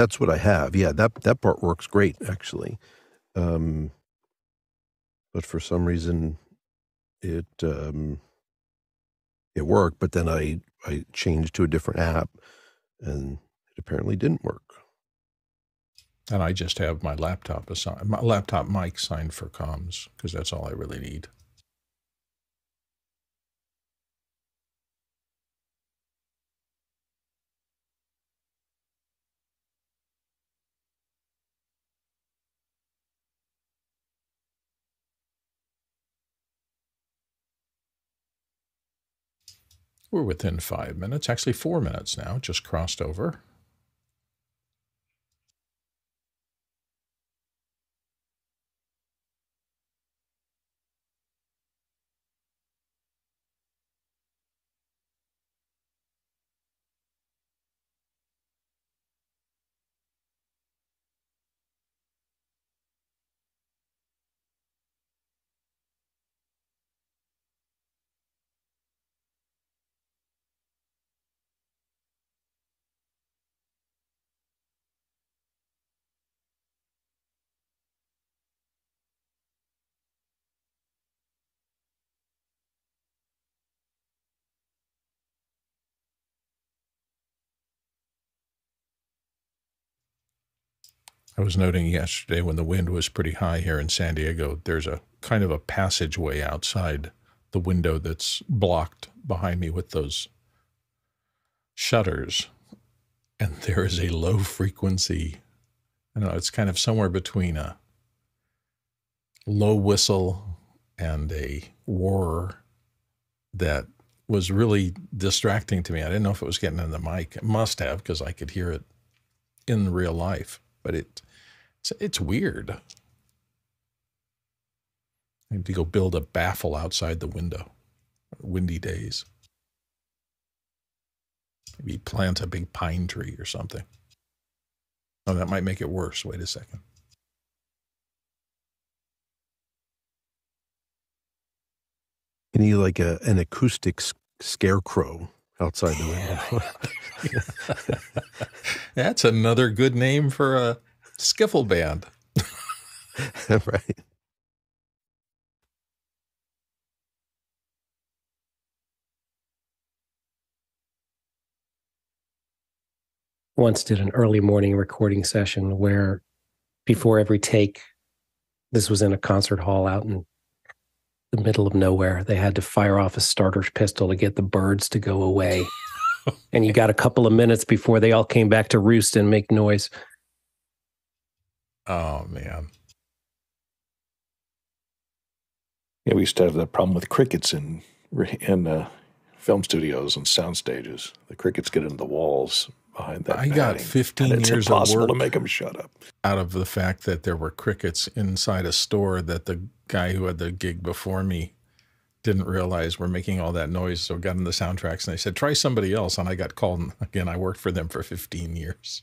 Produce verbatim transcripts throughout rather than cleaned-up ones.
that's what I have. Yeah, that, that part works great, actually. Um, but for some reason, it um, it worked, but then I, I changed to a different app, and it apparently didn't work. And I just have my laptop assigned, my laptop mic signed for comms, because that's all I really need. We're within five minutes, actually four minutes now, just crossed over. I was noting yesterday when the wind was pretty high here in San Diego, there's a kind of a passageway outside the window that's blocked behind me with those shutters. And there is a low frequency, I don't know, it's kind of somewhere between a low whistle and a whir that was really distracting to me. I didn't know if it was getting in the mic. It must have, because I could hear it in real life, but it, It's, it's weird. I need to go build a baffle outside the window. Windy days. Maybe plant a big pine tree or something. Oh, that might make it worse. Wait a second. You need like a, an acoustic scarecrow outside the window. That's another good name for a skiffle band. Right. Once did an early morning recording session where before every take, this was in a concert hall out in the middle of nowhere, they had to fire off a starter's pistol to get the birds to go away. And you got a couple of minutes before they all came back to roost and make noise. Oh, man. Yeah, we used to have that problem with crickets in, in uh, film studios and sound stages. The crickets get into the walls behind that I batting, got fifteen and it's years impossible of work to make them shut up. Out of the fact that there were crickets inside a store that the guy who had the gig before me didn't realize we're making all that noise, so got in the soundtracks and they said, try somebody else, and I got called, and again, I worked for them for fifteen years.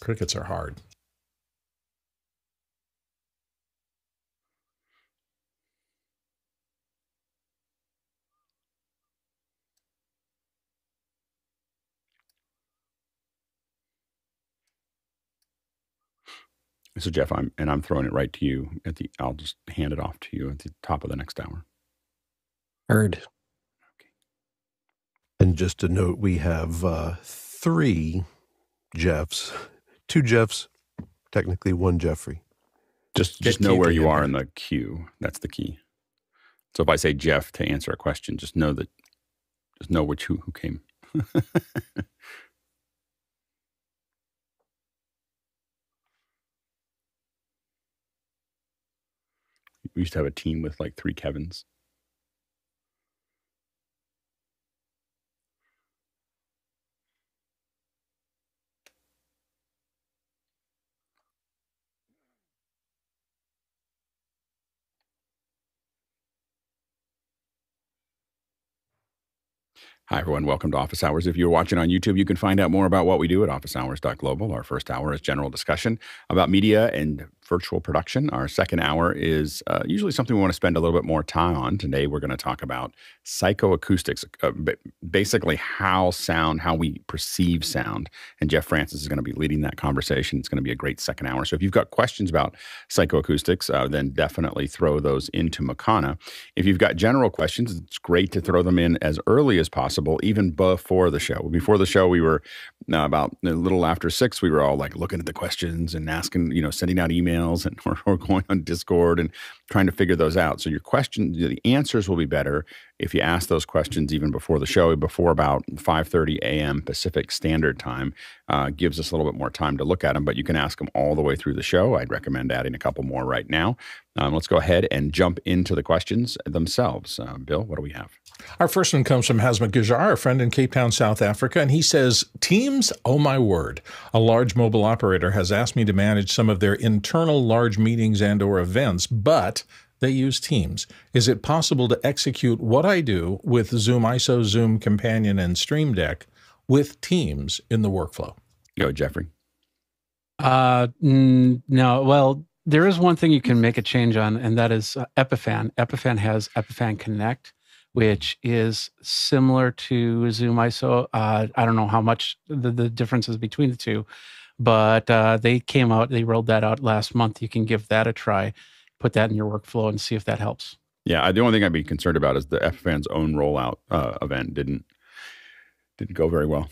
Crickets are hard. So Jeff, I'm and I'm throwing it right to you at the I'll just hand it off to you at the top of the next hour. Heard. Okay. And just a note, we have uh, three Jeffs, two Jeffs, technically one Jeffrey. Just just know where you are in the queue. That's the key. So if I say Jeff to answer a question, just know that just know which who who came. We used to have a team with like three Kevins. Hi, everyone. Welcome to Office Hours. If you're watching on YouTube, you can find out more about what we do at office hours dot global. Our first hour is general discussion about media and virtual production. Our second hour is uh, usually something we want to spend a little bit more time on. Today, we're going to talk about psychoacoustics, uh, basically how sound, how we perceive sound. And Jeff Francis is going to be leading that conversation. It's going to be a great second hour. So if you've got questions about psychoacoustics, uh, then definitely throw those into Makana. If you've got general questions, it's great to throw them in as early as possible. Even before the show. Before the show, we were uh, about a little after six, we were all like looking at the questions and asking, you know, sending out emails and or, or going on Discord and trying to figure those out. So your question, the answers will be better if you ask those questions even before the show, before about five thirty a m Pacific Standard Time. Uh, gives us a little bit more time to look at them, but you can ask them all the way through the show. I'd recommend adding a couple more right now. Um, let's go ahead and jump into the questions themselves. Uh, Bill, what do we have? Our first one comes from Hazmat Gujar, a friend in Cape Town, South Africa, and he says, Teams, oh my word, a large mobile operator has asked me to manage some of their internal large meetings and or events, but they use Teams. Is it possible to execute what I do with Zoom I S O, Zoom Companion, and Stream Deck with Teams in the workflow? Go, Jeffrey. Uh, mm, no, well, there is one thing you can make a change on, and that is uh, Epiphan. Epiphan has Epiphan Connect, which is similar to Zoom I S O. Uh, I don't know how much the, the difference is between the two, but uh, they came out, they rolled that out last month. You can give that a try, put that in your workflow and see if that helps. Yeah, the only thing I'd be concerned about is the Epifan's own rollout uh, event didn't didn't go very well.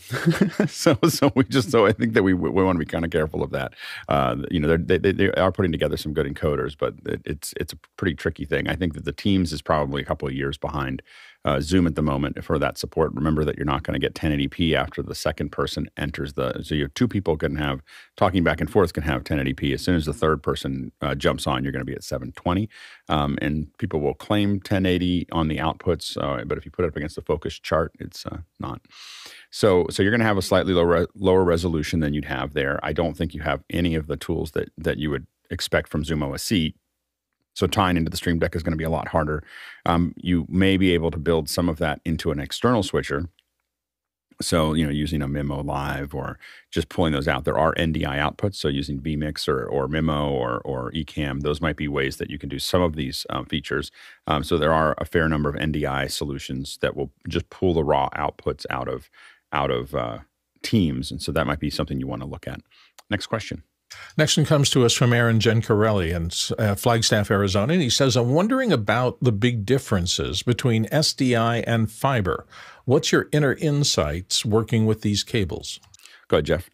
so so we just, so I think that we, we want to be kind of careful of that. Uh, you know, they, they, they are putting together some good encoders, but it, it's, it's a pretty tricky thing. I think that the Teams is probably a couple of years behind uh, Zoom at the moment for that support. Remember that you're not going to get ten eighty p after the second person enters the, so you have two people can have, talking back and forth can have ten eighty p. As soon as the third person uh, jumps on, you're going to be at seven twenty. Um, and people will claim ten eighty on the outputs, uh, but if you put it up against the focus chart, it's uh, not. So, so you're going to have a slightly lower, lower resolution than you'd have there. I don't think you have any of the tools that, that you would expect from Zoom O S C. So tying into the Stream Deck is going to be a lot harder. Um, you may be able to build some of that into an external switcher. So, you know, using a Mimo Live or just pulling those out. There are N D I outputs, so using vMix or, or Mimo or, or ECAM, those might be ways that you can do some of these um, features. Um, so there are a fair number of N D I solutions that will just pull the raw outputs out of, out of uh, Teams, and so that might be something you want to look at. Next question. Next one comes to us from Aaron Gencarelli in uh, Flagstaff, Arizona, and he says, I'm wondering about the big differences between S D I and fiber. What's your inner insights working with these cables? Go ahead, Jeff.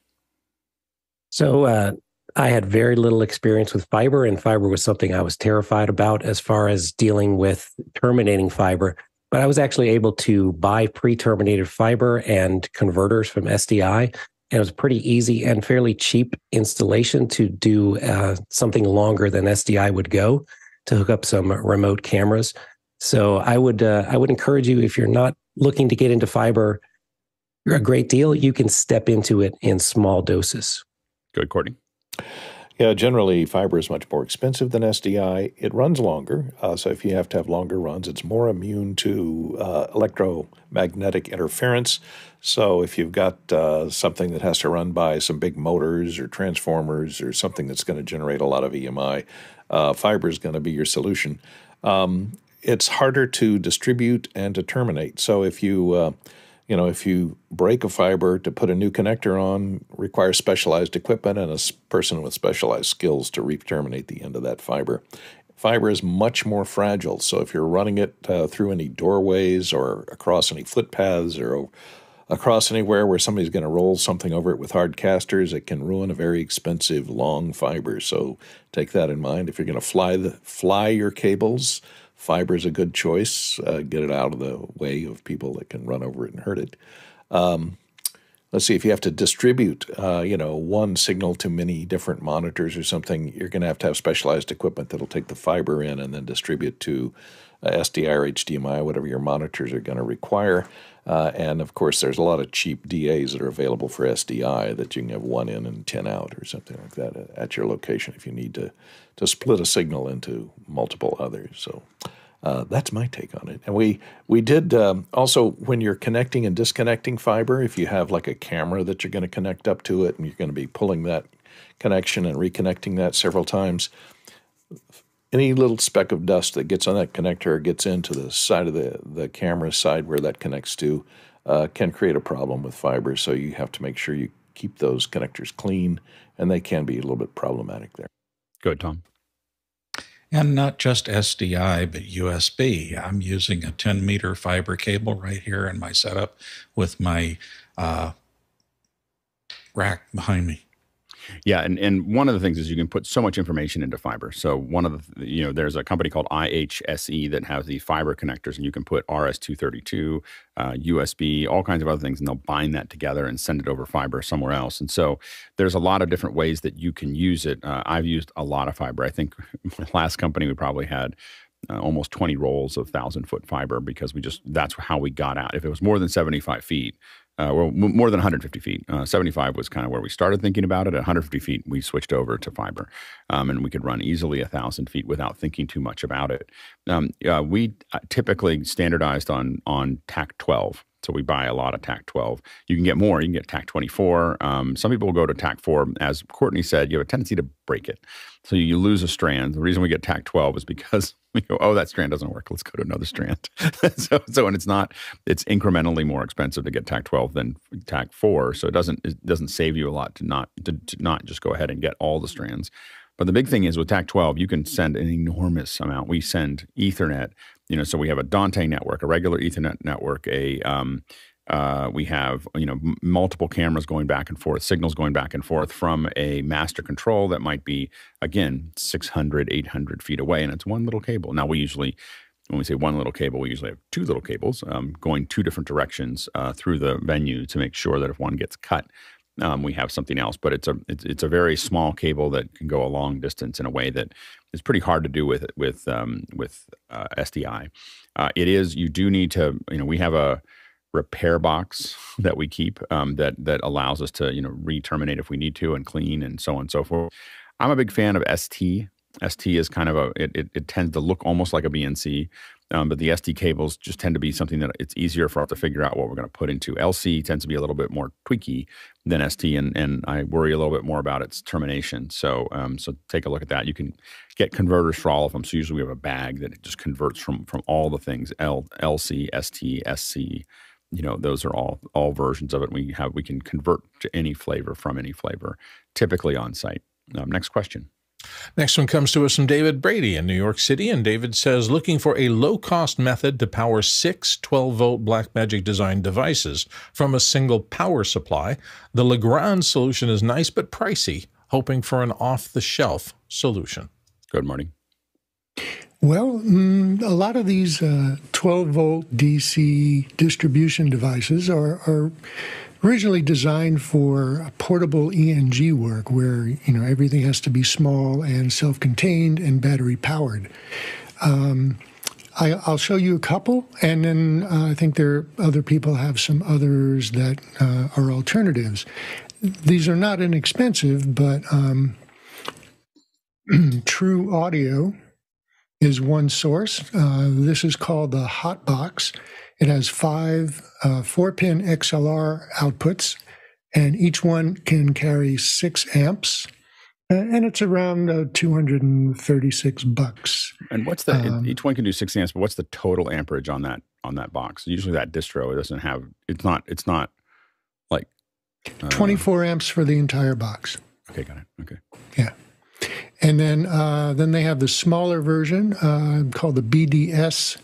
So uh, I had very little experience with fiber, and fiber was something I was terrified about as far as dealing with terminating fiber. But I was actually able to buy pre-terminated fiber and converters from S D I, and it was pretty easy and fairly cheap installation to do uh, something longer than S D I would go to hook up some remote cameras. So I would uh, I would encourage you, if you're not looking to get into fiber a great deal, you can step into it in small doses. Good, Courtney. Yeah, generally fiber is much more expensive than S D I. It runs longer, uh, so if you have to have longer runs, it's more immune to uh, electromagnetic interference. So if you've got uh, something that has to run by some big motors or transformers or something that's going to generate a lot of E M I, uh, fiber is going to be your solution. Um, it's harder to distribute and to terminate. So if you, uh, you know, if you break a fiber, to put a new connector on requires specialized equipment and a person with specialized skills to re-terminate the end of that fiber. Fiber is much more fragile. So if you're running it uh, through any doorways or across any footpaths or across anywhere where somebody's going to roll something over it with hard casters, it can ruin a very expensive long fiber. So take that in mind. If you're going to fly the fly your cables, fiber is a good choice. Uh, get it out of the way of people that can run over it and hurt it. Um, let's see, if you have to distribute, uh, you know, one signal to many different monitors or something, you're going to have to have specialized equipment that'll take the fiber in and then distribute to uh, S D I or H D M I, whatever your monitors are going to require. Uh, and of course, there's a lot of cheap D As that are available for S D I that you can have one in and ten out or something like that at your location if you need to, to split a signal into multiple others. So Uh, that's my take on it. And we, we did um, also, when you're connecting and disconnecting fiber, if you have like a camera that you're going to connect up to it and you're going to be pulling that connection and reconnecting that several times, any little speck of dust that gets on that connector or gets into the side of the, the camera side where that connects to uh, can create a problem with fiber. So you have to make sure you keep those connectors clean, and they can be a little bit problematic there. Good, Tom. And not just S D I, but U S B. I'm using a ten meter fiber cable right here in my setup with my uh, rack behind me. Yeah, and, and one of the things is you can put so much information into fiber. So one of the, you know, there's a company called I H S E that has the fiber connectors, and you can put R S two thirty-two, uh, U S B, all kinds of other things, and they'll bind that together and send it over fiber somewhere else. And so there's a lot of different ways that you can use it. Uh, I've used a lot of fiber. I think my last company, we probably had Uh, almost twenty rolls of thousand foot fiber, because we just, that's how we got out. If it was more than seventy-five feet, uh, well, more than one hundred fifty feet, uh, seventy-five was kind of where we started thinking about it. At one hundred fifty feet, we switched over to fiber, um, and we could run easily one thousand feet without thinking too much about it. Um, uh, we typically standardized on, on T A C twelve. So we buy a lot of T A C twelve. You can get more. You can get T A C twenty-four. Um, some people will go to T A C four. As Courtney said, you have a tendency to break it. So you lose a strand. The reason we get T A C twelve is because we go, oh, that strand doesn't work. Let's go to another strand. so, so, and it's not, it's incrementally more expensive to get T A C twelve than T A C four. So it doesn't, it doesn't save you a lot to not, to, to not just go ahead and get all the strands. But the big thing is with T A C twelve, you can send an enormous amount. We send Ethernet, you know, so we have a Dante network, a regular Ethernet network, a, um, uh, we have, you know, m multiple cameras going back and forth, signals going back and forth from a master control that might be, again, six hundred, eight hundred feet away, and it's one little cable. Now, we usually, when we say one little cable, we usually have two little cables um, going two different directions uh, through the venue to make sure that if one gets cut, Um, we have something else, but it's a it's, it's a very small cable that can go a long distance in a way that is pretty hard to do with with um, with uh, S D I. Uh, it is you do need to you know we have a repair box that we keep um, that that allows us to you know re-terminate if we need to, and clean and so on and so forth. I'm a big fan of S T. S T is kind of a it it, it tends to look almost like a B N C. Um, but the S D cables just tend to be something that it's easier for us to figure out what we're going to put into. L C tends to be a little bit more tweaky than S T, and, and I worry a little bit more about its termination. So um, so take a look at that. You can get converters for all of them. So usually we have a bag that it just converts from from all the things, L, LC, ST, SC. You know, those are all all versions of it. We have we can convert to any flavor from any flavor, typically on site. Um, next question. Next one comes to us from David Brady in New York City, and David says, looking for a low-cost method to power six twelve volt Blackmagic Design devices from a single power supply. The Legrand solution is nice but pricey, hoping for an off-the-shelf solution. Good morning. Well, mm, a lot of these uh, twelve volt D C distribution devices are, are originally designed for portable E N G work, where you know everything has to be small and self-contained and battery powered. Um, I, I'll show you a couple, and then uh, I think there are other people have some others that uh, are alternatives. These are not inexpensive, but um, True Audio is one source. Uh, this is called the Hotbox. It has five uh, four pin X L R outputs, and each one can carry six amps, uh, and it's around uh, two hundred thirty-six bucks. And what's the um, each one can do six amps, but what's the total amperage on that on that box? Usually that distro, it doesn't have. It's not. It's not like uh, twenty-four amps for the entire box. Okay, got it. Okay. Yeah. And then, uh, then they have the smaller version uh, called the B D S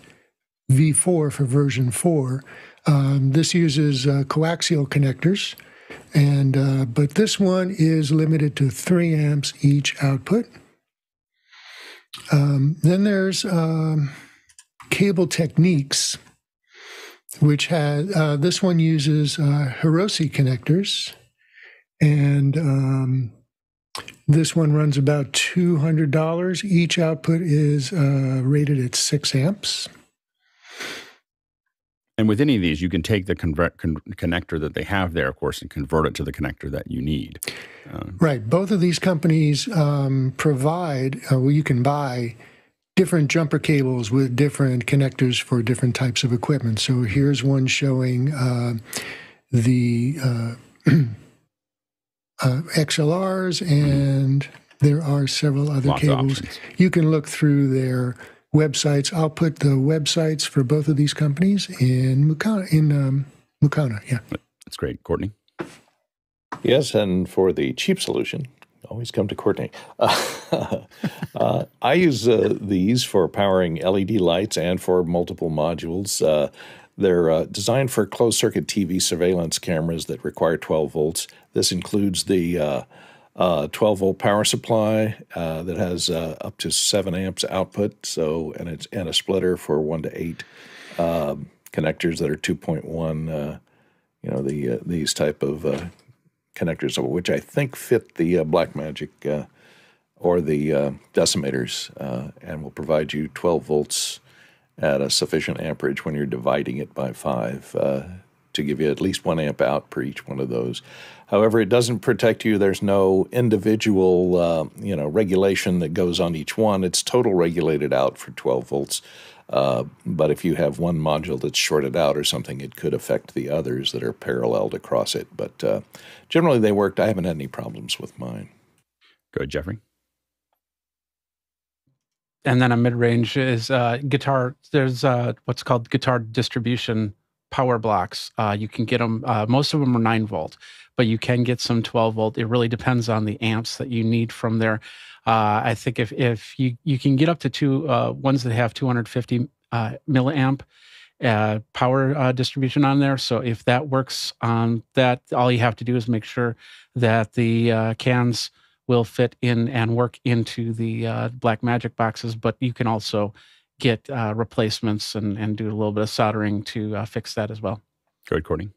V four for version four. Um, this uses uh, coaxial connectors, and uh, but this one is limited to three amps each output. Um, then there's um, Cable Techniques, which has uh, this one uses uh, Hirose connectors, and um, this one runs about two hundred dollars. Each output is uh, rated at six amps. And with any of these, you can take the convert, con connector that they have there, of course, and convert it to the connector that you need. Um, right. Both of these companies um, provide, uh, well, you can buy different jumper cables with different connectors for different types of equipment. So here's one showing uh, the uh, uh, X L Rs, and there are several other Lots cables. You can look through their websites. I'll put the websites for both of these companies in Mukana. In um, Mukana, yeah. That's great. Courtney? Yes, and for the cheap solution, always come to Courtney. Uh, uh, I use uh, these for powering L E D lights and for multiple modules. Uh, they're uh, designed for closed-circuit T V surveillance cameras that require twelve volts. This includes the uh, uh, twelve-volt power supply uh, that has uh, up to seven amps output, so and, it's, and a splitter for one to eight uh, connectors that are two point one, uh, you know, the uh, these type of... Uh, connectors, which I think fit the uh, Blackmagic uh, or the uh, decimators, uh, and will provide you twelve volts at a sufficient amperage when you're dividing it by five uh, to give you at least one amp out per each one of those. However, it doesn't protect you. There's no individual uh, you know, regulation that goes on each one. It's total regulated out for twelve volts. Uh, but if you have one module that's shorted out or something, it could affect the others that are paralleled across it. But uh, generally, they worked. I haven't had any problems with mine. Go ahead, Jeffrey. And then a mid-range is uh, guitar. There's uh, what's called guitar distribution power blocks. Uh, you can get them. Uh, most of them are nine volt, but you can get some twelve volt. It really depends on the amps that you need from there. Uh, I think if if you, you can get up to two uh, ones that have two hundred fifty uh, milliamp uh, power uh, distribution on there. So if that works on that, all you have to do is make sure that the uh, cans will fit in and work into the uh, Blackmagic boxes. But you can also get uh, replacements and, and do a little bit of soldering to uh, fix that as well. Go ahead, Courtney.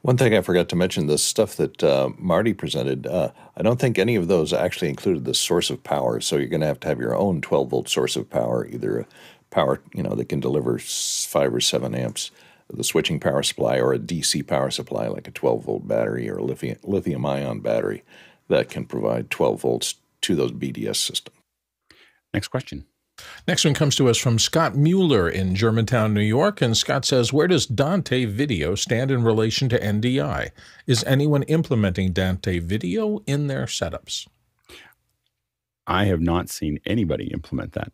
One thing I forgot to mention, the stuff that uh, Marty presented, uh, I don't think any of those actually included the source of power. So you're going to have to have your own twelve volt source of power, either a power, you know, that can deliver five or seven amps, the switching power supply, or a D C power supply like a twelve volt battery or a lithium, lithium ion battery that can provide twelve volts to those B D S systems. Next question. Next one comes to us from Scott Mueller in Germantown, New York. And Scott says, where does Dante Video stand in relation to N D I? Is anyone implementing Dante Video in their setups? I have not seen anybody implement that.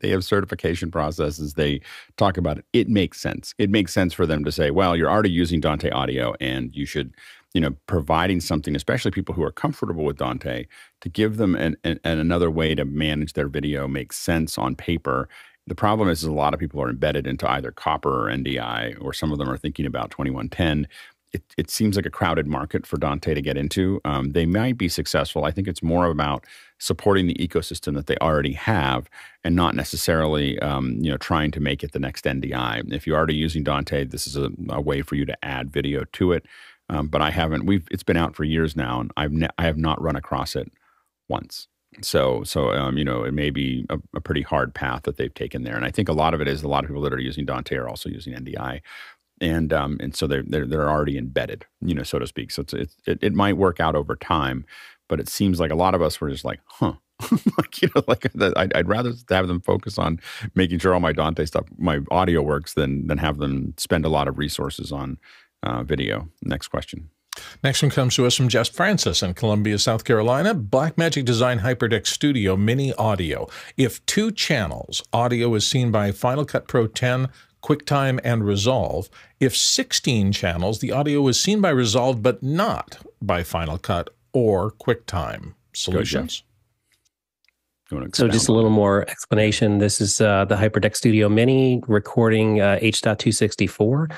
They have certification processes. They talk about it. It makes sense. It makes sense for them to say, well, you're already using Dante Audio and you should... you know, providing something, especially people who are comfortable with Dante, to give them an, an, another way to manage their video makes sense on paper. The problem is, is a lot of people are embedded into either Copper or N D I, or some of them are thinking about twenty-one ten. It, it seems like a crowded market for Dante to get into. Um, they might be successful. I think it's more about supporting the ecosystem that they already have and not necessarily, um, you know, trying to make it the next N D I. If you're already using Dante, this is a, a way for you to add video to it. Um, but I haven't. We've. It's been out for years now, and I've. Ne I have not run across it once. So, so um, you know, it may be a, a pretty hard path that they've taken there. And I think a lot of it is a lot of people that are using Dante are also using N D I, and um, and so they're they're they're already embedded, you know, so to speak. So it's, it's it it might work out over time, but it seems like a lot of us were just like, huh. like, you know, like the, I'd, I'd rather have them focus on making sure all my Dante stuff, my audio works, than than have them spend a lot of resources on. Uh, video. Next question. Next one comes to us from Jeff Francis in Columbia, South Carolina. Blackmagic Design HyperDeck Studio Mini Audio. If two channels, audio is seen by Final Cut Pro ten, QuickTime, and Resolve. If sixteen channels, the audio is seen by Resolve but not by Final Cut or QuickTime. Solutions? So just a little more explanation. This is uh, the HyperDeck Studio Mini recording uh, H dot two sixty-four.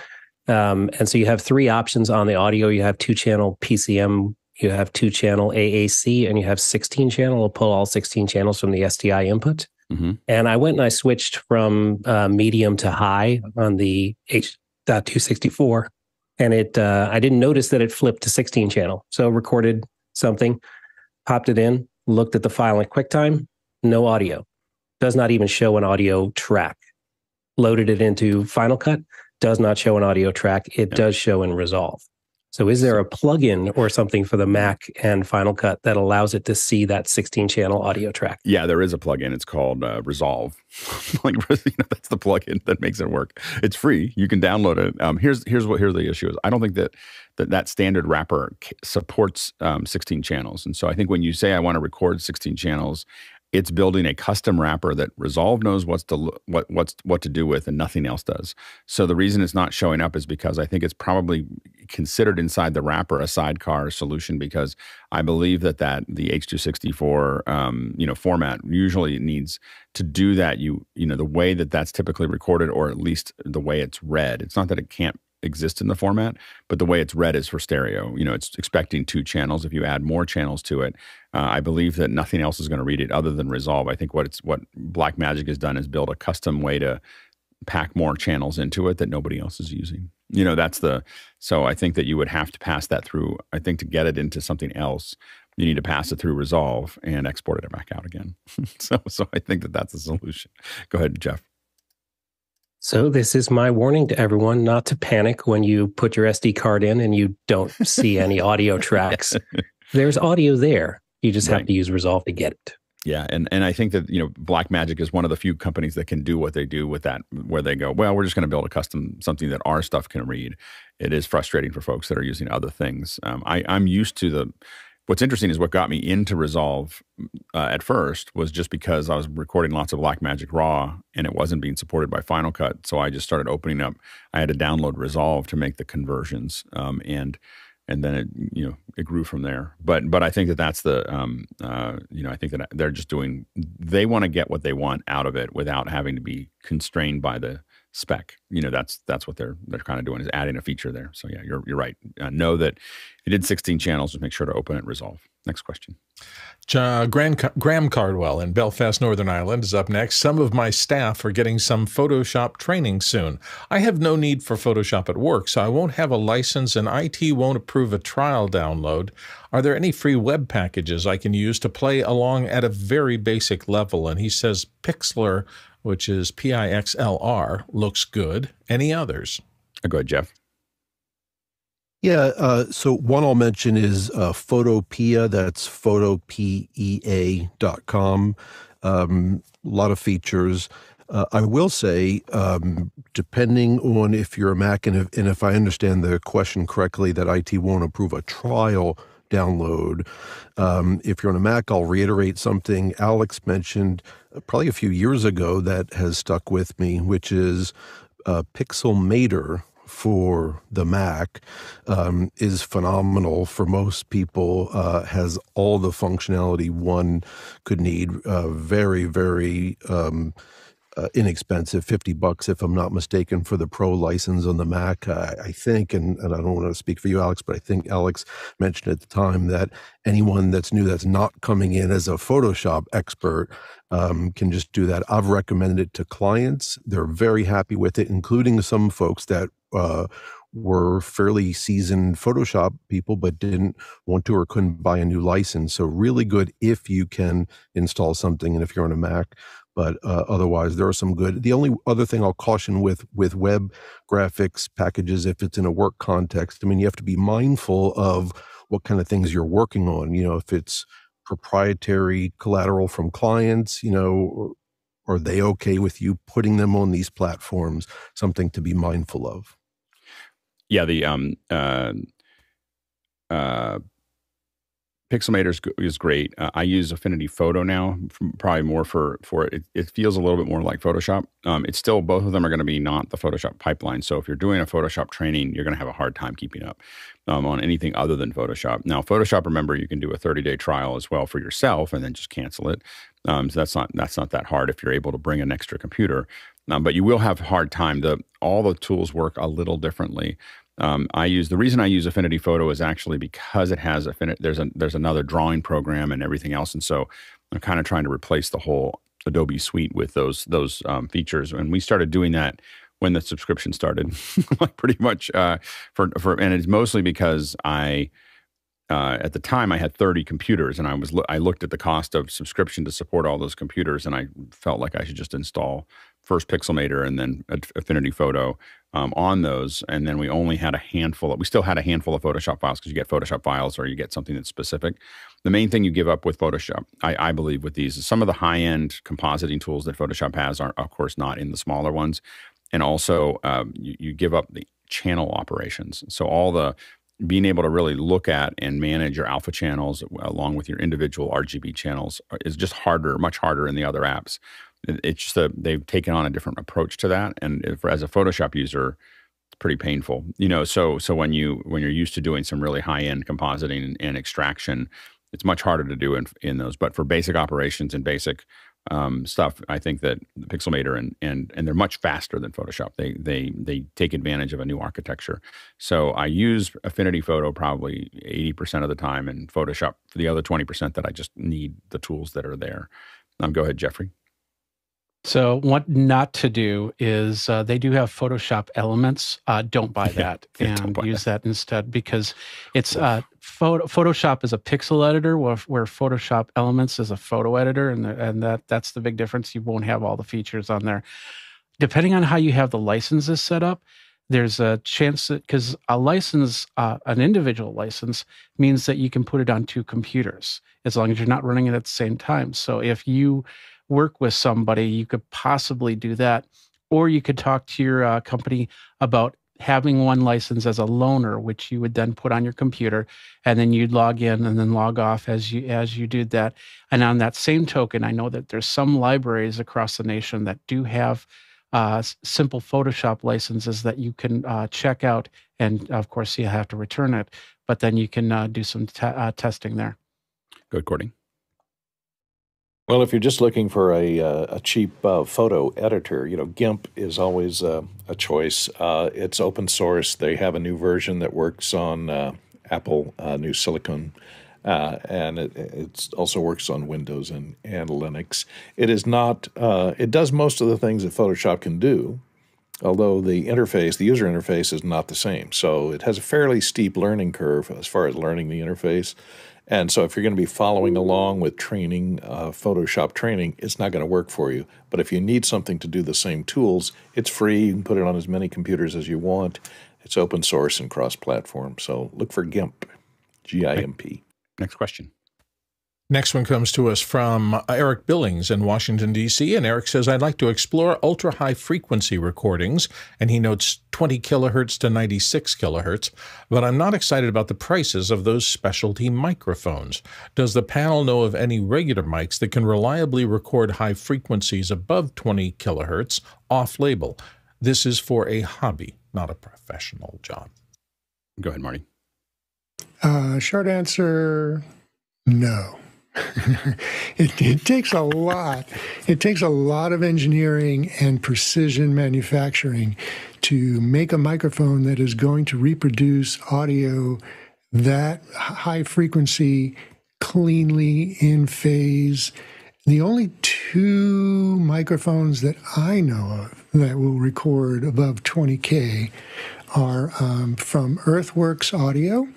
Um, and so you have three options on the audio. You have two-channel P C M, you have two-channel A A C, and you have sixteen-channel. It'll pull all sixteen channels from the S D I input. Mm-hmm. And I went and I switched from uh, medium to high on the H dot two sixty-four, and it uh, I didn't notice that it flipped to sixteen-channel. So recorded something, popped it in, looked at the file in QuickTime, no audio. Does not even show an audio track. Loaded it into Final Cut. Does not show an audio track. It yeah. does show in Resolve. So is there a plugin or something for the Mac and Final Cut that allows it to see that sixteen channel audio track? Yeah, there is a plugin. It's called uh, Resolve. Like, you know, that's the plugin that makes it work. It's free. You can download it. Um, here's here's what here's the issue is. I don't think that that, that standard wrapper supports um, sixteen channels. And so I think when you say I want to record sixteen channels, it's building a custom wrapper that Resolve knows what's to what what's what to do with and nothing else does. So the reason it's not showing up is because I think it's probably considered inside the wrapper a sidecar solution, because I believe that that the H two sixty-four um, you know format usually needs to do that. You you know the way that that's typically recorded, or at least the way it's read. It's not that it can't exist in the format, but the way it's read is for stereo. You know, it's expecting two channels. If you add more channels to it, uh, I believe that nothing else is going to read it other than Resolve. I think what it's what Blackmagic has done is build a custom way to pack more channels into it that nobody else is using. You know, that's the so I think that you would have to pass that through. I think to get it into something else, you need to pass it through Resolve and export it back out again. so, so I think that that's the solution. Go ahead, Jeff. So this is my warning to everyone not to panic when you put your S D card in and you don't see any audio tracks. There's audio there. You just right. have to use Resolve to get it. Yeah, and, and I think that, you know, Blackmagic is one of the few companies that can do what they do with that, where they go, well, we're just going to build a custom, something that our stuff can read. It is frustrating for folks that are using other things. Um, I, I'm used to the... What's interesting is what got me into Resolve uh, at first was just because I was recording lots of Blackmagic RAW and it wasn't being supported by Final Cut. So I just started opening up. I had to download Resolve to make the conversions, um, and and then it you know it grew from there. But but I think that that's the um, uh, you know I think that they're just doing they want to get what they want out of it without having to be constrained by the spec. You know, that's that's what they're they're kind of doing, is adding a feature there. So yeah, you're you're right. Uh, know that if you did sixteen channels, just make sure to open it in Resolve. Next question. Uh, Graham, Graham Cardwell in Belfast, Northern Ireland is up next. Some of my staff are getting some Photoshop training soon. I have no need for Photoshop at work, so I won't have a license and I T won't approve a trial download. Are there any free web packages I can use to play along at a very basic level? And he says Pixlr, which is P I X L R, looks good. Any others? Go ahead, Jeff. Yeah, uh, so one I'll mention is uh, Photopea. That's photopea dot com. Um, a lot of features. Uh, I will say, um, depending on if you're a Mac, and if, and if I understand the question correctly, that I T won't approve a trial download. Um, if you're on a Mac, I'll reiterate something Alex mentioned probably a few years ago that has stuck with me, which is uh, Pixelmator for the Mac um, is phenomenal for most people, uh, has all the functionality one could need, uh, very, very um, uh, inexpensive, fifty bucks if I'm not mistaken for the Pro license on the Mac, I, I think, and, and I don't want to speak for you, Alex, but I think Alex mentioned at the time that anyone that's new that's not coming in as a Photoshop expert um, can just do that. I've recommended it to clients. They're very happy with it, including some folks that uh, were fairly seasoned Photoshop people but didn't want to or couldn't buy a new license. So really good if you can install something and if you're on a Mac. But uh, otherwise, there are some good. The only other thing I'll caution with with web graphics packages, if it's in a work context, I mean, you have to be mindful of what kind of things you're working on. You know, if it's proprietary collateral from clients, you know, are they okay with you putting them on these platforms? Something to be mindful of. Yeah, the um uh uh. Pixelmator is great. Uh, I use Affinity Photo now, probably more for for it. It feels a little bit more like Photoshop. Um, it's still, both of them are going to be not the Photoshop pipeline. So if you're doing a Photoshop training, you're going to have a hard time keeping up um, on anything other than Photoshop. Now, Photoshop, remember, you can do a thirty day trial as well for yourself and then just cancel it. Um, so that's not that's not that hard if you're able to bring an extra computer. Um, but you will have a hard time. The all the tools work a little differently. Um, I use the reason I use Affinity Photo is actually because it has Affinity. There's a there's another drawing program and everything else, and so I'm kind of trying to replace the whole Adobe suite with those those um, features. And we started doing that when the subscription started, like pretty much uh, for for. And it's mostly because I uh, at the time I had thirty computers, and I was I looked at the cost of subscription to support all those computers, and I felt like I should just install first Pixelmator and then Affinity Photo um, on those. And then we only had a handful of, we still had a handful of Photoshop files, because you get Photoshop files or you get something that's specific. The main thing you give up with Photoshop, I, I believe with these, is some of the high-end compositing tools that Photoshop has are, of course, not in the smaller ones. And also um, you, you give up the channel operations. So all the being able to really look at and manage your alpha channels along with your individual R G B channels is just harder, much harder in the other apps. It's just a, they've taken on a different approach to that, and if, as a Photoshop user, it's pretty painful. You know, so so when you when you're used to doing some really high-end compositing and, and extraction, it's much harder to do in in those. But for basic operations and basic um, stuff, I think that Pixelmator and and and they're much faster than Photoshop. They they they take advantage of a new architecture. So I use Affinity Photo probably eighty percent of the time, and Photoshop for the other twenty percent that I just need the tools that are there. Um, go ahead, Jeffrey. So what not to do is uh, they do have Photoshop Elements. Uh, don't buy that, yeah, and buy use that. that instead, because it's uh, photo, Photoshop is a pixel editor, where, where Photoshop Elements is a photo editor, and the, and that that's the big difference. You won't have all the features on there. Depending on how you have the licenses set up, there's a chance that, because a license, uh, an individual license, means that you can put it on two computers as long as you're not running it at the same time. So if you work with somebody, you could possibly do that, or you could talk to your uh, company about having one license as a loaner, which you would then put on your computer, and then you'd log in and then log off as you as you did that. And on that same token, I know that there's some libraries across the nation that do have uh, simple Photoshop licenses that you can uh, check out, and of course you have to return it, but then you can uh, do some t uh, testing there. Good, Courtney. Well, if you're just looking for a, uh, a cheap uh, photo editor, you know, GIMP is always uh, a choice. Uh, it's open source. They have a new version that works on uh, Apple, uh, new silicon, uh, and it it's also works on Windows and, and Linux. It is not, uh, it does most of the things that Photoshop can do, although the interface, the user interface is not the same. So it has a fairly steep learning curve as far as learning the interface. And so if you're going to be following along with training, uh, Photoshop training, it's not going to work for you. But if you need something to do the same tools, it's free. You can put it on as many computers as you want. It's open source and cross-platform. So look for GIMP, G I M P. Next question. Next one comes to us from Eric Billings in Washington, D C, and Eric says, I'd like to explore ultra-high frequency recordings, and he notes twenty kilohertz to ninety-six kilohertz, but I'm not excited about the prices of those specialty microphones. Does the panel know of any regular mics that can reliably record high frequencies above twenty kilohertz off-label? This is for a hobby, not a professional job. Go ahead, Marty. Uh, short answer, no. it, it takes a lot. It takes a lot of engineering and precision manufacturing to make a microphone that is going to reproduce audio that high frequency, cleanly, in phase. The only two microphones that I know of that will record above twenty K are um, from Earthworks Audio.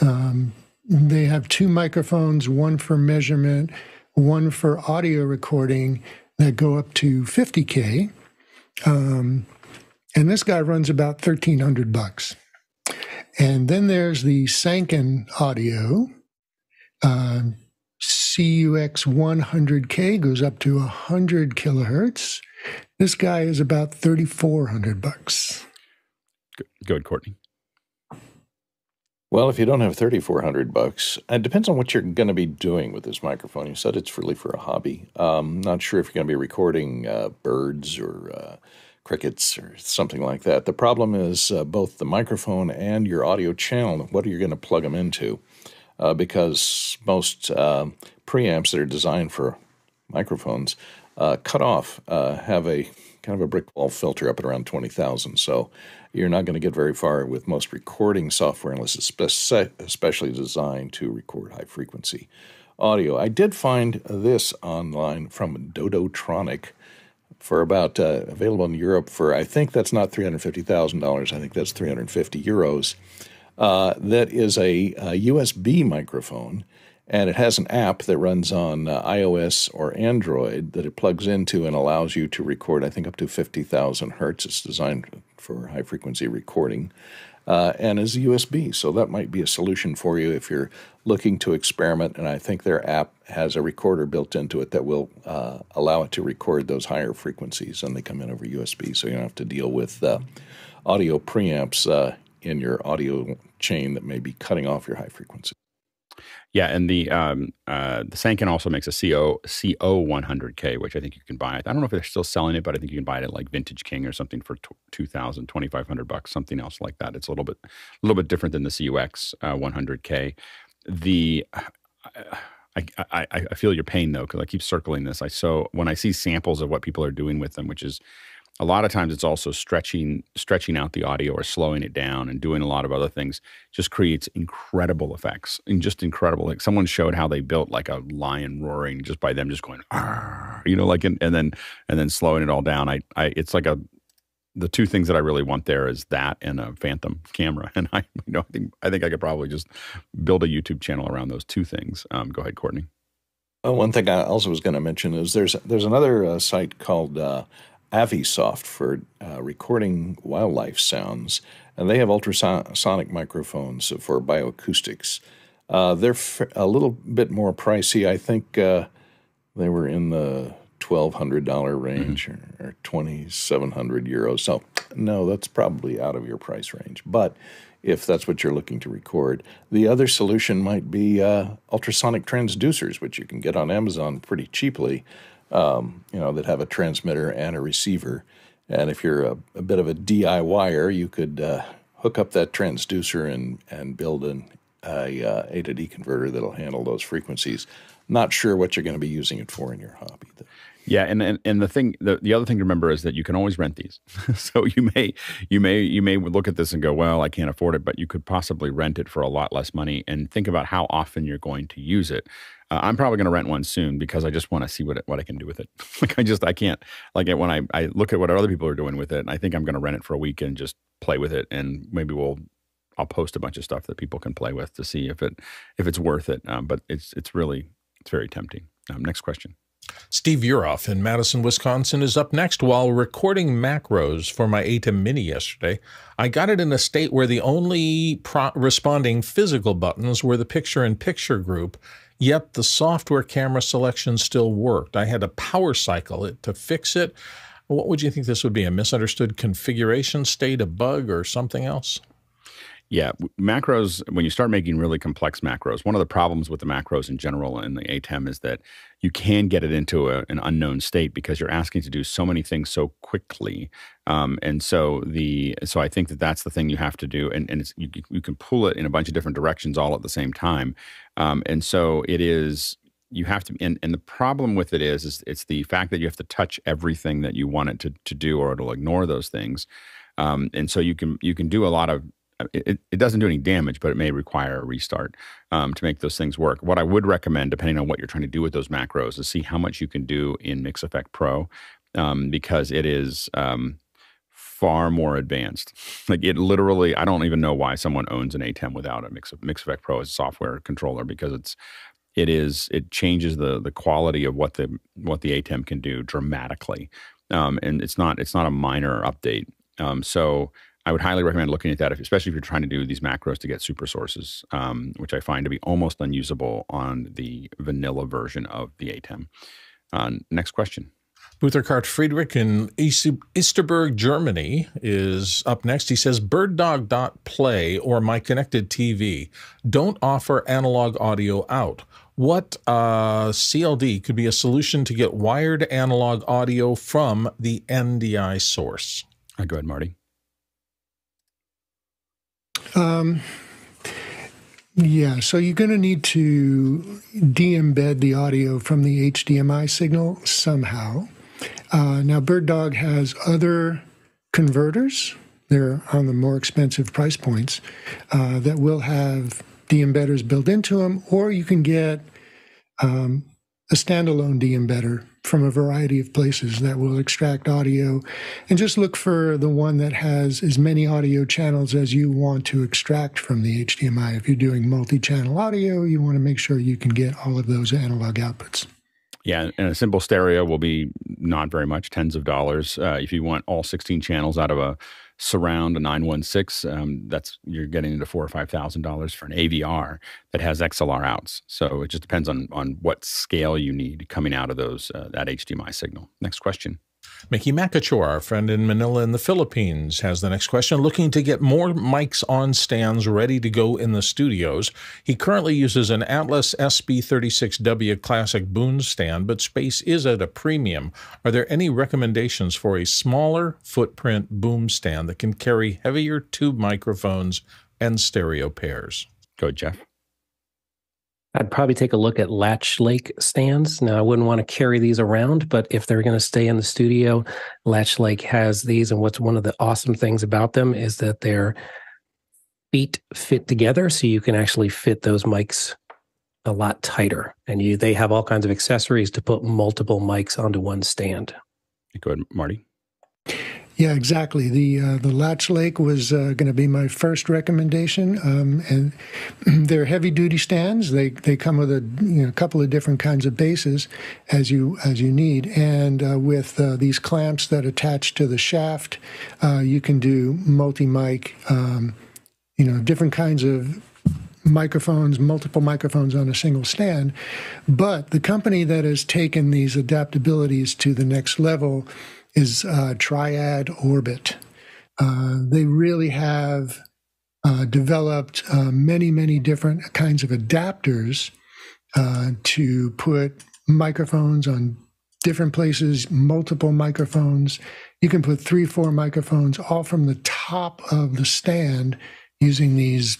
Um, They have two microphones, one for measurement, one for audio recording, that go up to fifty K. Um, and this guy runs about thirteen hundred bucks. And then there's the Sanken Audio. Uh, C U X one hundred K goes up to one hundred kilohertz. This guy is about thirty-four hundred bucks. Good, good, Courtney. Well, if you don't have thirty-four hundred bucks, it depends on what you're going to be doing with this microphone. You said it's really for a hobby. Um, not sure if you're going to be recording uh, birds or uh, crickets or something like that. The problem is uh, both the microphone and your audio channel. What are you going to plug them into? Uh, because most uh, preamps that are designed for microphones uh, cut off, uh, have a kind of a brick wall filter up at around twenty thousand. So you're not going to get very far with most recording software unless it's especially designed to record high frequency audio. I did find this online from Dodotronic for about, uh, available in Europe for, I think that's not three hundred fifty thousand dollars. I think that's three hundred fifty euros. uh, that is a, a U S B microphone, and it has an app that runs on uh, iOS or Android that it plugs into and allows you to record, I think, up to fifty thousand hertz. It's designed for high-frequency recording, uh, and is U S B. So that might be a solution for you if you're looking to experiment, and I think their app has a recorder built into it that will uh, allow it to record those higher frequencies, and they come in over U S B, so you don't have to deal with uh, audio preamps uh, in your audio chain that may be cutting off your high frequency. Yeah, and the um, uh, the Sanken also makes a C O one hundred K, which I think you can buy. I don't know if they're still selling it, but I think you can buy it at like Vintage King or something for two thousand, twenty-five hundred bucks, something else like that. It's a little bit a little bit different than the C U X uh, one hundred K. The I, I I feel your pain though, because I keep circling this. I so when I see samples of what people are doing with them, which is a lot of times it's also stretching stretching out the audio or slowing it down and doing a lot of other things, just creates incredible effects and just incredible. Like someone showed how they built like a lion roaring just by them just going, "Arr," you know, like and, and then and then slowing it all down. I I it's like a the two things that I really want there is that and a Phantom camera. And I you know I think I think I could probably just build a YouTube channel around those two things. Um, go ahead, Courtney. Oh, one thing I also was going to mention is there's there's another uh, site called Uh, Avisoft for uh, recording wildlife sounds, and they have ultrasonic microphones for bioacoustics. Uh, they're f a little bit more pricey. I think uh, they were in the twelve hundred dollar range, mm-hmm. or, or twenty-seven hundred euros. So no, that's probably out of your price range. But if that's what you're looking to record, the other solution might be uh, ultrasonic transducers, which you can get on Amazon pretty cheaply. Um, you know, that have a transmitter and a receiver. And if you're a, a bit of a DIYer, you could uh, hook up that transducer and, and build an a, uh, A to D converter that'll handle those frequencies. Not sure what you're going to be using it for in your hobby, though. Yeah, and, and and the thing, the, the other thing to remember is that you can always rent these. So you may you may you may look at this and go, well, I can't afford it, but you could possibly rent it for a lot less money and think about how often you're going to use it. Uh, I'm probably going to rent one soon because I just want to see what it, what I can do with it. Like I just I can't like when I I look at what other people are doing with it, and I think I'm going to rent it for a week and just play with it, and maybe we'll. I'll post a bunch of stuff that people can play with to see if it if it's worth it. Um, but it's it's really it's very tempting. Um, next question. Steve Uroff in Madison, Wisconsin is up next. While recording macros for my ATEM Mini yesterday, I got it in a state where the only pro responding physical buttons were the picture-in-picture group, yet the software camera selection still worked. I had to power cycle it to fix it. What would you think this would be? A misunderstood configuration state, a bug, or something else? Yeah, macros, when you start making really complex macros, one of the problems with the macros in general and the ATEM is that you can get it into a, an unknown state because you're asking to do so many things so quickly. Um, and so the so I think that that's the thing you have to do. And, and it's, you, you can pull it in a bunch of different directions all at the same time. Um, and so it is... You have to, and, and the problem with it is, is it's the fact that you have to touch everything that you want it to, to do, or it'll ignore those things. Um, and so you can you can do a lot of, it, it doesn't do any damage, but it may require a restart um, to make those things work. What I would recommend, depending on what you're trying to do with those macros, is see how much you can do in Mix Effect Pro, um, because it is um, far more advanced. Like it literally, I don't even know why someone owns an ATEM without a Mix, Mix Effect Pro as a software controller, because it's, It is. It changes the the quality of what the what the ATEM can do dramatically, um, and it's not it's not a minor update. Um, so I would highly recommend looking at that, if, especially if you're trying to do these macros to get super sources, um, which I find to be almost unusable on the vanilla version of the ATEM. Uh, next question. Butherkart Friedrich in Isterberg, Germany is up next. He says, bird dog dot play or my connected T V don't offer analog audio out. What uh, C L D could be a solution to get wired analog audio from the N D I source? All right, go ahead, Marty. Um, yeah, so you're going to need to de-embed the audio from the H D M I signal somehow. Uh, now, Bird Dog has other converters. They're on the more expensive price points uh, that will have the embedders built into them, or you can get um, a standalone de-embedder from a variety of places that will extract audio, and just look for the one that has as many audio channels as you want to extract from the H D M I. If you're doing multi-channel audio, you want to make sure you can get all of those analog outputs. Yeah, and a simple stereo will be not very much, tens of dollars. Uh, if you want all sixteen channels out of a surround, a nine one six, um, that's, you're getting into four or five thousand dollars for an A V R that has X L R outs. So it just depends on on what scale you need coming out of those uh, that H D M I signal. Next question. Mickey Makachor, our friend in Manila in the Philippines, has the next question. Looking to get more mics on stands ready to go in the studios. He currently uses an Atlas S B thirty-six W Classic Boon stand, but space is at a premium. Are there any recommendations for a smaller footprint boom stand that can carry heavier tube microphones and stereo pairs? Go ahead, Jeff. I'd probably take a look at Latch Lake stands. Now, I wouldn't want to carry these around, but if they're going to stay in the studio, Latch Lake has these. And what's one of the awesome things about them is that their feet fit together, so you can actually fit those mics a lot tighter. And you, they have all kinds of accessories to put multiple mics onto one stand. Go ahead, Marty. Yeah, exactly. The uh, the Latch Lake was uh, going to be my first recommendation, um, and they're heavy duty stands. They they come with a you know, couple of different kinds of bases as you as you need, and uh, with uh, these clamps that attach to the shaft, uh, you can do multi mic, um, you know, different kinds of microphones, multiple microphones on a single stand. But the company that has taken these adaptabilities to the next level is uh, Triad Orbit. Uh, they really have uh, developed uh, many, many different kinds of adapters uh, to put microphones on different places, multiple microphones. You can put three, four microphones all from the top of the stand using these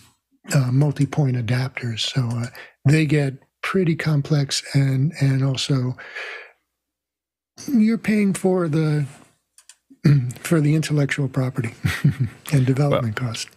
uh, multi-point adapters. So uh, they get pretty complex, and, and also you're paying for the for the intellectual property and development well, cost.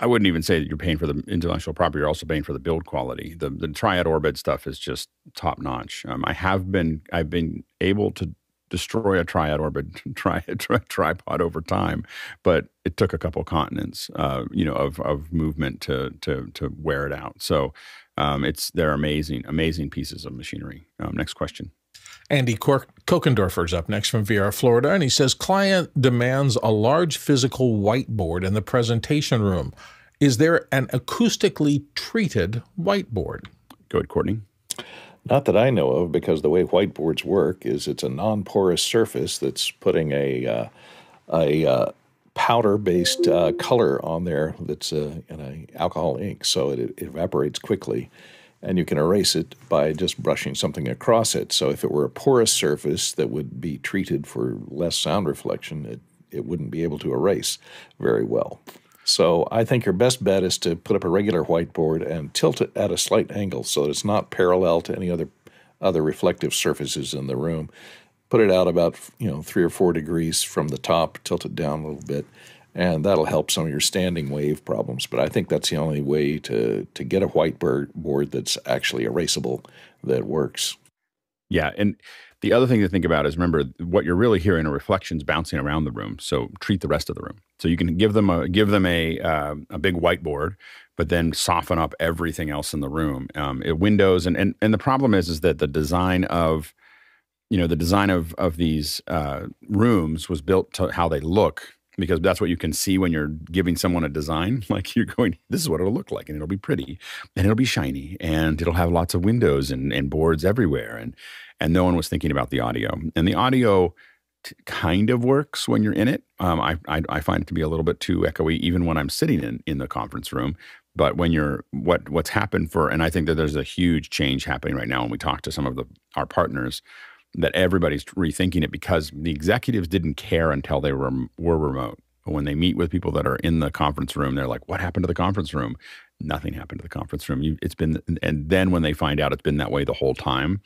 I wouldn't even say that you're paying for the intellectual property. You're also paying for the build quality. The the Triad Orbit stuff is just top notch. Um, I have been I've been able to destroy a Triad Orbit tri tri tripod over time, but it took a couple continents, uh, you know, of of movement to to to wear it out. So um, it's they're amazing, amazing pieces of machinery. Um, next question. Andy Kokendorfer's up next from V R Florida, and he says, client demands a large physical whiteboard in the presentation room. Is there an acoustically treated whiteboard? Go ahead, Courtney. Not that I know of, because the way whiteboards work is it's a non-porous surface that's putting a, uh, a uh, powder-based uh, color on there that's uh, in an alcohol ink, so it, it evaporates quickly. And you can erase it by just brushing something across it. So if it were a porous surface that would be treated for less sound reflection, it, it wouldn't be able to erase very well. So I think your best bet is to put up a regular whiteboard and tilt it at a slight angle so that it's not parallel to any other other reflective surfaces in the room. Put it out about you know three or four degrees from the top, tilt it down a little bit, and that'll help some of your standing wave problems. But I think that's the only way to, to get a whiteboard that's actually erasable that works. Yeah, and the other thing to think about is, remember, what you're really hearing are reflections bouncing around the room, so treat the rest of the room. So you can give them a, give them a, uh, a big whiteboard, but then soften up everything else in the room. Um, it, windows, and, and, and the problem is, is that the design of, you know, the design of, of these uh, rooms was built to how they look, because that's what you can see when you're giving someone a design. Like you're going, this is what it'll look like, and it'll be pretty, and it'll be shiny, and it'll have lots of windows and, and boards everywhere. And, and no one was thinking about the audio. And the audio t kind of works when you're in it. Um, I, I, I find it to be a little bit too echoey, even when I'm sitting in, in the conference room. But when you're, what what's happened for, and I think that there's a huge change happening right now when we talk to some of the our partners, that everybody's rethinking it, because the executives didn't care until they were, were remote. But when they meet with people that are in the conference room, they're like, what happened to the conference room? Nothing happened to the conference room. You, it's been, and then when they find out it's been that way the whole time,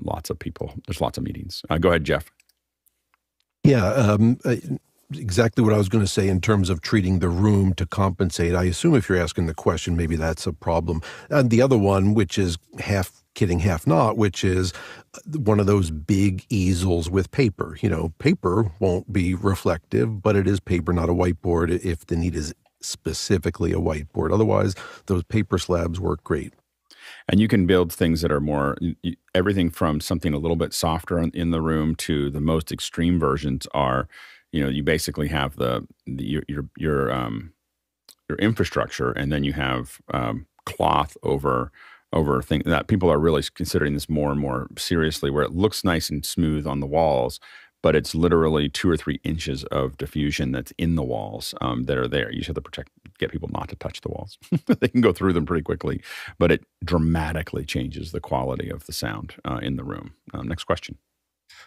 lots of people, there's lots of meetings. Uh, go ahead, Jeff. Yeah, um, exactly what I was going to say in terms of treating the room to compensate. I assume if you're asking the question, maybe that's a problem. And the other one, which is half kidding, half not, which is one of those big easels with paper. You know, paper won't be reflective, but it is paper, not a whiteboard, if the need is specifically a whiteboard. Otherwise, those paper slabs work great. And you can build things that are more, everything from something a little bit softer in the room to the most extreme versions are, you know, you basically have the, the your, your, your, um, your infrastructure, and then you have um, cloth over, over things that people are really considering this more and more seriously, where it looks nice and smooth on the walls, but it's literally two or three inches of diffusion that's in the walls um, that are there. You just have to protect, get people not to touch the walls. They can go through them pretty quickly, but it dramatically changes the quality of the sound uh, in the room. Um, next question.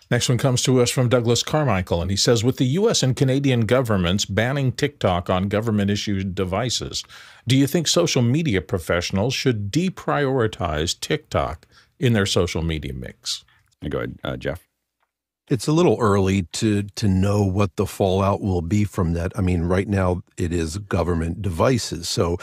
Next one comes to us from Douglas Carmichael, and he says, with the U S and Canadian governments banning TikTok on government-issued devices, do you think social media professionals should deprioritize TikTok in their social media mix? Go ahead, uh, Jeff. It's a little early to to know what the fallout will be from that. I mean, right now it is government devices. So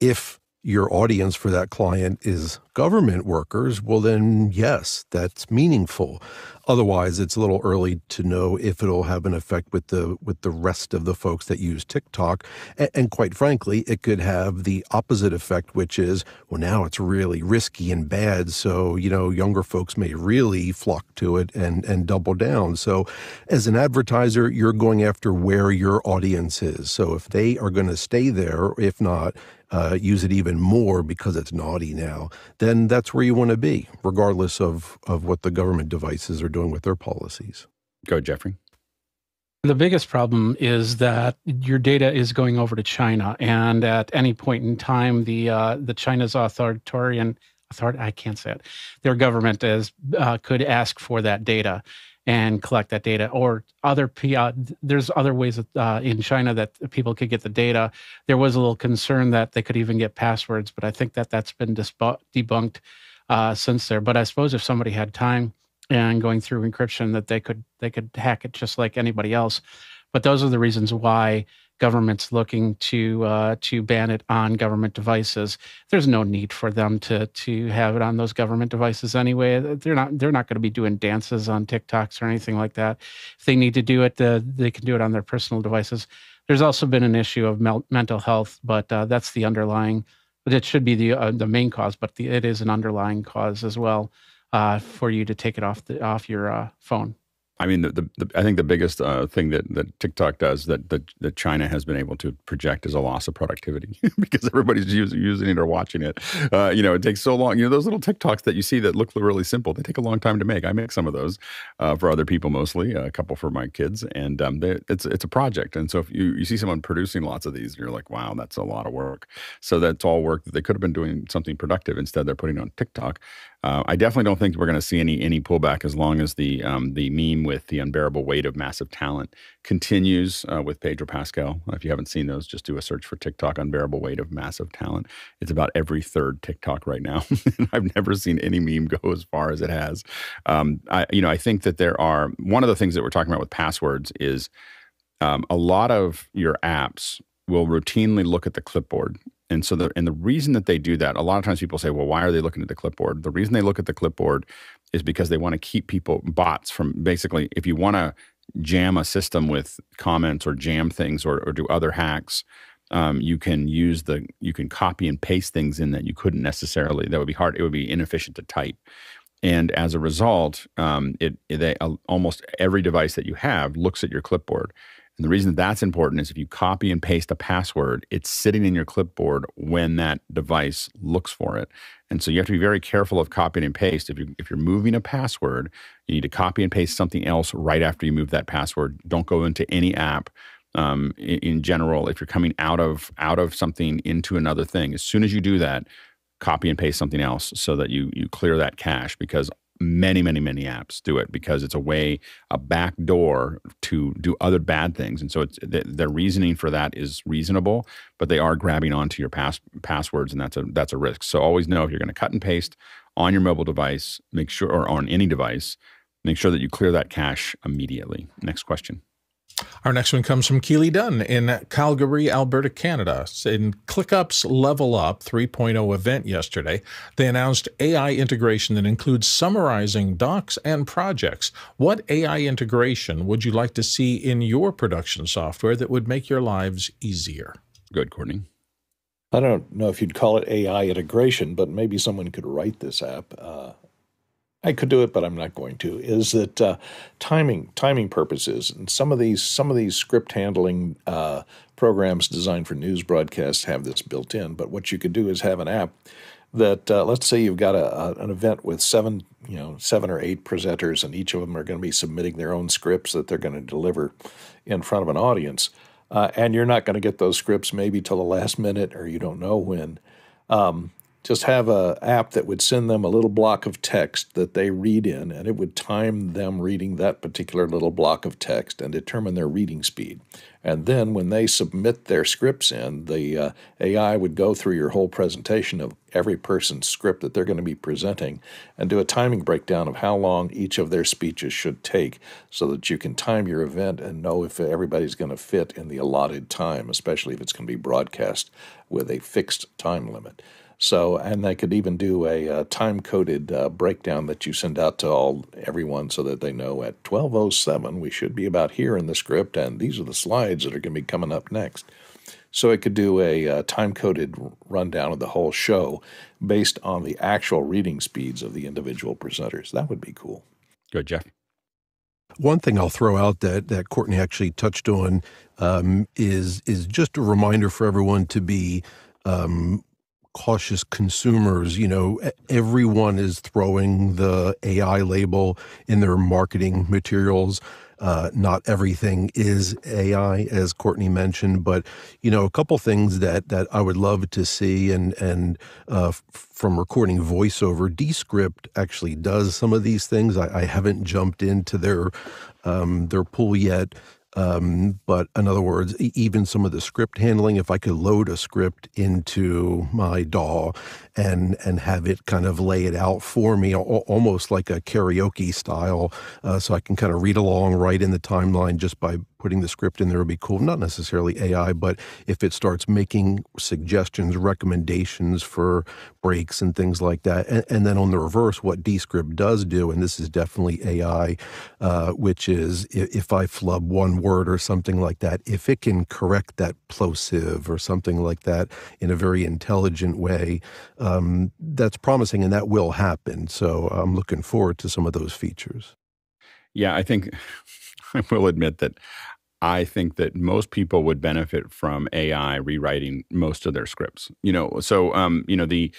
if your audience for that client is government workers, well then, yes, that's meaningful. Otherwise, it's a little early to know if it'll have an effect with the with the rest of the folks that use TikTok. And, and quite frankly, it could have the opposite effect, which is, well, now it's really risky and bad. So, you know, younger folks may really flock to it and, and double down. So as an advertiser, you're going after where your audience is. So if they are going to stay there, if not, Uh, use it even more because it's naughty now, then that's where you want to be, regardless of, of what the government devices are doing with their policies. Go, Jeffrey. The biggest problem is that your data is going over to China, and at any point in time, the uh, the China's authoritarian, authority, I can't say it, their government is, uh, could ask for that data and collect that data, or other P R, there's other ways uh, in China that people could get the data. There was a little concern that they could even get passwords, but I think that that's been debunked uh, since there. But I suppose if somebody had time and going through encryption, that they could they could hack it just like anybody else. But those are the reasons why government's looking to uh, to ban it on government devices. There's no need for them to to have it on those government devices anyway. They're not they're not going to be doing dances on TikToks or anything like that. If they need to do it, uh, they can do it on their personal devices. There's also been an issue of mel mental health, but uh, that's the underlying. But it should be the uh, the main cause, but the, it is an underlying cause as well uh, for you to take it off the off your uh, phone. I mean, the, the, the, I think the biggest uh, thing that, that TikTok does that, that that China has been able to project is a loss of productivity because everybody's use, using it or watching it. Uh, you know, it takes so long. You know, those little TikToks that you see that look really simple, they take a long time to make. I make some of those uh, for other people mostly, a couple for my kids, and um, they, it's it's a project. And so if you, you see someone producing lots of these, you're like, wow, that's a lot of work. So that's all work that they could have been doing something productive. Instead, they're putting it on TikTok. Uh, I definitely don't think we're going to see any any pullback as long as the um, the meme with the unbearable weight of massive talent continues uh, with Pedro Pascal. If you haven't seen those, just do a search for TikTok unbearable weight of massive talent. It's about every third TikTok right now. I've never seen any meme go as far as it has. Um, I, you know, I think that there are, one of the things that we're talking about with passwords is um, a lot of your apps will routinely look at the clipboard. And so the, and the reason that they do that, a lot of times people say, well, why are they looking at the clipboard? The reason they look at the clipboard is because they want to keep people, bots, from basically, if you want to jam a system with comments or jam things or, or do other hacks, um, you can use the, you can copy and paste things in that you couldn't necessarily, that would be hard, it would be inefficient to type. And as a result, um, it, they, uh, almost every device that you have looks at your clipboard. And the reason that that's important is if you copy and paste a password, it's sitting in your clipboard when that device looks for it. And so you have to be very careful of copying and paste. If you if you're moving a password, you need to copy and paste something else right after you move that password. Don't go into any app. Um, in, in general, if you're coming out of out of something into another thing, as soon as you do that, copy and paste something else so that you you clear that cache, because many, many, many apps do it because it's a way, a back door to do other bad things. And so it's, the, the reasoning for that is reasonable, but they are grabbing onto your pass, passwords, and that's a, that's a risk. So always know if you're going to cut and paste on your mobile device, make sure, or on any device, make sure that you clear that cache immediately. Next question. Our next one comes from Keely Dunn in Calgary, Alberta, Canada. In ClickUp's Level Up three point oh event yesterday, they announced A I integration that includes summarizing docs and projects. What A I integration would you like to see in your production software that would make your lives easier? Good, Courtney. I don't know if you'd call it A I integration, but maybe someone could write this app. Uh, I could do it, but I'm not going to, is that uh, timing timing purposes. And some of these some of these script handling uh, programs designed for news broadcasts have this built in. But what you could do is have an app that, uh, let's say you've got a, a, an event with seven, you know, seven or eight presenters, and each of them are going to be submitting their own scripts that they're going to deliver in front of an audience. Uh, and you're not going to get those scripts maybe till the last minute, or you don't know when. Um, Just have an app that would send them a little block of text that they read in, and it would time them reading that particular little block of text and determine their reading speed. And then when they submit their scripts in, the uh, A I would go through your whole presentation of every person's script that they're going to be presenting and do a timing breakdown of how long each of their speeches should take, so that you can time your event and know if everybody's going to fit in the allotted time, especially if it's going to be broadcast with a fixed time limit. So, and they could even do a uh, time-coded uh, breakdown that you send out to all everyone, so that they know at twelve oh seven we should be about here in the script, and these are the slides that are going to be coming up next. So it could do a uh, time-coded rundown of the whole show based on the actual reading speeds of the individual presenters. That would be cool. Good, Jeff. One thing I'll throw out that that Courtney actually touched on um, is is just a reminder for everyone to be Um, cautious consumers. You know, everyone is throwing the A I label in their marketing materials. Uh, not everything is A I, as Courtney mentioned, but, you know, a couple things that that I would love to see, and and uh, from recording voiceover, Descript actually does some of these things. I, I haven't jumped into their um, their pool yet. Um, but in other words, even some of the script handling, if I could load a script into my D A W and and have it kind of lay it out for me, almost like a karaoke style, uh, so I can kind of read along right in the timeline just by putting the script in there, would be cool. Not necessarily A I, but if it starts making suggestions, recommendations for breaks and things like that. And, and then on the reverse, what Descript does do, and this is definitely A I, uh, which is if I flub one word or something like that, if it can correct that plosive or something like that in a very intelligent way, um, that's promising, and that will happen. So I'm looking forward to some of those features. Yeah, I think I will admit that I think that most people would benefit from A I rewriting most of their scripts. You know, so um, you know, the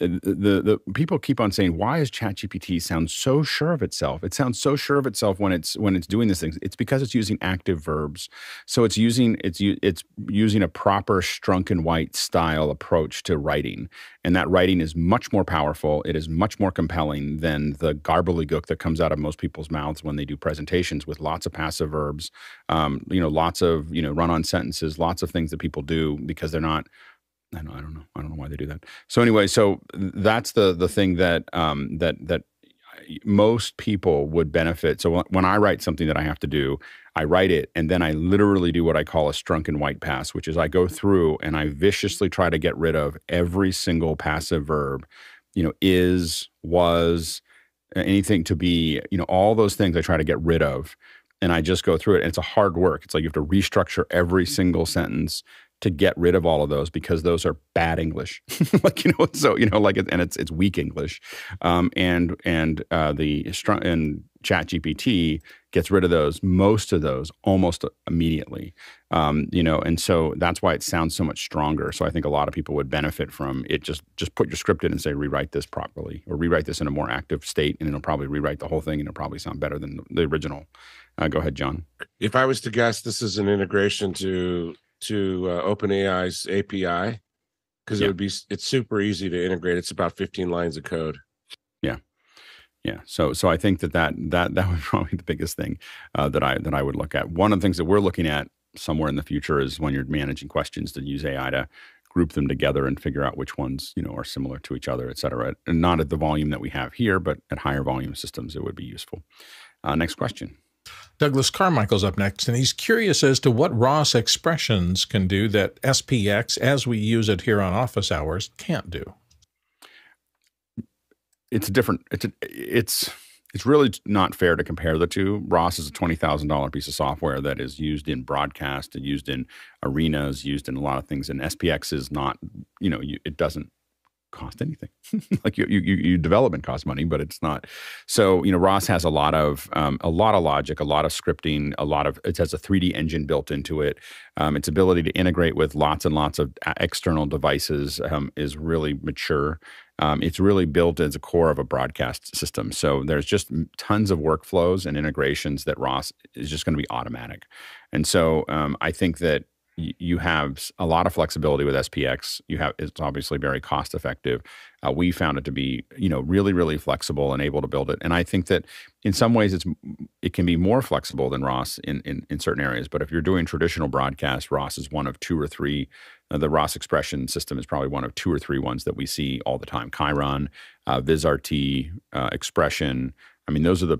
the the people keep on saying, why is ChatGPT sound so sure of itself? It sounds so sure of itself when it's when it's doing these things. It's because it's using active verbs. So it's using it's it's using a proper Strunken White style approach to writing, and that writing is much more powerful. It is much more compelling than the gobbledygook that comes out of most people's mouths when they do presentations, with lots of passive verbs, um, you know, lots of you know run-on sentences, lots of things that people do because they're not. I don't, I don't know. I don't know why they do that. So anyway, so that's the the thing that um, that that most people would benefit. So when I write something that I have to do, I write it, and then I literally do what I call a Strunken White pass, which is I go through and I viciously try to get rid of every single passive verb, you know, is, was, anything to be, you know, all those things I try to get rid of, and I just go through it. And it's a hard work. It's like you have to restructure every single sentence to get rid of all of those, because those are bad English. Like, you know, so, you know, like, and it's it's weak English. Um, and and uh, the and ChatGPT gets rid of those, most of those, almost immediately. Um, you know, and so that's why it sounds so much stronger. So I think a lot of people would benefit from it. Just just put your script in and say, rewrite this properly, or rewrite this in a more active state, and it'll probably rewrite the whole thing, and it'll probably sound better than the original. Uh, go ahead, John. If I was to guess, this is an integration to to uh, OpenAI's A P I, because yeah. it would be it's super easy to integrate. It's about fifteen lines of code. Yeah, yeah. So so I think that that that that would probably be the biggest thing uh, that I that I would look at. One of the things that we're looking at somewhere in the future is when you're managing questions, to use A I to group them together and figure out which ones you know are similar to each other, et cetera. And not at the volume that we have here, but at higher volume systems, it would be useful. Uh, next question. Douglas Carmichael's up next, and he's curious as to what R O S expressions can do that S P X, as we use it here on office hours, can't do. It's different. It's a, it's it's really not fair to compare the two. R O S is a twenty thousand dollar piece of software that is used in broadcast and used in arenas, used in a lot of things. And S P X is not, you know, you, it doesn't cost anything. Like you, you, you development costs money, but it's not. So, you know, R O S has a lot of, um, a lot of logic, a lot of scripting, a lot of, it has a three D engine built into it. Um, its ability to integrate with lots and lots of external devices um, is really mature. Um, it's really built as a core of a broadcast system. So there's just tons of workflows and integrations that R O S is just going to be automatic. And so um, I think that you have a lot of flexibility with S P X. You have, it's obviously very cost effective. Uh, we found it to be, you know, really, really flexible and able to build it. And I think that in some ways it's, it can be more flexible than R O S in, in, in certain areas. But if you're doing traditional broadcast, R O S is one of two or three. Uh, the R O S expression system is probably one of two or three ones that we see all the time. Chiron, uh, VizRT, uh, Expression. I mean, those are the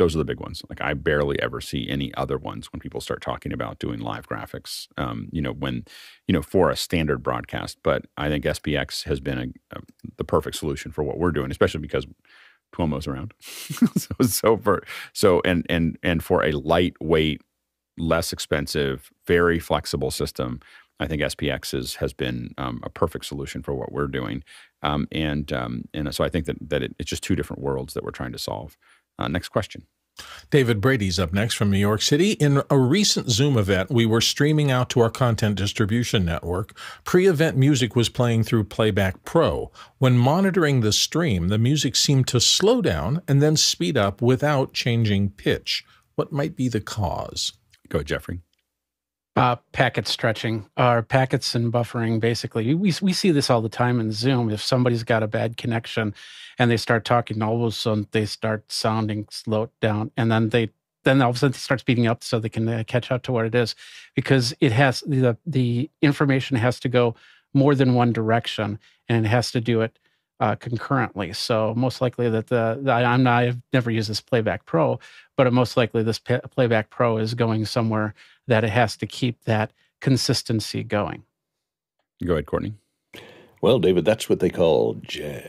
Those are the big ones. Like I barely ever see any other ones when people start talking about doing live graphics, um, you know, when, you know, for a standard broadcast. But I think S P X has been a, a, the perfect solution for what we're doing, especially because Tuomo's around. so, so for, so, and, and, and for a lightweight, less expensive, very flexible system, I think S P X is, has been um, a perfect solution for what we're doing. Um, and, um, and so I think that, that it, it's just two different worlds that we're trying to solve. Uh, next question. David Brady's up next from New York City. In a recent Zoom event, we were streaming out to our content distribution network. Pre-event music was playing through Playback Pro. When monitoring the stream, the music seemed to slow down and then speed up without changing pitch. What might be the cause? Go, Jeffrey. Uh, packet stretching, or uh, packets and buffering, basically. We, we see this all the time in Zoom. If somebody's got a bad connection and they start talking, all of a sudden they start sounding slowed down. And then they then all of a sudden they start speeding up so they can uh, catch up to what it is. Because it has the, the information has to go more than one direction, and it has to do it uh, concurrently. So most likely that the, the I'm not, I've never used this Playback Pro, but most likely this Playback Pro is going somewhere that it has to keep that consistency going. Go ahead, Courtney. Well, David, that's what they call jazz.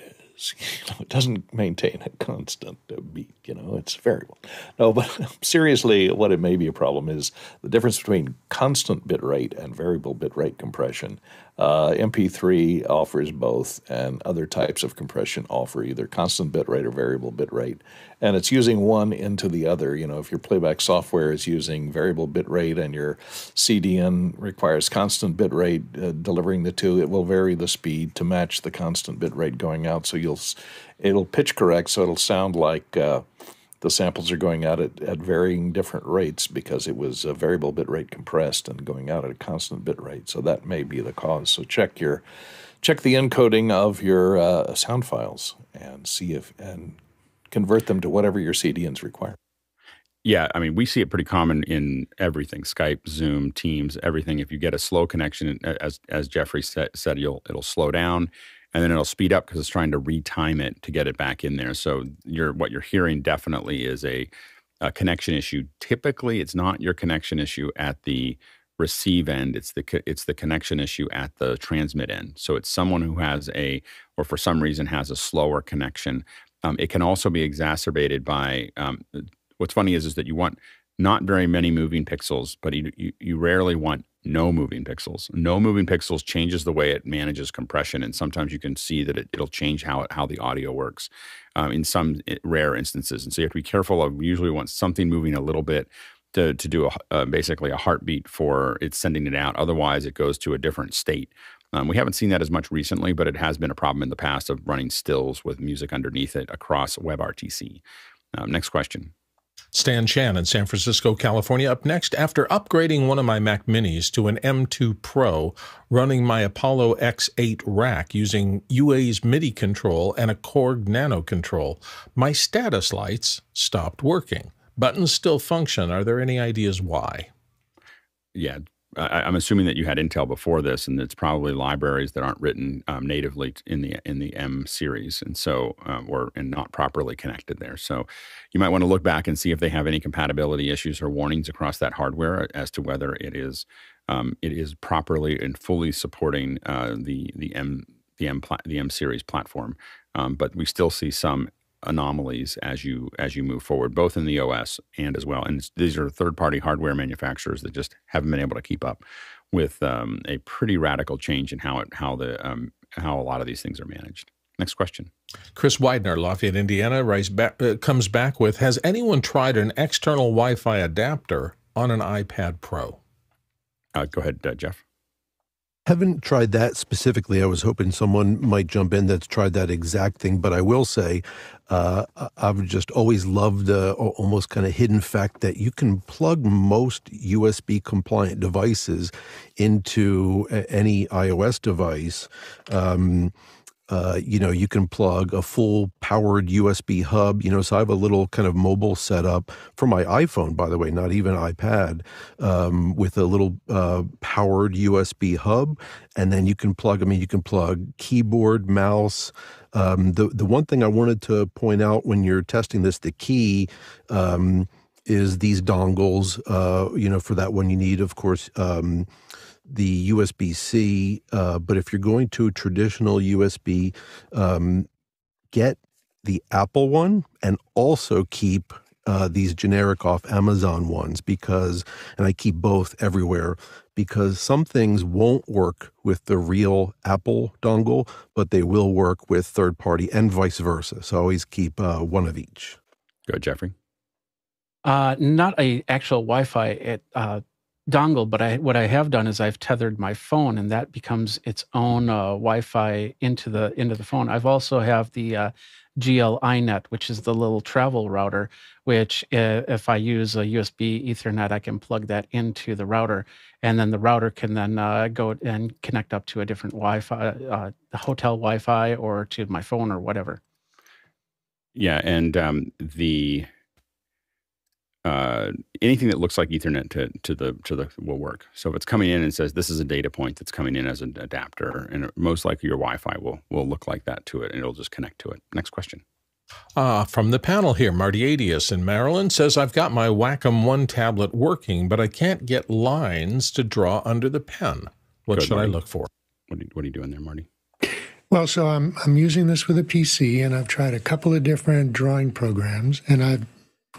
You know, it doesn't maintain a constant beat, you know, it's a variable. No, but seriously, what it may be a problem is the difference between constant bitrate and variable bitrate compression. Uh, M P three offers both, and other types of compression offer either constant bitrate or variable bitrate. And it's using one into the other. You know, if your playback software is using variable bitrate and your C D N requires constant bitrate uh, delivering the two, it will vary the speed to match the constant bitrate going out. So you'll, it'll pitch correct, so it'll sound like uh, the samples are going out at, at varying different rates because it was a variable bitrate compressed and going out at a constant bitrate. So that may be the cause. So check your, check the encoding of your uh, sound files and see if and convert them to whatever your C D Ns require. Yeah, I mean, we see it pretty common in everything: Skype, Zoom, Teams, everything. If you get a slow connection, as as Jeffrey said, said you'll it'll slow down. And then it'll speed up because it's trying to retime it to get it back in there. So you're, what you're hearing definitely is a, a connection issue. Typically, it's not your connection issue at the receive end. It's the, it's the connection issue at the transmit end. So it's someone who has a, or for some reason has a slower connection. Um, it can also be exacerbated by, um, what's funny is, is that you want not very many moving pixels, but you, you, you rarely want no moving pixels. No moving pixels changes the way it manages compression, and sometimes you can see that it, it'll change how it, how the audio works um, in some rare instances. And so you have to be careful of, usually want something moving a little bit to, to do a, uh, basically a heartbeat for it sending it out. Otherwise, it goes to a different state. Um, we haven't seen that as much recently, but it has been a problem in the past of running stills with music underneath it across WebRTC. Um, next question. Stan Chan in San Francisco, California, up next. After upgrading one of my Mac Minis to an M two Pro, running my Apollo X eight rack using U A's MIDI control and a Korg Nano control, my status lights stopped working. Buttons still function. Are there any ideas why? Yeah, I, I'm assuming that you had Intel before this, and it's probably libraries that aren't written um, natively in the in the M series, and so um, or and not properly connected there. So you might want to look back and see if they have any compatibility issues or warnings across that hardware as to whether it is um, it is properly and fully supporting uh, the the M the M the M series platform. Um, but we still see some anomalies as you as you move forward, both in the O S and as well. And these are third-party hardware manufacturers that just haven't been able to keep up with um, a pretty radical change in how it how the um, how a lot of these things are managed. Next question. Chris Widener, Lafayette, Indiana, back, uh, comes back with: has anyone tried an external Wi-Fi adapter on an iPad Pro? Uh, go ahead, uh, Jeff. Haven't tried that specifically. I was hoping someone might jump in that's tried that exact thing, but I will say uh, I've just always loved the almost kind of hidden fact that you can plug most U S B compliant devices into any iOS device. Um, Uh, you know, you can plug a full powered U S B hub, you know, so I have a little kind of mobile setup for my iPhone, by the way, not even iPad, um, with a little uh, powered U S B hub. And then you can plug, I mean, you can plug keyboard, mouse. Um, the, the one thing I wanted to point out when you're testing this, the key, um, is these dongles, uh, you know, for that one you need, of course, um, the U S B C, uh, but if you're going to a traditional U S B, um, get the Apple one and also keep uh, these generic off Amazon ones, because, and I keep both everywhere, because some things won't work with the real Apple dongle, but they will work with third party and vice versa. So always keep uh, one of each. Go ahead, Jeffrey. Uh, not a actual Wi-Fi at, uh, dongle, but I, what I have done is I've tethered my phone, and that becomes its own uh, Wi-Fi into the into the phone. I've also have the uh, G L I net, which is the little travel router, which uh, if I use a U S B Ethernet, I can plug that into the router, and then the router can then uh, go and connect up to a different Wi-Fi, uh, hotel Wi-Fi, or to my phone or whatever. Yeah, and um, the. Uh, anything that looks like Ethernet to, to the to the will work. So if it's coming in and says this is a data point that's coming in as an adapter, and most likely your Wi-Fi will will look like that to it, and it'll just connect to it. Next question. Uh, from the panel here, Marty Adius in Maryland says, I've got my Wacom One tablet working, but I can't get lines to draw under the pen. What Good, should Marty. I look for? What are, you, what are you doing there, Marty? Well, so I'm I'm using this with a P C, and I've tried a couple of different drawing programs, and I've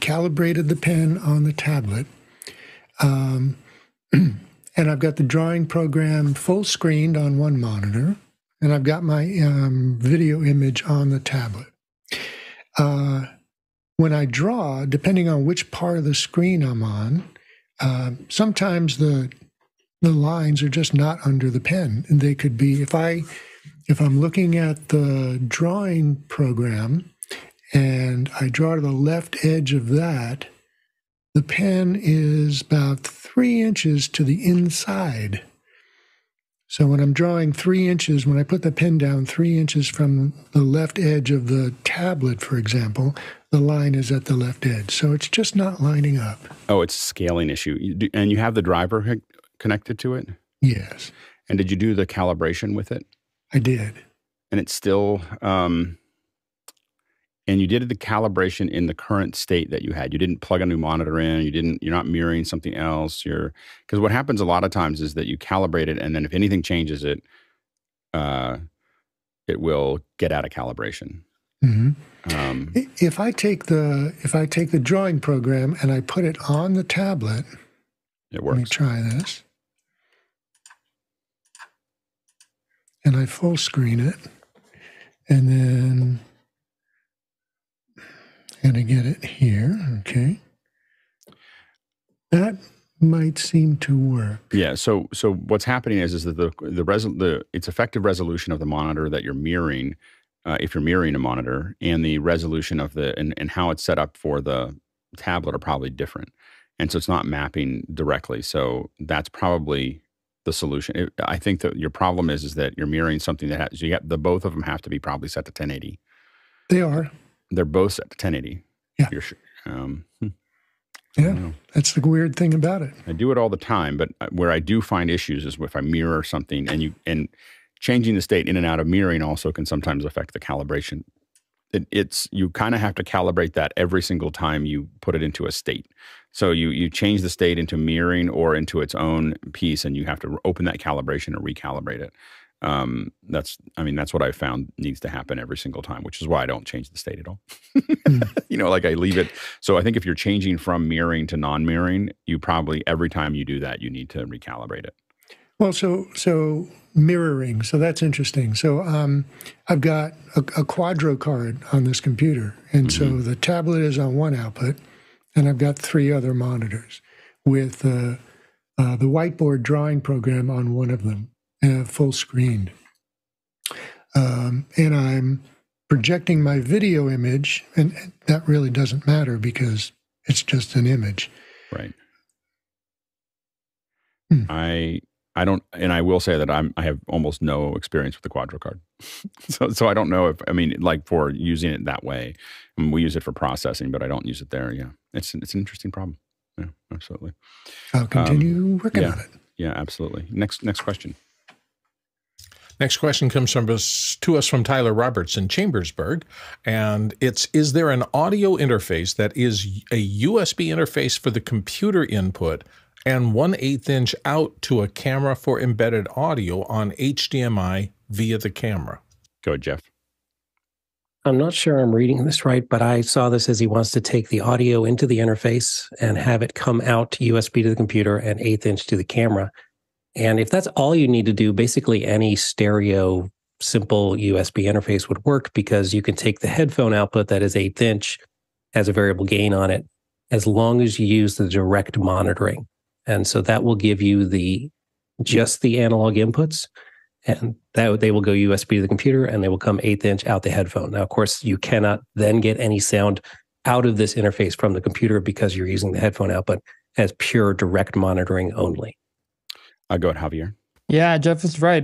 calibrated the pen on the tablet, um, and I've got the drawing program full screened on one monitor, and I've got my um, video image on the tablet. Uh, when I draw, depending on which part of the screen I'm on, uh, sometimes the the lines are just not under the pen, and they could be if I if I'm looking at the drawing program. And I draw to the left edge of that, the pen is about three inches to the inside. So when I'm drawing three inches, when I put the pen down three inches from the left edge of the tablet, for example, the line is at the left edge. So it's just not lining up. Oh, it's a scaling issue. And you have the driver connected to it? Yes. And did you do the calibration with it? I did. And it's still... Um... And you did the calibration in the current state that you had. You didn't plug a new monitor in. You didn't. You're not mirroring something else. You're because what happens a lot of times is that you calibrate it, and then if anything changes it, uh, it will get out of calibration. Mm-hmm. um, if I take the if I take the drawing program and I put it on the tablet, it works. Let me try this, and I full screen it, and then. Going to get it here, okay. That might seem to work. Yeah. So, so what's happening is is that the the resol the it's effective resolution of the monitor that you're mirroring, uh, if you're mirroring a monitor, and the resolution of the and and how it's set up for the tablet are probably different, and so it's not mapping directly. So that's probably the solution. It, I think that your problem is is that you're mirroring something that has you got the both of them have to be probably set to ten eighty. They are. They're both set to ten eighty. Yeah. Um, Yeah, that's the weird thing about it. I do it all the time, but where I do find issues is if I mirror something, and you and changing the state in and out of mirroring also can sometimes affect the calibration. It, it's you kind of have to calibrate that every single time you put it into a state. So you you change the state into mirroring or into its own piece, and you have to open that calibration and recalibrate it. Um, that's, I mean, that's what I found needs to happen every single time, which is why I don't change the state at all. You know, like I leave it. So I think if you're changing from mirroring to non-mirroring, you probably, every time you do that, you need to recalibrate it. Well, so, so mirroring, so that's interesting. So, um, I've got a, a Quadro card on this computer. And mm-hmm. so the tablet is on one output and I've got three other monitors with, uh, uh, the whiteboard drawing program on one of them. Uh, full screened, um, and I'm projecting my video image, and that really doesn't matter because it's just an image. Right. Hmm. I I don't, and I will say that I'm I have almost no experience with the Quadro card, so so I don't know if I mean like for using it that way. I mean, we use it for processing, but I don't use it there. Yeah, it's it's an interesting problem. Yeah, absolutely. I'll continue um, working yeah, on it. Yeah, absolutely. Next next question. Next question comes from us, to us from Tyler Roberts in Chambersburg, and it's, is there an audio interface that is a U S B interface for the computer input and one eighth inch out to a camera for embedded audio on H D M I via the camera? Go ahead, Jeff. I'm not sure I'm reading this right, but I saw this as he wants to take the audio into the interface and have it come out U S B to the computer and one eighth inch to the camera. And if that's all you need to do, basically any stereo simple U S B interface would work because you can take the headphone output that is one eighth inch, has a variable gain on it, as long as you use the direct monitoring. And so that will give you the just the analog inputs, and that they will go U S B to the computer and they will come one eighth inch out the headphone. Now, of course, you cannot then get any sound out of this interface from the computer because you're using the headphone output as pure direct monitoring only. I'll go ahead, Javier. Yeah, Jeff is right.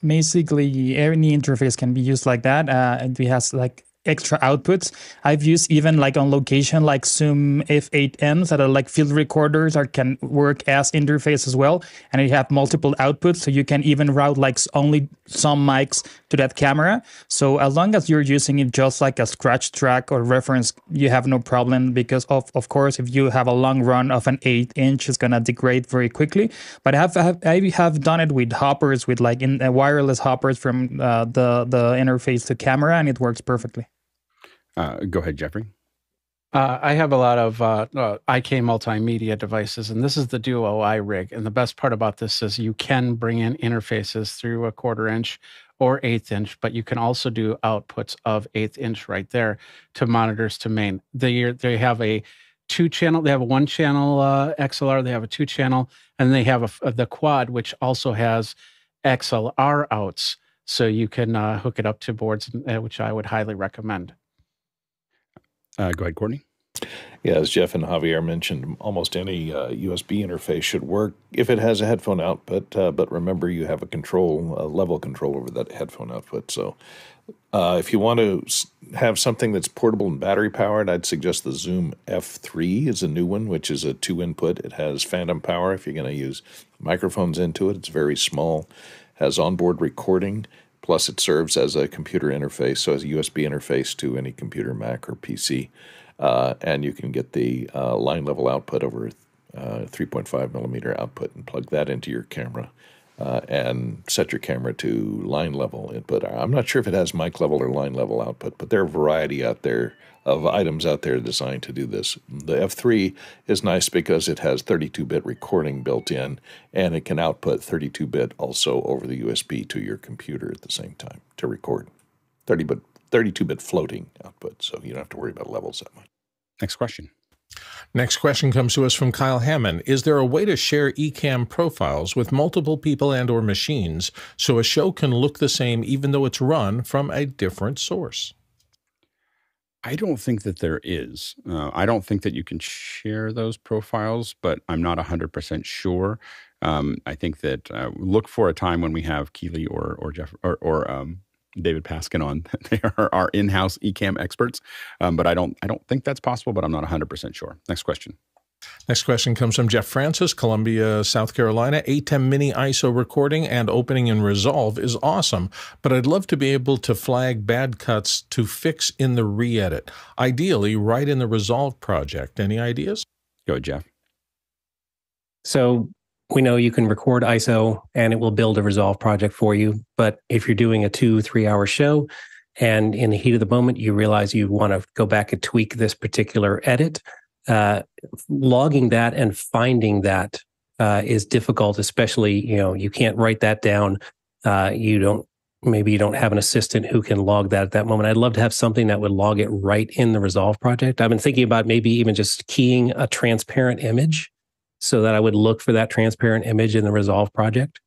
Basically, any interface can be used like that. Uh, and it has like extra outputs. I've used even like on location, like Zoom F eight Ms that are like field recorders or can work as interface as well. And you have multiple outputs. So you can even route like only some mics to that camera. So as long as you're using it just like a scratch track or reference, you have no problem because of, of course, if you have a long run of an eight inch, it's going to degrade very quickly. But I have, I have, I have done it with hoppers, with like in uh, wireless hoppers from uh, the, the interface to camera, and it works perfectly. Uh, go ahead, Jeffrey. Uh, I have a lot of uh, uh, I K multimedia devices, and this is the Duo iRig. And the best part about this is you can bring in interfaces through a quarter inch or eighth inch, but you can also do outputs of eighth inch right there to monitors to main. They they have a two channel, they have a one channel uh, X L R, they have a two channel, and they have a, the quad, which also has X L R outs, so you can uh, hook it up to boards, which I would highly recommend. Uh, go ahead, Courtney. Yeah, as Jeff and Javier mentioned, almost any uh, U S B interface should work if it has a headphone output. Uh, but remember, you have a control, a level control over that headphone output. So uh, if you want to have something that's portable and battery powered, I'd suggest the Zoom F three is a new one, which is a two input. It has phantom power if you're going to use microphones into it. It's very small, has onboard recording. Plus, it serves as a computer interface, so as a U S B interface to any computer, Mac or P C. Uh, and you can get the uh, line level output over uh, three point five millimeter output and plug that into your camera uh, and set your camera to line level input. I'm not sure if it has mic level or line level output, but there are a variety out there of items out there designed to do this. The F three is nice because it has thirty-two bit recording built in, and it can output thirty-two bit also over the U S B to your computer at the same time to record. thirty-two bit floating output, so you don't have to worry about levels that much. Next question. Next question comes to us from Kyle Hammond. Is there a way to share ECAM profiles with multiple people and or machines so a show can look the same even though it's run from a different source? I don't think that there is. Uh, I don't think that you can share those profiles, but I'm not one hundred percent sure. Um, I think that uh, look for a time when we have Keeley or or Jeff or, or um, David Paskin on. They are our in-house ECAM experts, um, but I don't. I don't think that's possible. But I'm not one hundred percent sure. Next question. Next question comes from Jeff Francis, Columbia, South Carolina. ATEM Mini I S O recording and opening in Resolve is awesome, but I'd love to be able to flag bad cuts to fix in the re-edit, ideally right in the Resolve project. Any ideas? Go, Jeff. So we know you can record I S O and it will build a Resolve project for you, but if you're doing a two, three-hour show and in the heat of the moment you realize you want to go back and tweak this particular edit, Uh, logging that and finding that uh, is difficult, especially, you know, you can't write that down. Uh, you don't, maybe you don't have an assistant who can log that at that moment. I'd love to have something that would log it right in the Resolve project. I've been thinking about maybe even just keying a transparent image so that I would look for that transparent image in the Resolve project.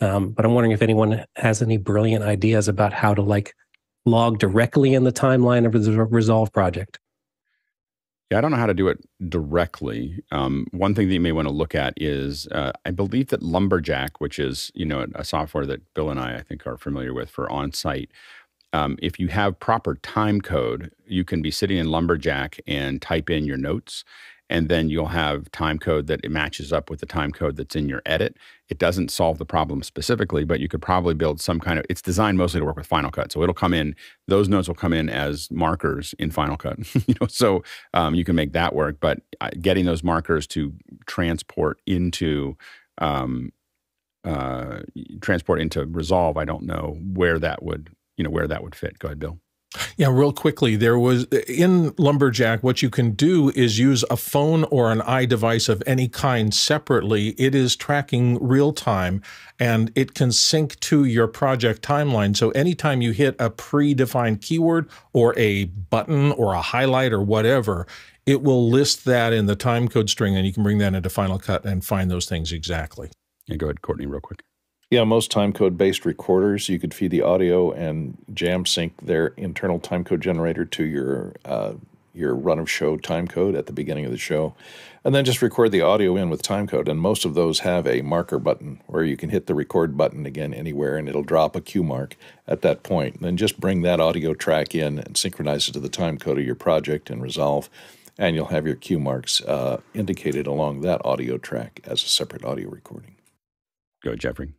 Um, but I'm wondering if anyone has any brilliant ideas about how to like log directly in the timeline of the Resolve project. Yeah, I don't know how to do it directly. Um, one thing that you may want to look at is, uh, I believe that Lumberjack, which is, you know, a software that Bill and I, I think, are familiar with for on-site, um, if you have proper time code, you can be sitting in Lumberjack and type in your notes, and then you'll have time code that it matches up with the time code that's in your edit. It doesn't solve the problem specifically, but you could probably build some kind of, it's designed mostly to work with Final Cut. So it'll come in, those notes will come in as markers in Final Cut. you know, So um, you can make that work, but getting those markers to transport into, um, uh, transport into Resolve, I don't know where that would, you know, where that would fit. Go ahead, Bill. Yeah, real quickly, there was in Lumberjack, what you can do is use a phone or an eye device of any kind separately. It is tracking real time and it can sync to your project timeline. So anytime you hit a predefined keyword or a button or a highlight or whatever, it will list that in the timecode string and you can bring that into Final Cut and find those things exactly. Yeah, go ahead, Courtney, real quick. Yeah, most timecode-based recorders, you could feed the audio and jam sync their internal timecode generator to your uh, your run-of-show timecode at the beginning of the show, and then just record the audio in with timecode. And most of those have a marker button where you can hit the record button again anywhere, and it'll drop a cue mark at that point. And then just bring that audio track in and synchronize it to the timecode of your project in Resolve, and you'll have your cue marks uh, indicated along that audio track as a separate audio recording. Go, Jeffrey.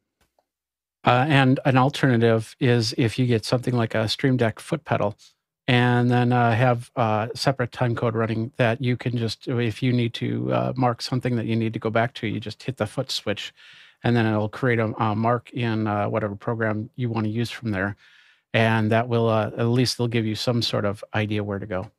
Uh, and an alternative is if you get something like a Stream Deck foot pedal and then uh, have a uh, separate timecode running that you can just, if you need to uh, mark something that you need to go back to, you just hit the foot switch and then it'll create a, a mark in uh, whatever program you want to use from there. And that will, uh, at least they'll give you some sort of idea where to go.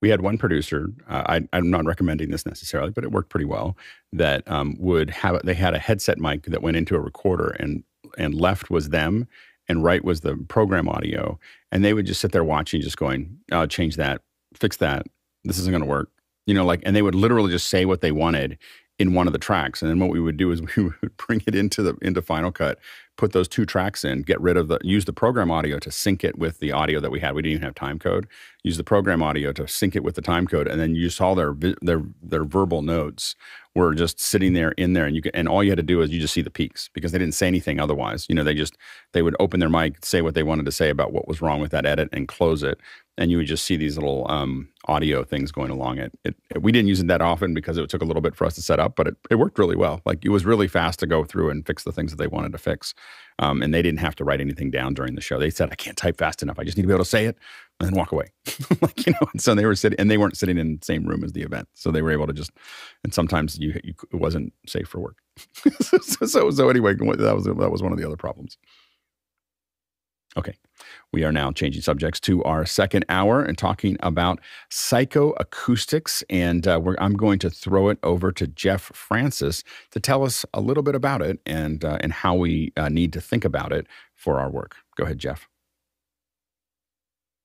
We had one producer, uh, I, I'm not recommending this necessarily, but it worked pretty well, that um, would have, they had a headset mic that went into a recorder and and left was them and right was the program audio. And they would just sit there watching, just going, oh, change that, fix that. This isn't going to work. You know, like, and they would literally just say what they wanted in one of the tracks. And then what we would do is we would bring it into the, into Final Cut, put those two tracks in, get rid of the, use the program audio to sync it with the audio that we had. We didn't even have time code. Use the program audio to sync it with the time code. And then you saw their, their, their verbal notes were just sitting there in there. And you could, and all you had to do is you just see the peaks because they didn't say anything otherwise. You know, they just, they would open their mic, say what they wanted to say about what was wrong with that edit and close it. And you would just see these little um, audio things going along it. It, it. We didn't use it that often because it took a little bit for us to set up, but it, it worked really well. Like it was really fast to go through and fix the things that they wanted to fix. Um, and they didn't have to write anything down during the show. They said, I can't type fast enough. I just need to be able to say it and then walk away. like, you know, and so they were sitting, and they weren't sitting in the same room as the event. So they were able to just, and sometimes you, you it wasn't safe for work. so, so, so anyway, that was, that was one of the other problems. Okay, we are now changing subjects to our second hour and talking about psychoacoustics, and uh, we're, I'm going to throw it over to Jeff Francis to tell us a little bit about it and, uh, and how we uh, need to think about it for our work. Go ahead, Jeff.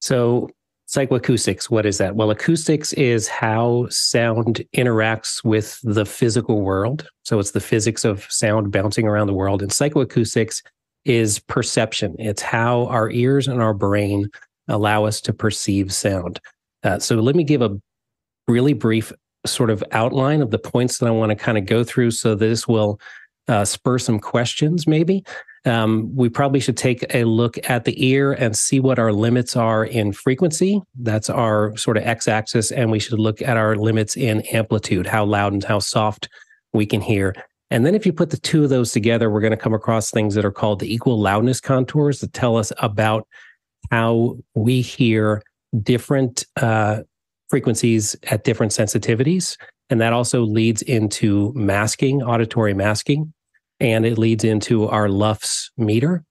So psychoacoustics, what is that? Well, acoustics is how sound interacts with the physical world. So it's the physics of sound bouncing around the world, and psychoacoustics is perception. It's how our ears and our brain allow us to perceive sound. Uh, so let me give a really brief sort of outline of the points that I want to kind of go through so this will uh, spur some questions maybe. Um, we probably should take a look at the ear and see what our limits are in frequency. That's our sort of x-axis, and we should look at our limits in amplitude, how loud and how soft we can hear. And then if you put the two of those together, we're going to come across things that are called the equal loudness contours that tell us about how we hear different uh, frequencies at different sensitivities. And that also leads into masking, auditory masking, and it leads into our LUFS meter.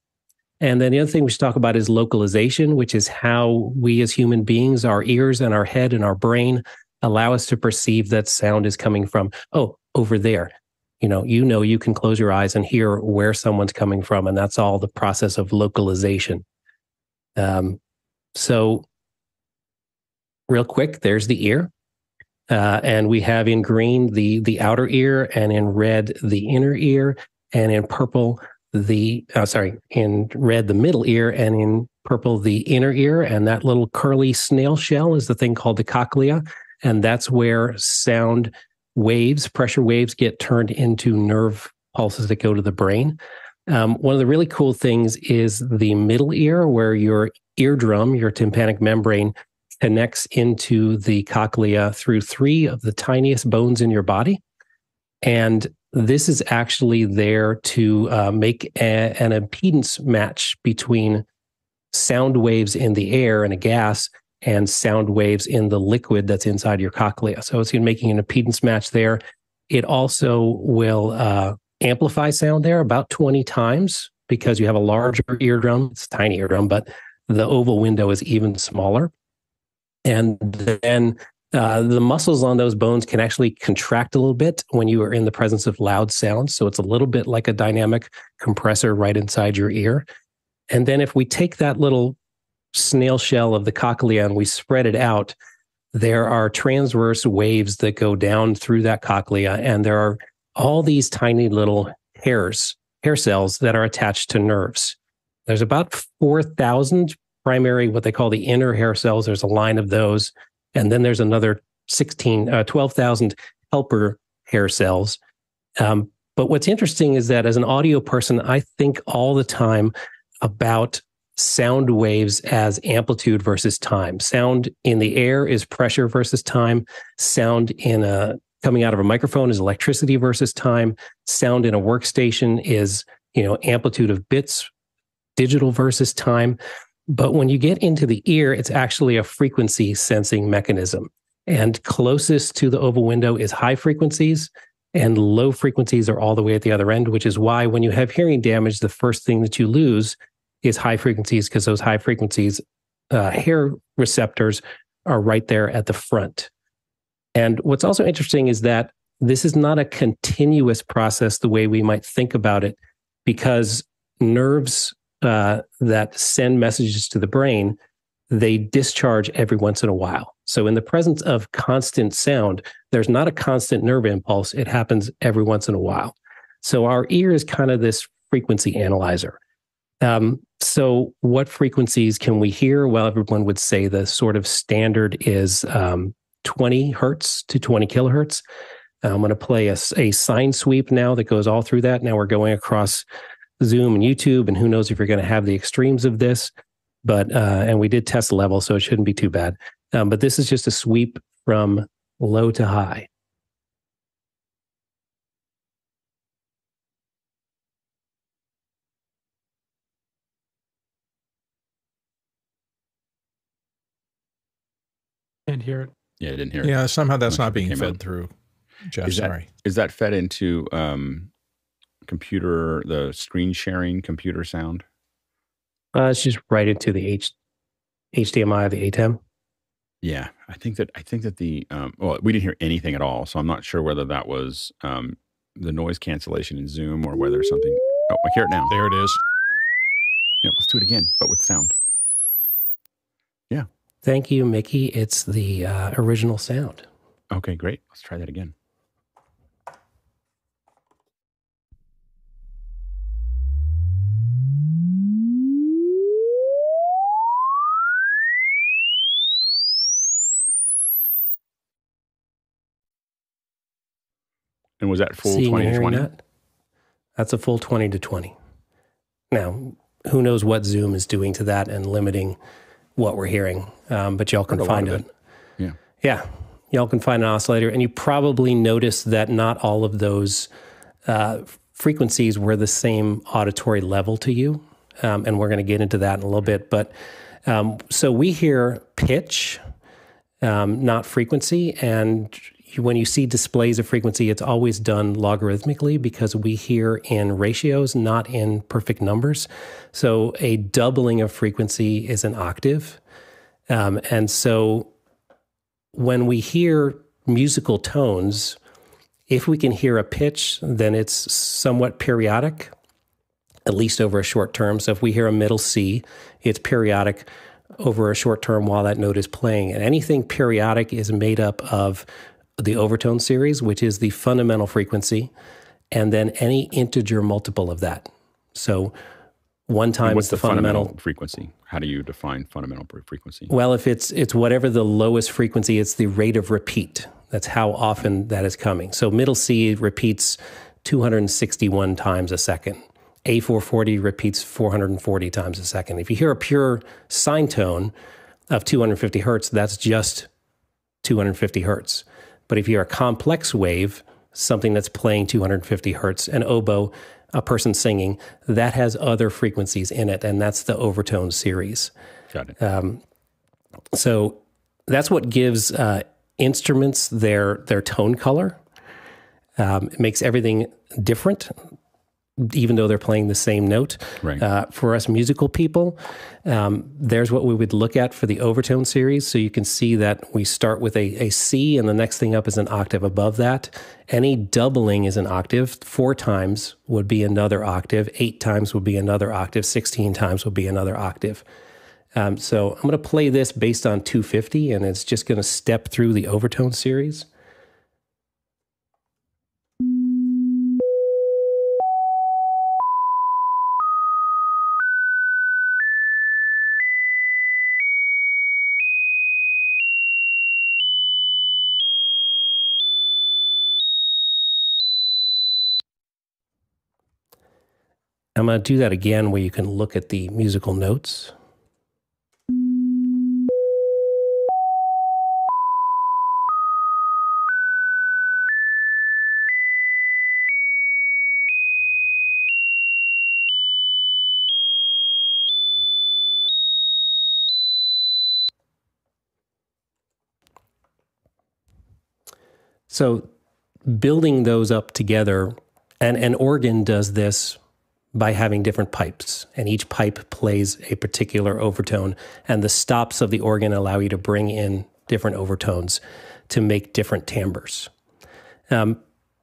And then the other thing we should talk about is localization, which is how we as human beings, our ears and our head and our brain allow us to perceive that sound is coming from, oh, over there. You know, you know, you can close your eyes and hear where someone's coming from, and that's all the process of localization. Um, so, real quick, there's the ear, uh, and we have in green the the outer ear, and in red the inner ear, and in purple the uh, sorry, in red the middle ear, and in purple the inner ear, and that little curly snail shell is the thing called the cochlea, and that's where sound waves, pressure waves, get turned into nerve pulses that go to the brain. Um, one of the really cool things is the middle ear, where your eardrum, your tympanic membrane, connects into the cochlea through three of the tiniest bones in your body. And this is actually there to uh, make a, an impedance match between sound waves in the air and a gas and sound waves in the liquid that's inside your cochlea. So it's making an impedance match there. It also will uh, amplify sound there about twenty times because you have a larger eardrum. It's a tiny eardrum, but the oval window is even smaller. And then uh, the muscles on those bones can actually contract a little bit when you are in the presence of loud sound. So it's a little bit like a dynamic compressor right inside your ear. And then if we take that little snail shell of the cochlea and we spread it out, there are transverse waves that go down through that cochlea, and there are all these tiny little hairs, hair cells that are attached to nerves. There's about four thousand primary, what they call the inner hair cells. There's a line of those. And then there's another sixteen, uh, twelve thousand helper hair cells. Um, but what's interesting is that as an audio person, I think all the time about sound waves as amplitude versus time. Sound in the air is pressure versus time. Sound in a coming out of a microphone is electricity versus time. Sound in a workstation is, you know, amplitude of bits, digital versus time. But when you get into the ear, it's actually a frequency sensing mechanism. And closest to the oval window is high frequencies, and low frequencies are all the way at the other end, which is why when you have hearing damage, the first thing that you lose is high frequencies, because those high frequencies uh, hair receptors are right there at the front. And what's also interesting is that this is not a continuous process the way we might think about it, because nerves uh, that send messages to the brain, they discharge every once in a while. So in the presence of constant sound, there's not a constant nerve impulse. It happens every once in a while. So our ear is kind of this frequency analyzer. Um, so what frequencies can we hear? Well, everyone would say the sort of standard is um, twenty hertz to twenty kilohertz. I'm going to play a, a sine sweep now that goes all through that. Now we're going across Zoom and YouTube, and who knows if you're going to have the extremes of this. But uh, and we did test level, so it shouldn't be too bad. Um, but this is just a sweep from low to high. Didn't hear it. Yeah, I didn't hear it. Yeah, somehow that's not being fed through. Jeff, is that, sorry. Is that fed into um, computer, the screen sharing computer sound? Uh, it's just right into the H, HDMI, the ATEM. Yeah, I think that I think that the um, well, we didn't hear anything at all, so I'm not sure whether that was um, the noise cancellation in Zoom or whether something. Oh, I hear it now. There it is. Yeah, let's do it again, but with sound. Yeah. Thank you, Mickey. It's the uh, original sound. Okay, great. Let's try that again. And was that full twenty to twenty? That? That's a full twenty to twenty. Now, who knows what Zoom is doing to that and limiting what we're hearing, um, but y'all can find it. it. Yeah. Yeah. Y'all can find an oscillator, and you probably noticed that not all of those uh, frequencies were the same auditory level to you, um, and we're going to get into that in a little bit. But um, so we hear pitch, um, not frequency, and when you see displays of frequency, it's always done logarithmically because we hear in ratios, not in perfect numbers. So a doubling of frequency is an octave. Um, and so when we hear musical tones, if we can hear a pitch, then it's somewhat periodic, at least over a short term. So if we hear a middle C, it's periodic over a short term while that note is playing. And anything periodic is made up of the overtone series, which is the fundamental frequency, and then any integer multiple of that. So one time is the, the fundamental, fundamental frequency. How do you define fundamental frequency? Well, if it's it's whatever the lowest frequency, it's the rate of repeat. That's how often that is coming. So middle C repeats two hundred sixty-one times a second. A four forty repeats four hundred forty times a second. If you hear a pure sine tone of two hundred fifty hertz, that's just two hundred fifty hertz. But if you're a complex wave, something that's playing two hundred fifty hertz, an oboe, a person singing, that has other frequencies in it, and that's the overtone series. Got it. Um, so that's what gives uh, instruments their their tone color. Um, it makes everything different, even though they're playing the same note. Right. Uh, for us musical people, um, there's what we would look at for the overtone series. So you can see that we start with a, a C, and the next thing up is an octave above that. Any doubling is an octave. Four times would be another octave. Eight times would be another octave. sixteen times would be another octave. Um, so I'm going to play this based on two fifty, and it's just going to step through the overtone series. I'm going to do that again where you can look at the musical notes. So building those up together, and an organ does this by having different pipes, and each pipe plays a particular overtone, and the stops of the organ allow you to bring in different overtones to make different timbres. Um,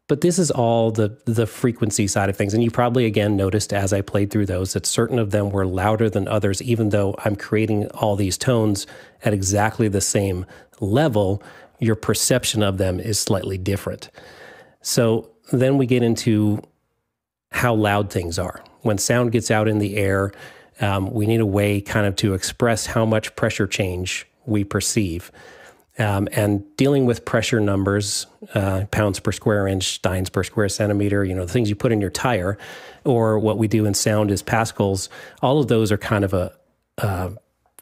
but this is all the, the frequency side of things, and you probably, again, noticed as I played through those that certain of them were louder than others, even though I'm creating all these tones at exactly the same level, your perception of them is slightly different. So then we get into how loud things are. When sound gets out in the air, um, we need a way kind of to express how much pressure change we perceive. Um, and dealing with pressure numbers, uh, pounds per square inch, dynes per square centimeter, you know, the things you put in your tire, or what we do in sound is pascals, all of those are kind of a uh,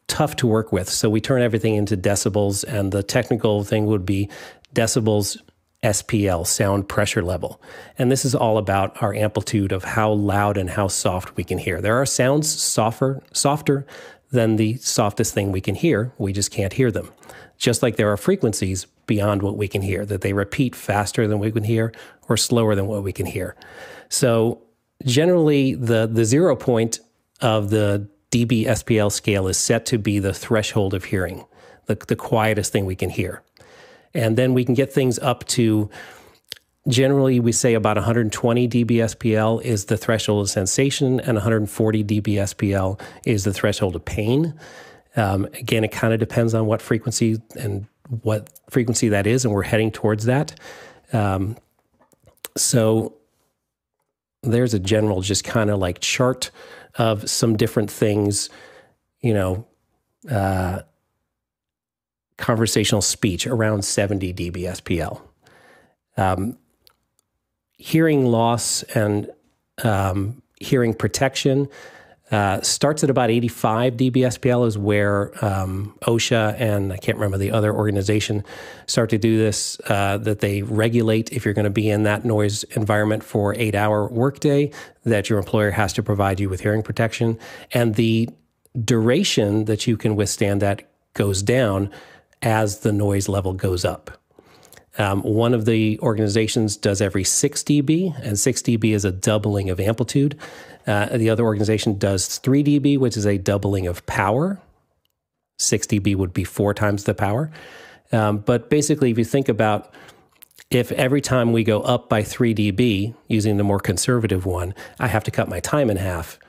tough to work with. So we turn everything into decibels, and the technical thing would be decibels S P L, sound pressure level. And this is all about our amplitude of how loud and how soft we can hear. There are sounds softer, softer than the softest thing we can hear. We just can't hear them. Just like there are frequencies beyond what we can hear, that they repeat faster than we can hear or slower than what we can hear. So generally the, the zero point of the dB S P L scale is set to be the threshold of hearing, the, the quietest thing we can hear. And then we can get things up to, generally we say about one hundred twenty dB S P L is the threshold of sensation, and one hundred forty dB S P L is the threshold of pain. Um, again, it kind of depends on what frequency and what frequency that is, and we're heading towards that. Um, so there's a general just kind of like chart of some different things, you know, uh, conversational speech around seventy dB S P L. Um, hearing loss and um, hearing protection Uh, starts at about eighty-five D B S P L is where um, OSHA and I can't remember the other organization start to do this, uh, that they regulate if you're going to be in that noise environment for eight-hour workday, that your employer has to provide you with hearing protection. And the duration that you can withstand that goes down as the noise level goes up. Um, one of the organizations does every six D B, and six D B is a doubling of amplitude. Uh, the other organization does three D B, which is a doubling of power. six D B would be four times the power. Um, but basically, if you think about if every time we go up by three D B, using the more conservative one, I have to cut my time in half.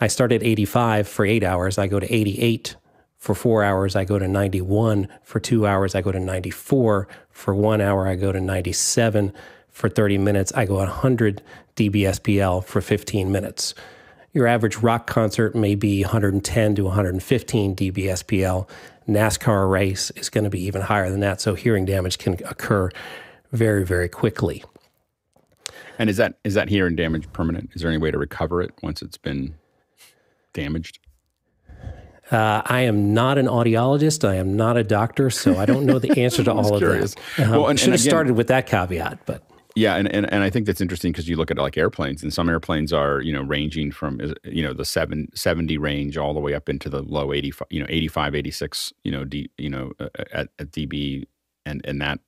I start at eighty-five for eight hours. I go to eighty-eight for four hours. I go to ninety-one for two hours. I go to ninety-four for one hour. I go to ninety-seven for thirty minutes. I go one hundred D B S P L for fifteen minutes. Your average rock concert may be one hundred ten to one hundred fifteen D B S P L. NASCAR race is going to be even higher than that, so hearing damage can occur very, very quickly. And is that is that hearing damage permanent? Is there any way to recover it once it's been damaged? Uh, I am not an audiologist. I am not a doctor, so I don't know the answer to all of curious. That. Um, well, and, should and have again, started with that caveat, but yeah, and, and, and I think that's interesting because you look at like airplanes, and some airplanes are you know ranging from you know the seven seventy range all the way up into the low eighty-five, you know eighty-five, eighty-six, you know d, you know uh, at, at D B, and and that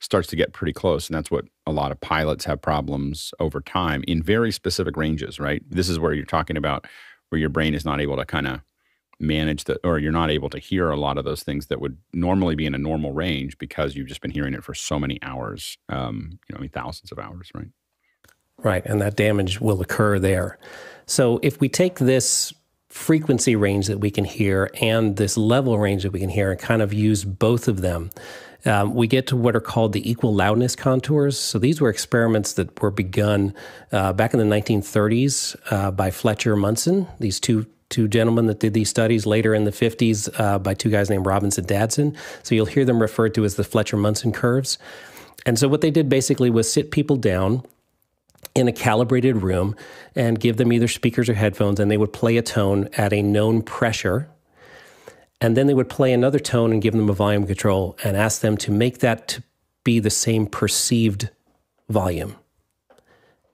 starts to get pretty close, and that's what a lot of pilots have problems over time in very specific ranges, right? This is where you're talking about where your brain is not able to kind of manage that, or you're not able to hear a lot of those things that would normally be in a normal range because you've just been hearing it for so many hours, um, you know, I mean, thousands of hours, right? Right, and that damage will occur there. So if we take this frequency range that we can hear and this level range that we can hear and kind of use both of them, um, we get to what are called the equal loudness contours. So these were experiments that were begun uh, back in the nineteen thirties uh, by Fletcher Munson, these two two gentlemen that did these studies later in the fifties uh, by two guys named Robbins and Dadson. So you'll hear them referred to as the Fletcher-Munson curves. And so what they did basically was sit people down in a calibrated room and give them either speakers or headphones, and they would play a tone at a known pressure. And then they would play another tone and give them a volume control and ask them to make that to be the same perceived volume.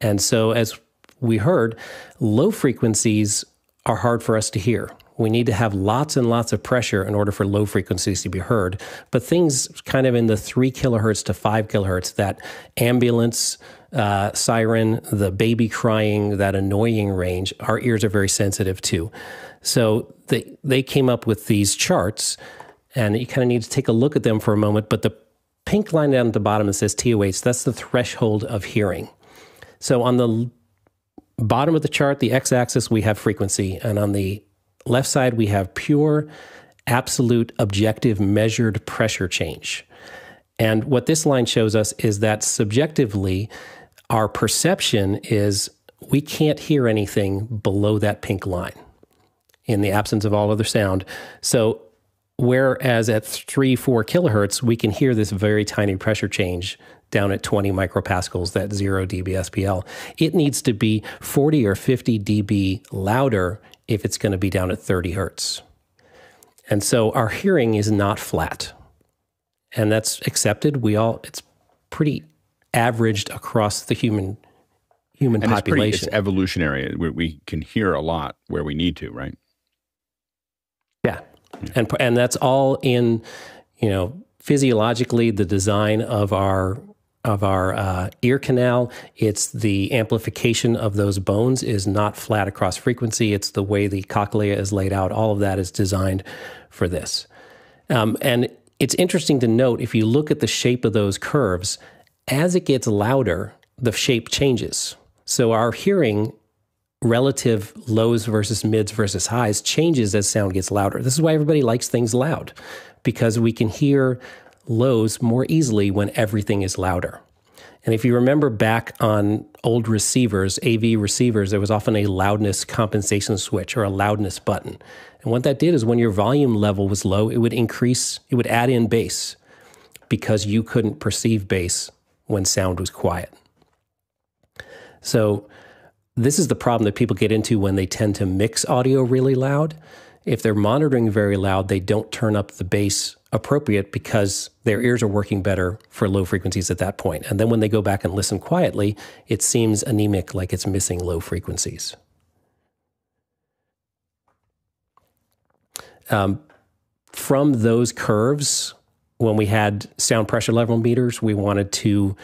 And so as we heard, low frequencies are hard for us to hear. We need to have lots and lots of pressure in order for low frequencies to be heard. But things kind of in the three kilohertz to five kilohertz, that ambulance uh, siren, the baby crying, that annoying range, our ears are very sensitive to. So they, they came up with these charts, and you kind of need to take a look at them for a moment. But the pink line down at the bottom that says T O H, that's the threshold of hearing. So on the bottom of the chart, the x-axis, we have frequency, and on the left side, we have pure, absolute, objective, measured pressure change. And what this line shows us is that subjectively, our perception is we can't hear anything below that pink line in the absence of all other sound. So whereas at three, four kilohertz, we can hear this very tiny pressure change down at twenty micropascals, that zero D B S P L. It needs to be forty or fifty D B louder if it's going to be down at thirty hertz. And so our hearing is not flat. And that's accepted. We all, it's pretty averaged across the human human and population. It's, pretty, it's evolutionary. We, we can hear a lot where we need to, right? Yeah. yeah. And, and that's all in, you know, physiologically, the design of our of our uh, ear canal, it's the amplification of those bones is not flat across frequency. It's the way the cochlea is laid out. All of that is designed for this. Um, and it's interesting to note, if you look at the shape of those curves, as it gets louder, the shape changes. So our hearing relative lows versus mids versus highs changes as sound gets louder. This is why everybody likes things loud, because we can hear lows more easily when everything is louder. And if you remember back on old receivers, A V receivers, there was often a loudness compensation switch or a loudness button. And what that did is when your volume level was low, it would increase, it would add in bass because you couldn't perceive bass when sound was quiet. So This is the problem that people get into when they tend to mix audio really loud. If they're monitoring very loud, they don't turn up the bass appropriate because their ears are working better for low frequencies at that point. And then when they go back and listen quietly, it seems anemic, like it's missing low frequencies. Um, from those curves, when we had sound pressure level meters, we wanted to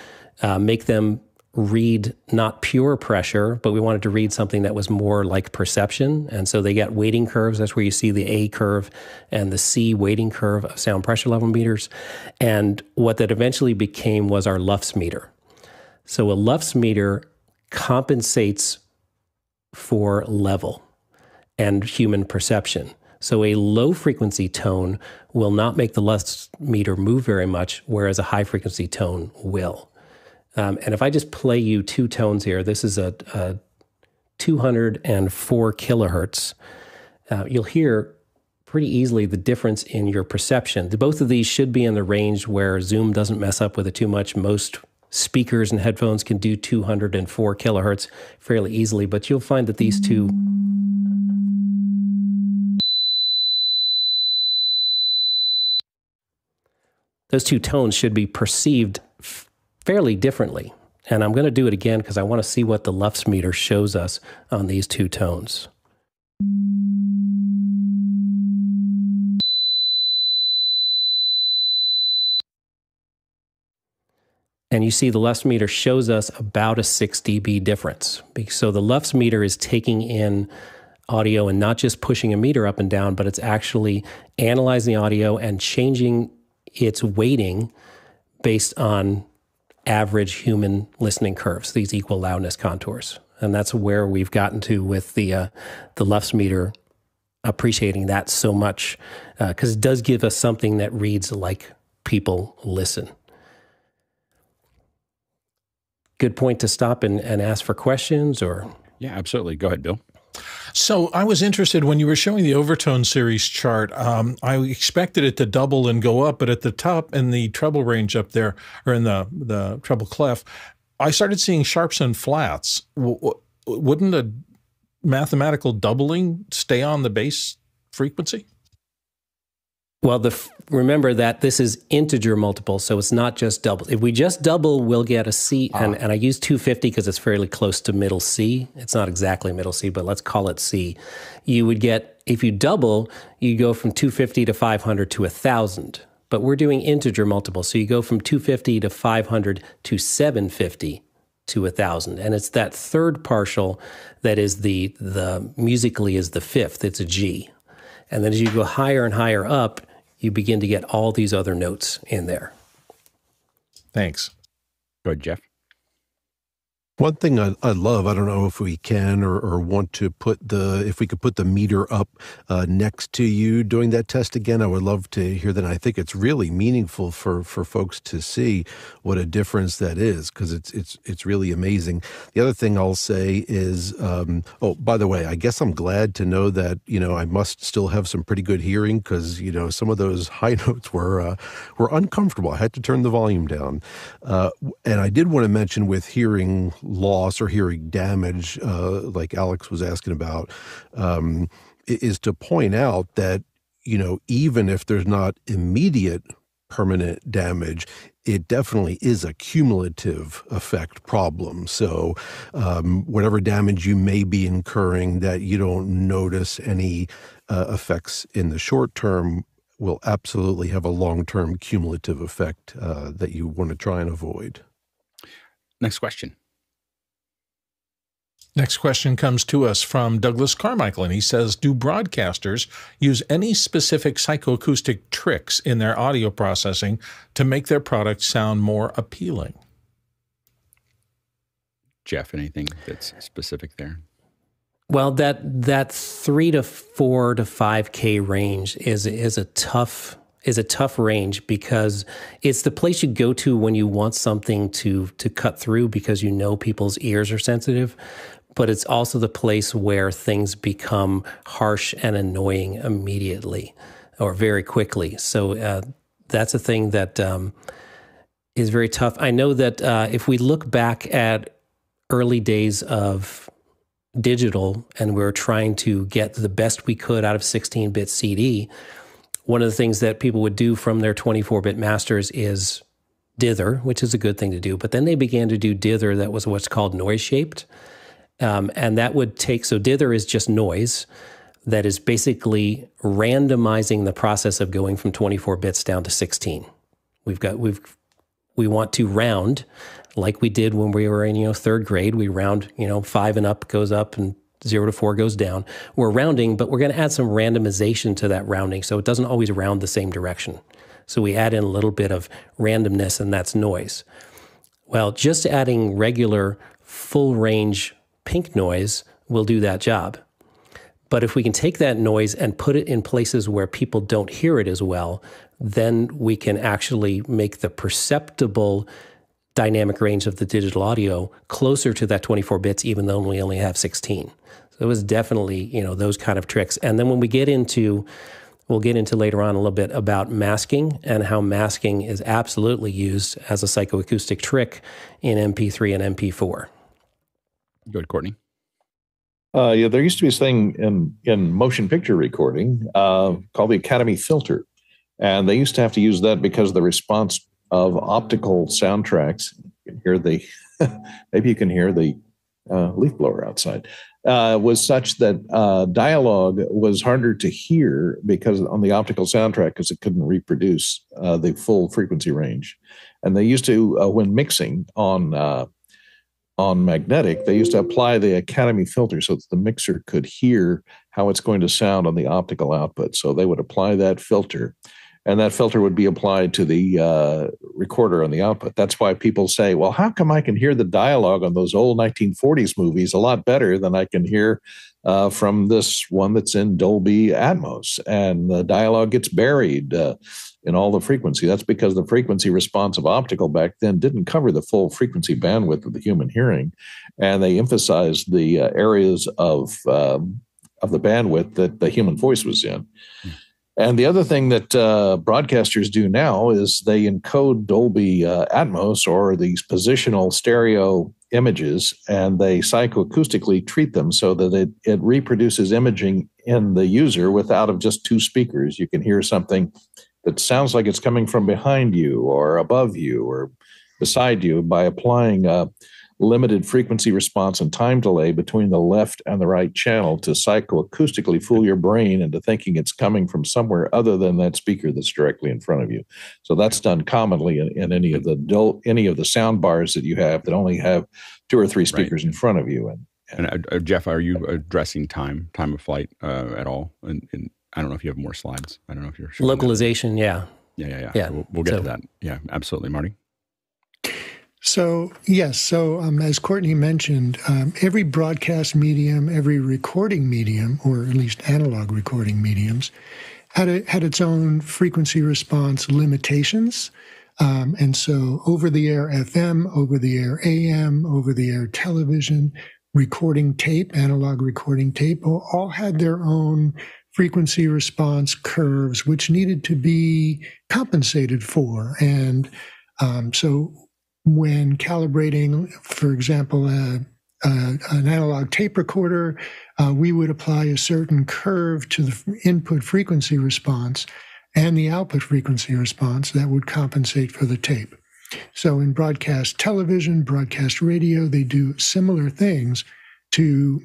uh, make them read not pure pressure, but we wanted to read something that was more like perception. And so they got weighting curves. That's where you see the A curve and the C weighting curve of sound pressure level meters. And what that eventually became was our LUFS meter. So a LUFS meter compensates for level and human perception. So a low frequency tone will not make the LUFS meter move very much, whereas a high frequency tone will. Um, and if I just play you two tones here, this is a, a two hundred four kilohertz. Uh, you'll hear pretty easily the difference in your perception. Both of these should be in the range where Zoom doesn't mess up with it too much. Most speakers and headphones can do two hundred four kilohertz fairly easily, but you'll find that these two... Those two tones should be perceived fairly differently. And I'm going to do it again because I want to see what the LUFS meter shows us on these two tones. And you see the LUFS meter shows us about a six D B difference. So the LUFS meter is taking in audio and not just pushing a meter up and down, but it's actually analyzing the audio and changing its weighting based on average human listening curves, these equal loudness contours. And that's where we've gotten to with the, uh, the LUFS meter, appreciating that so much, because uh, it does give us something that reads like people listen. Good point to stop and, and ask for questions, or? Yeah, absolutely. Go ahead, Bill. So I was interested when you were showing the overtone series chart, um, I expected it to double and go up, but at the top in the treble range up there, or in the, the treble clef, I started seeing sharps and flats. W w wouldn't a mathematical doubling stay on the bass frequency? Well, the f remember that this is integer multiple, so it's not just double. If we just double, we'll get a C, ah. and, and I use two fifty because it's fairly close to middle C. It's not exactly middle C, but let's call it C. You would get, if you double, you go from two fifty to five hundred to one thousand. But we're doing integer multiple, so you go from two fifty to five hundred to seven fifty to one thousand. And it's that third partial that is the, the musically is the fifth. It's a G. And then as you go higher and higher up, you begin to get all these other notes in there. Thanks. Go ahead, Jeff. One thing I, I love, I don't know if we can or, or want to put the, if we could put the meter up uh, next to you doing that test again, I would love to hear that. And I think it's really meaningful for, for folks to see what a difference that is, because it's, it's, it's really amazing. The other thing I'll say is, um, oh, by the way, I guess I'm glad to know that, you know, I must still have some pretty good hearing, because, you know, some of those high notes were, uh, were uncomfortable. I had to turn the volume down. Uh, and I did want to mention with hearing loss or hearing damage, uh, like Alex was asking about, um, is to point out that, you know, even if there's not immediate permanent damage, it definitely is a cumulative effect problem. So um, whatever damage you may be incurring that you don't notice any uh, effects in the short term will absolutely have a long-term cumulative effect uh, that you want to try and avoid. Next question. Next question comes to us from Douglas Carmichael, and he says, do broadcasters use any specific psychoacoustic tricks in their audio processing to make their product sound more appealing? Jeff, anything that's specific there? Well, that that three to four to five K range is is a tough is a tough range, because it's the place you go to when you want something to to cut through, because you know people's ears are sensitive. But it's also the place where things become harsh and annoying immediately or very quickly. So uh, that's a thing that um, is very tough. I know that uh, if we look back at early days of digital and we were trying to get the best we could out of sixteen bit C D, one of the things that people would do from their twenty-four bit masters is dither, which is a good thing to do. But then they began to do dither that was what's called noise-shaped. Um, and that would take, so dither is just noise that is basically randomizing the process of going from twenty-four bits down to sixteen. We've got, we've, we want to round like we did when we were in, you know, third grade. We round, you know, five and up goes up and zero to four goes down. We're rounding, but we're going to add some randomization to that rounding, so it doesn't always round the same direction. So we add in a little bit of randomness, and that's noise. Well, just adding regular full range pink noise will do that job. But if we can take that noise and put it in places where people don't hear it as well, then we can actually make the perceptible dynamic range of the digital audio closer to that twenty-four bits, even though we only have sixteen. So it was definitely, you know, those kind of tricks. And then when we get into, we'll get into later on a little bit about masking and how masking is absolutely used as a psychoacoustic trick in M P three and M P four. Go ahead, Courtney. Uh, yeah, there used to be this thing in, in motion picture recording uh, called the Academy filter. And they used to have to use that because of the response of optical soundtracks. You can hear the, maybe you can hear the uh, leaf blower outside, uh, was such that uh, dialogue was harder to hear because on the optical soundtrack, because it couldn't reproduce uh, the full frequency range. And they used to, uh, when mixing on uh, on magnetic, they used to apply the Academy filter so that the mixer could hear how it's going to sound on the optical output. So they would apply that filter, and that filter would be applied to the uh, recorder on the output. That's why people say, well, how come I can hear the dialogue on those old nineteen forties movies a lot better than I can hear uh, from this one that's in Dolby Atmos? And the dialogue gets buried uh, in all the frequency. That's because the frequency response of optical back then didn't cover the full frequency bandwidth of the human hearing. And they emphasized the uh, areas of, um, of the bandwidth that the human voice was in. Mm. And the other thing that uh, broadcasters do now is they encode Dolby uh, Atmos or these positional stereo images, and they psychoacoustically treat them so that it, it reproduces imaging in the user without of just two speakers. You can hear something that sounds like it's coming from behind you or above you or beside you by applying a limited frequency response and time delay between the left and the right channel to psychoacoustically fool your brain into thinking it's coming from somewhere other than that speaker that's directly in front of you. So that's done commonly in, in any of the any of the sound bars that you have that only have two or three speakers right in front of you. And, and, and uh, Jeff, are you addressing time time of flight uh, at all? And, and I don't know if you have more slides. I don't know if you're showing localization. That. Yeah. Yeah, yeah, yeah. yeah. We'll, we'll get so, to that. Yeah, absolutely, Marty. So, yes, so um, as Courtney mentioned, um, every broadcast medium, every recording medium, or at least analog recording mediums, had, a, had its own frequency response limitations. Um, and so over-the-air F M, over-the-air A M, over-the-air television, recording tape, analog recording tape, all had their own frequency response curves, which needed to be compensated for. And um, so... when calibrating, for example, uh, uh, an analog tape recorder, uh, we would apply a certain curve to the input frequency response and the output frequency response that would compensate for the tape. So in broadcast television, broadcast radio, they do similar things to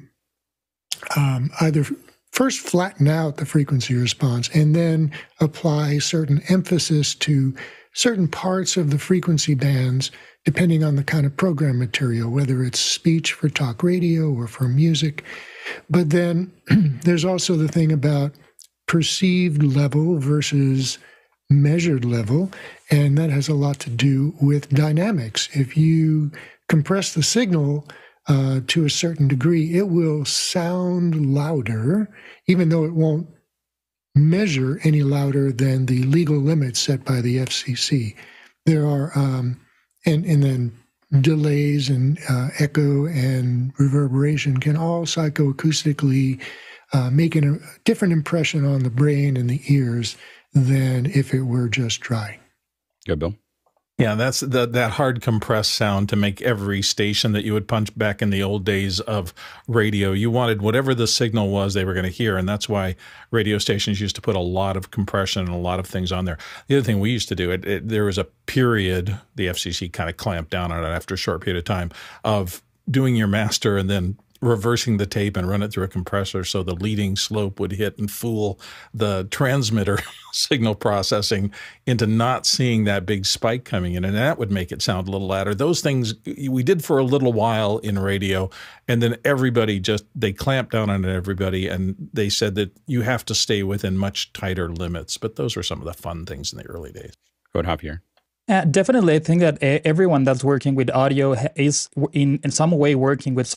um, either first flatten out the frequency response and then apply certain emphasis to certain parts of the frequency bands, depending on the kind of program material, whether it's speech for talk radio or for music. But then there's also the thing about perceived level versus measured level, and that has a lot to do with dynamics. If you compress the signal uh, to a certain degree, it will sound louder, even though it won't measure any louder than the legal limits set by the F C C. There are, um, and, and then delays and uh, echo and reverberation can all psychoacoustically uh, make an, a different impression on the brain and the ears than if it were just dry. Good, Bill. Yeah, that's the, that hard compressed sound to make every station that you would punch back in the old days of radio. You wanted whatever the signal was they were going to hear, and that's why radio stations used to put a lot of compression and a lot of things on there. The other thing we used to do, it, it, there was a period, the F C C kind of clamped down on it after a short period of time, of doing your master and then reversing the tape and run it through a compressor so the leading slope would hit and fool the transmitter signal processing into not seeing that big spike coming in. And that would make it sound a little louder. Those things we did for a little while in radio, and then everybody just, they clamped down on everybody, and they said that you have to stay within much tighter limits. But those were some of the fun things in the early days. Go ahead, Javier. Uh, definitely. I think that uh, everyone that's working with audio is in, in some way working with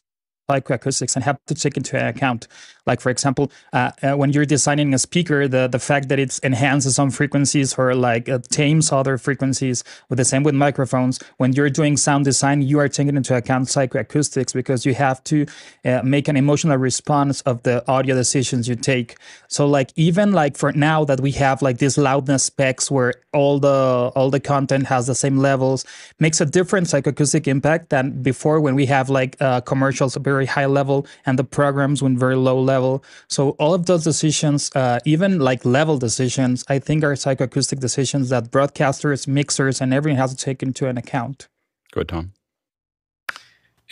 psychoacoustics and have to take into account, like, for example, uh, uh, when you're designing a speaker, the the fact that it enhances some frequencies or like uh, tames other frequencies. With the same with microphones, when you're doing sound design, you are taking into account psychoacoustics because you have to uh, make an emotional response of the audio decisions you take. So like, even like for now that we have like these loudness specs where all the all the content has the same levels, makes a different psychoacoustic impact than before when we have like uh, commercials very high level and the programs went very low level. So all of those decisions, uh, even like level decisions, I think are psychoacoustic decisions that broadcasters, mixers, and everyone has to take into an account. Go ahead, Tom.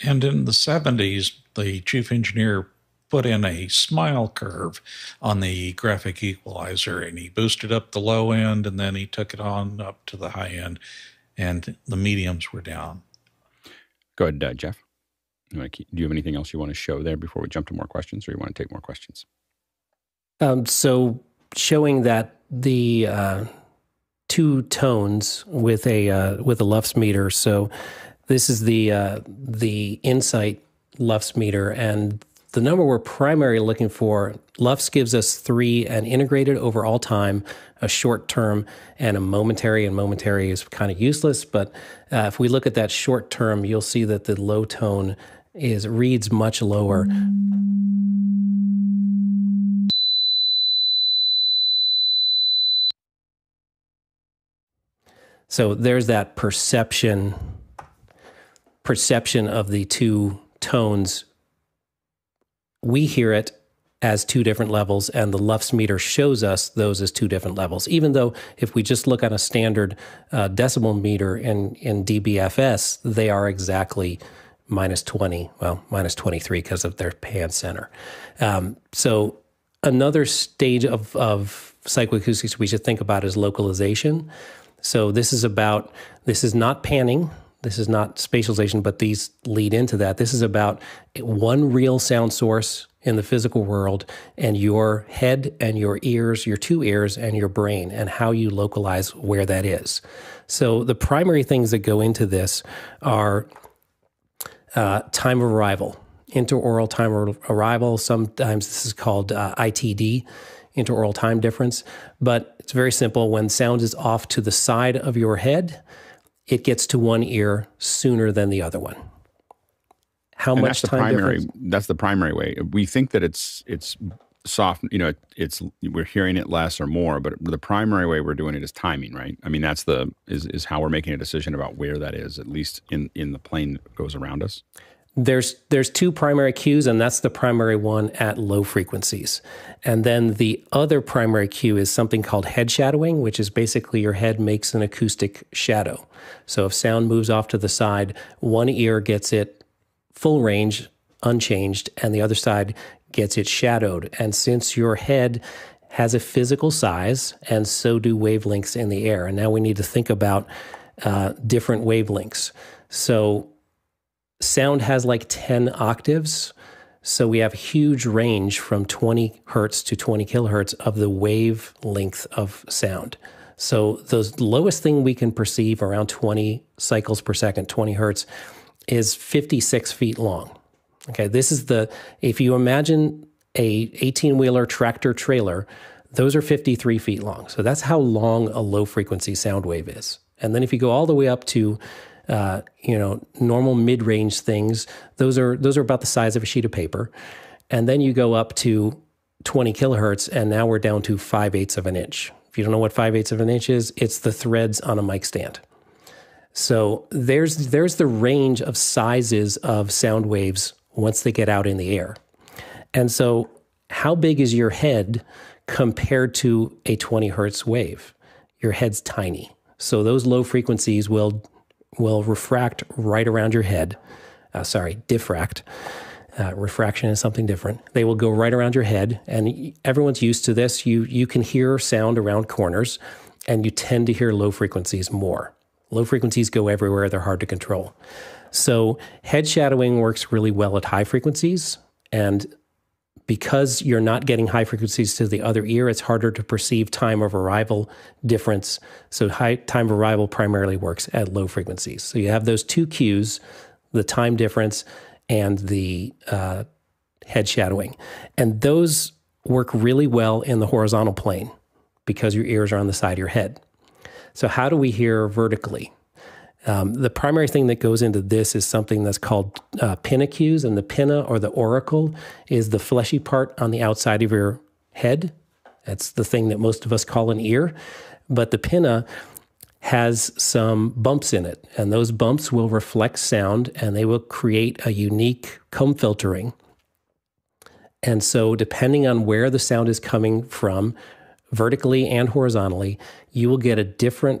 And in the seventies, the chief engineer put in a smile curve on the graphic equalizer, and he boosted up the low end, and then he took it on up to the high end, and the mediums were down. Go ahead, uh, Jeff. Do you have anything else you want to show there before we jump to more questions, or you want to take more questions? Um, so showing that the uh, two tones with a uh, with a LUFS meter. So this is the uh, the Insight LUFS meter, and the number we're primarily looking for. LUFS gives us three: an integrated over all time, a short term, and a momentary. And momentary is kind of useless, but uh, if we look at that short term, you'll see that the low tone is reads much lower. So there's that perception perception of the two tones. We hear it as two different levels, and the LUFS meter shows us those as two different levels, even though if we just look on a standard uh, decibel meter in, in D B F S, they are exactly minus twenty, well, minus twenty-three because of their pan center. Um, so another stage of, of psychoacoustics we should think about is localization. So this is about, this is not panning, this is not spatialization, but these lead into that. This is about one real sound source in the physical world, and your head and your ears, your two ears and your brain, and how you localize where that is. So the primary things that go into this are Uh, time of arrival, interoral time of arrival. Sometimes this is called uh, I T D, interoral time difference. But it's very simple. When sound is off to the side of your head, it gets to one ear sooner than the other one. How and much that's the time primary, difference? That's the primary way. We think that it's it's soft. You know, it, it's we're hearing it less or more. But the primary way we're doing it is timing, right? I mean, that's the is is how we're making a decision about where that is, at least in in the plane that goes around us. There's there's two primary cues, and that's the primary one at low frequencies. And then the other primary cue is something called head shadowing, which is basically your head makes an acoustic shadow. So if sound moves off to the side, one ear gets it full range, unchanged, and the other side gets it shadowed. And since your head has a physical size, and so do wavelengths in the air. And now we need to think about uh, different wavelengths. So sound has like ten octaves. So we have huge range from twenty hertz to twenty kilohertz of the wavelength of sound. So the lowest thing we can perceive, around twenty cycles per second, twenty hertz, is fifty-six feet long. Okay, this is the, if you imagine a eighteen-wheeler tractor trailer, those are fifty-three feet long. So that's how long a low-frequency sound wave is. And then if you go all the way up to, uh, you know, normal mid-range things, those are, those are about the size of a sheet of paper. And then you go up to twenty kilohertz, and now we're down to five-eighths of an inch. If you don't know what five-eighths of an inch is, it's the threads on a mic stand. So there's, there's the range of sizes of sound waves once they get out in the air. And so how big is your head compared to a twenty hertz wave? Your head's tiny. So those low frequencies will, will refract right around your head. Uh, sorry, diffract. Uh, refraction is something different. They will go right around your head, and everyone's used to this. You, you can hear sound around corners, and you tend to hear low frequencies more. Low frequencies go everywhere. They're hard to control. So head shadowing works really well at high frequencies, and because you're not getting high frequencies to the other ear, it's harder to perceive time of arrival difference. So high time of arrival primarily works at low frequencies. So you have those two cues, the time difference and the uh, head shadowing. And those work really well in the horizontal plane because your ears are on the side of your head. So how do we hear vertically? Um, the primary thing that goes into this is something that's called uh, pinna cues, and the pinna or the auricle is the fleshy part on the outside of your head. That's the thing that most of us call an ear, but the pinna has some bumps in it, and those bumps will reflect sound, and they will create a unique comb filtering. And so depending on where the sound is coming from, vertically and horizontally, you will get a different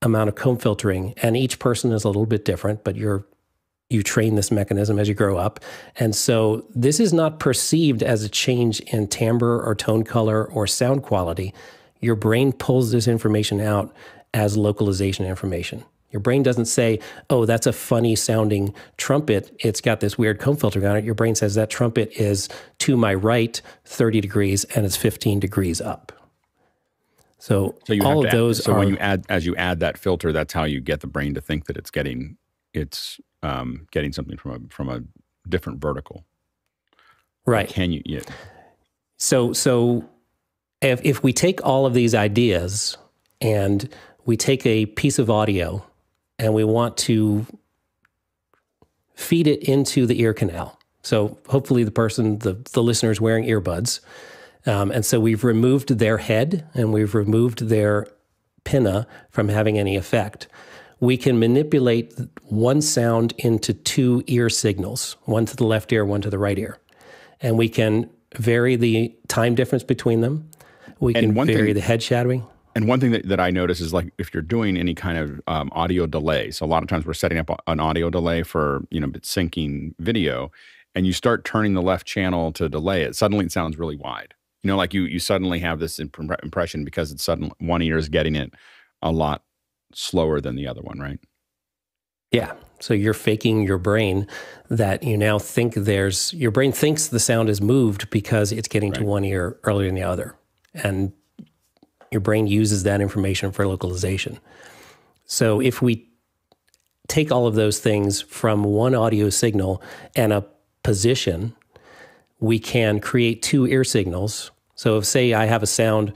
amount of comb filtering, and each person is a little bit different, but you're you train this mechanism as you grow up. And so this is not perceived as a change in timbre or tone color or sound quality. Your brain pulls this information out as localization information. Your brain doesn't say, oh, that's a funny sounding trumpet. It's got this weird comb filtering on it. Your brain says that trumpet is to my right thirty degrees and it's fifteen degrees up. So, so you all of add, those so are... So when you add, as you add that filter, that's how you get the brain to think that it's getting, it's um, getting something from a, from a different vertical. Right. Can you... Yeah. So, so if, if we take all of these ideas and we take a piece of audio and we want to feed it into the ear canal. So hopefully the person, the, the listener is wearing earbuds. Um, and so we've removed their head and we've removed their pinna from having any effect. We can manipulate one sound into two ear signals, one to the left ear, one to the right ear. And we can vary the time difference between them. We can vary the head shadowing. And one thing that, that I notice is, like, if you're doing any kind of um, audio delay, so a lot of times we're setting up an audio delay for, you know, syncing video, and you start turning the left channel to delay it, suddenly it sounds really wide. You know, like you you suddenly have this imp impression because it's suddenly one ear is getting it a lot slower than the other one, right? Yeah. So you're faking your brain that you now think there's, your brain thinks the sound is moved because it's getting right to one ear earlier than the other. And your brain uses that information for localization. So if we take all of those things from one audio signal and a position, we can create two ear signals. So if, say, I have a sound,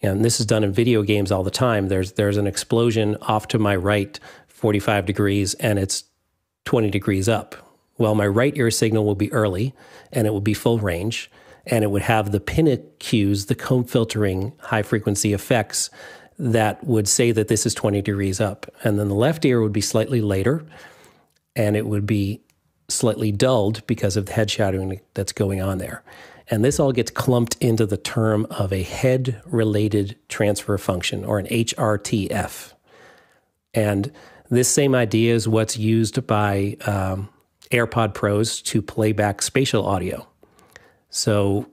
and this is done in video games all the time, there's, there's an explosion off to my right, forty-five degrees, and it's twenty degrees up. Well, my right ear signal will be early, and it will be full range, and it would have the pinna cues, the comb filtering, high frequency effects that would say that this is twenty degrees up. And then the left ear would be slightly later, and it would be slightly dulled because of the head shadowing that's going on there. And this all gets clumped into the term of a head-related transfer function, or an H R T F. And this same idea is what's used by um, AirPod Pros to play back spatial audio. So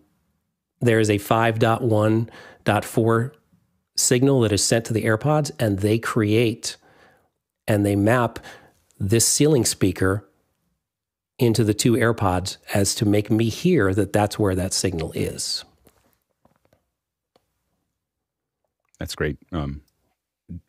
there is a five point one point four signal that is sent to the AirPods, and they create and they map this ceiling speaker into the two AirPods as to make me hear that that's where that signal is. That's great. Um,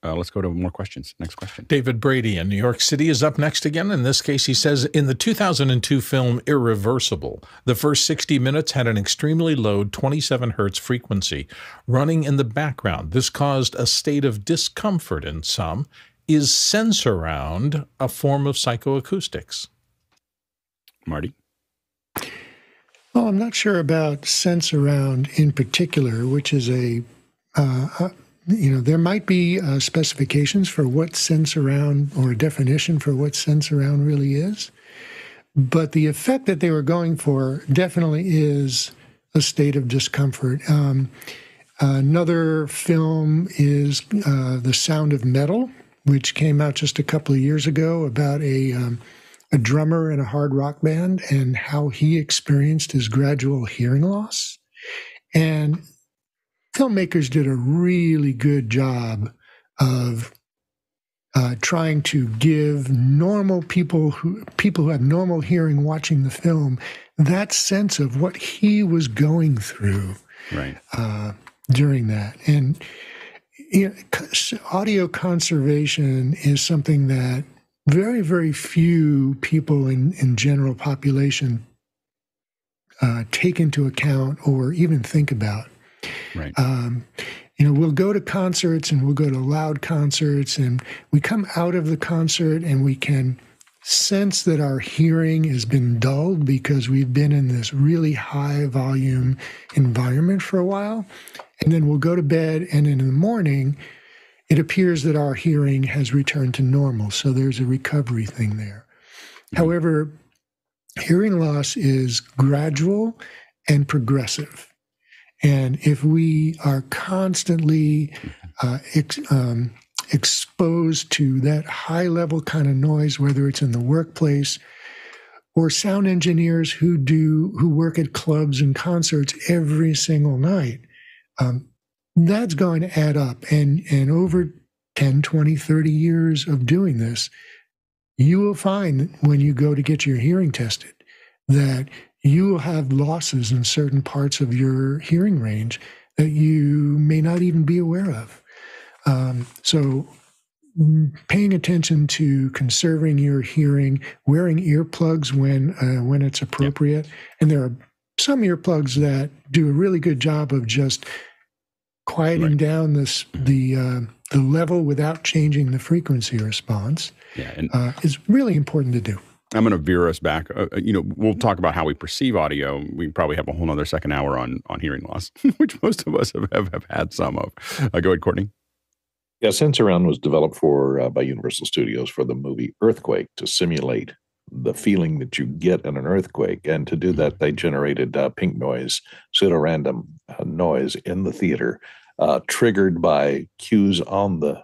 uh, let's go to more questions. Next question. David Brady in New York City is up next again. In this case, he says, in the two thousand two film Irreversible, the first sixty minutes had an extremely low twenty-seven hertz frequency running in the background. This caused a state of discomfort in some. Is sensoround a form of psychoacoustics? Marty? Well, I'm not sure about sensoround in particular, which is a, uh, you know, there might be uh, specifications for what sense around or a definition for what sense around really is. But the effect that they were going for definitely is a state of discomfort. Um, another film is uh, The Sound of Metal, which came out just a couple of years ago about a, um, a drummer in a hard rock band and how he experienced his gradual hearing loss. And filmmakers did a really good job of uh, trying to give normal people who, people who have normal hearing watching the film that sense of what he was going through right. uh, during that. And you know, audio conservation is something that very, very few people in, in general population uh, take into account or even think about. Right. Um, you know, we'll go to concerts and we'll go to loud concerts and we come out of the concert and we can sense that our hearing has been dulled because we've been in this really high volume environment for a while. And then we'll go to bed and in the morning, it appears that our hearing has returned to normal. So there's a recovery thing there. Mm-hmm. However, hearing loss is gradual and progressive. And if we are constantly uh, ex um, exposed to that high-level kind of noise, whether it's in the workplace or sound engineers who do who work at clubs and concerts every single night, um, that's going to add up. And, and over ten, twenty, thirty years of doing this, you will find when you go to get your hearing tested that you will have losses in certain parts of your hearing range that you may not even be aware of. Um, so paying attention to conserving your hearing, wearing earplugs when, uh, when it's appropriate. Yep. And there are some earplugs that do a really good job of just quieting right. down this, the, uh, the level without changing the frequency response. Yeah, and uh, is really important to do. I'm going to veer us back. Uh, you know, we'll talk about how we perceive audio. We probably have a whole other second hour on on hearing loss, which most of us have, have, have had some of. Uh, go ahead, Courtney. Yeah, Sensound was developed for uh, by Universal Studios for the movie Earthquake to simulate the feeling that you get in an earthquake. And to do that, they generated uh, pink noise, pseudorandom uh, noise in the theater, uh, triggered by cues on the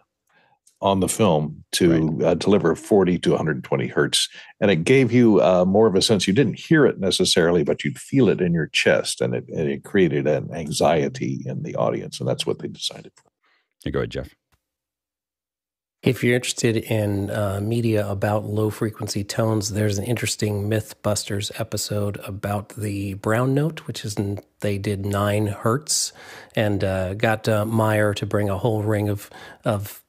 on the film to right. uh, deliver forty to one hundred twenty hertz. And it gave you uh, more of a sense. You didn't hear it necessarily, but you'd feel it in your chest, and it, and it created an anxiety in the audience. And that's what they decided for. Hey, go ahead, Jeff. If you're interested in uh, media about low-frequency tones, there's an interesting Mythbusters episode about the brown note, which is in, they did nine hertz, and uh, got uh, Meyer to bring a whole ring of of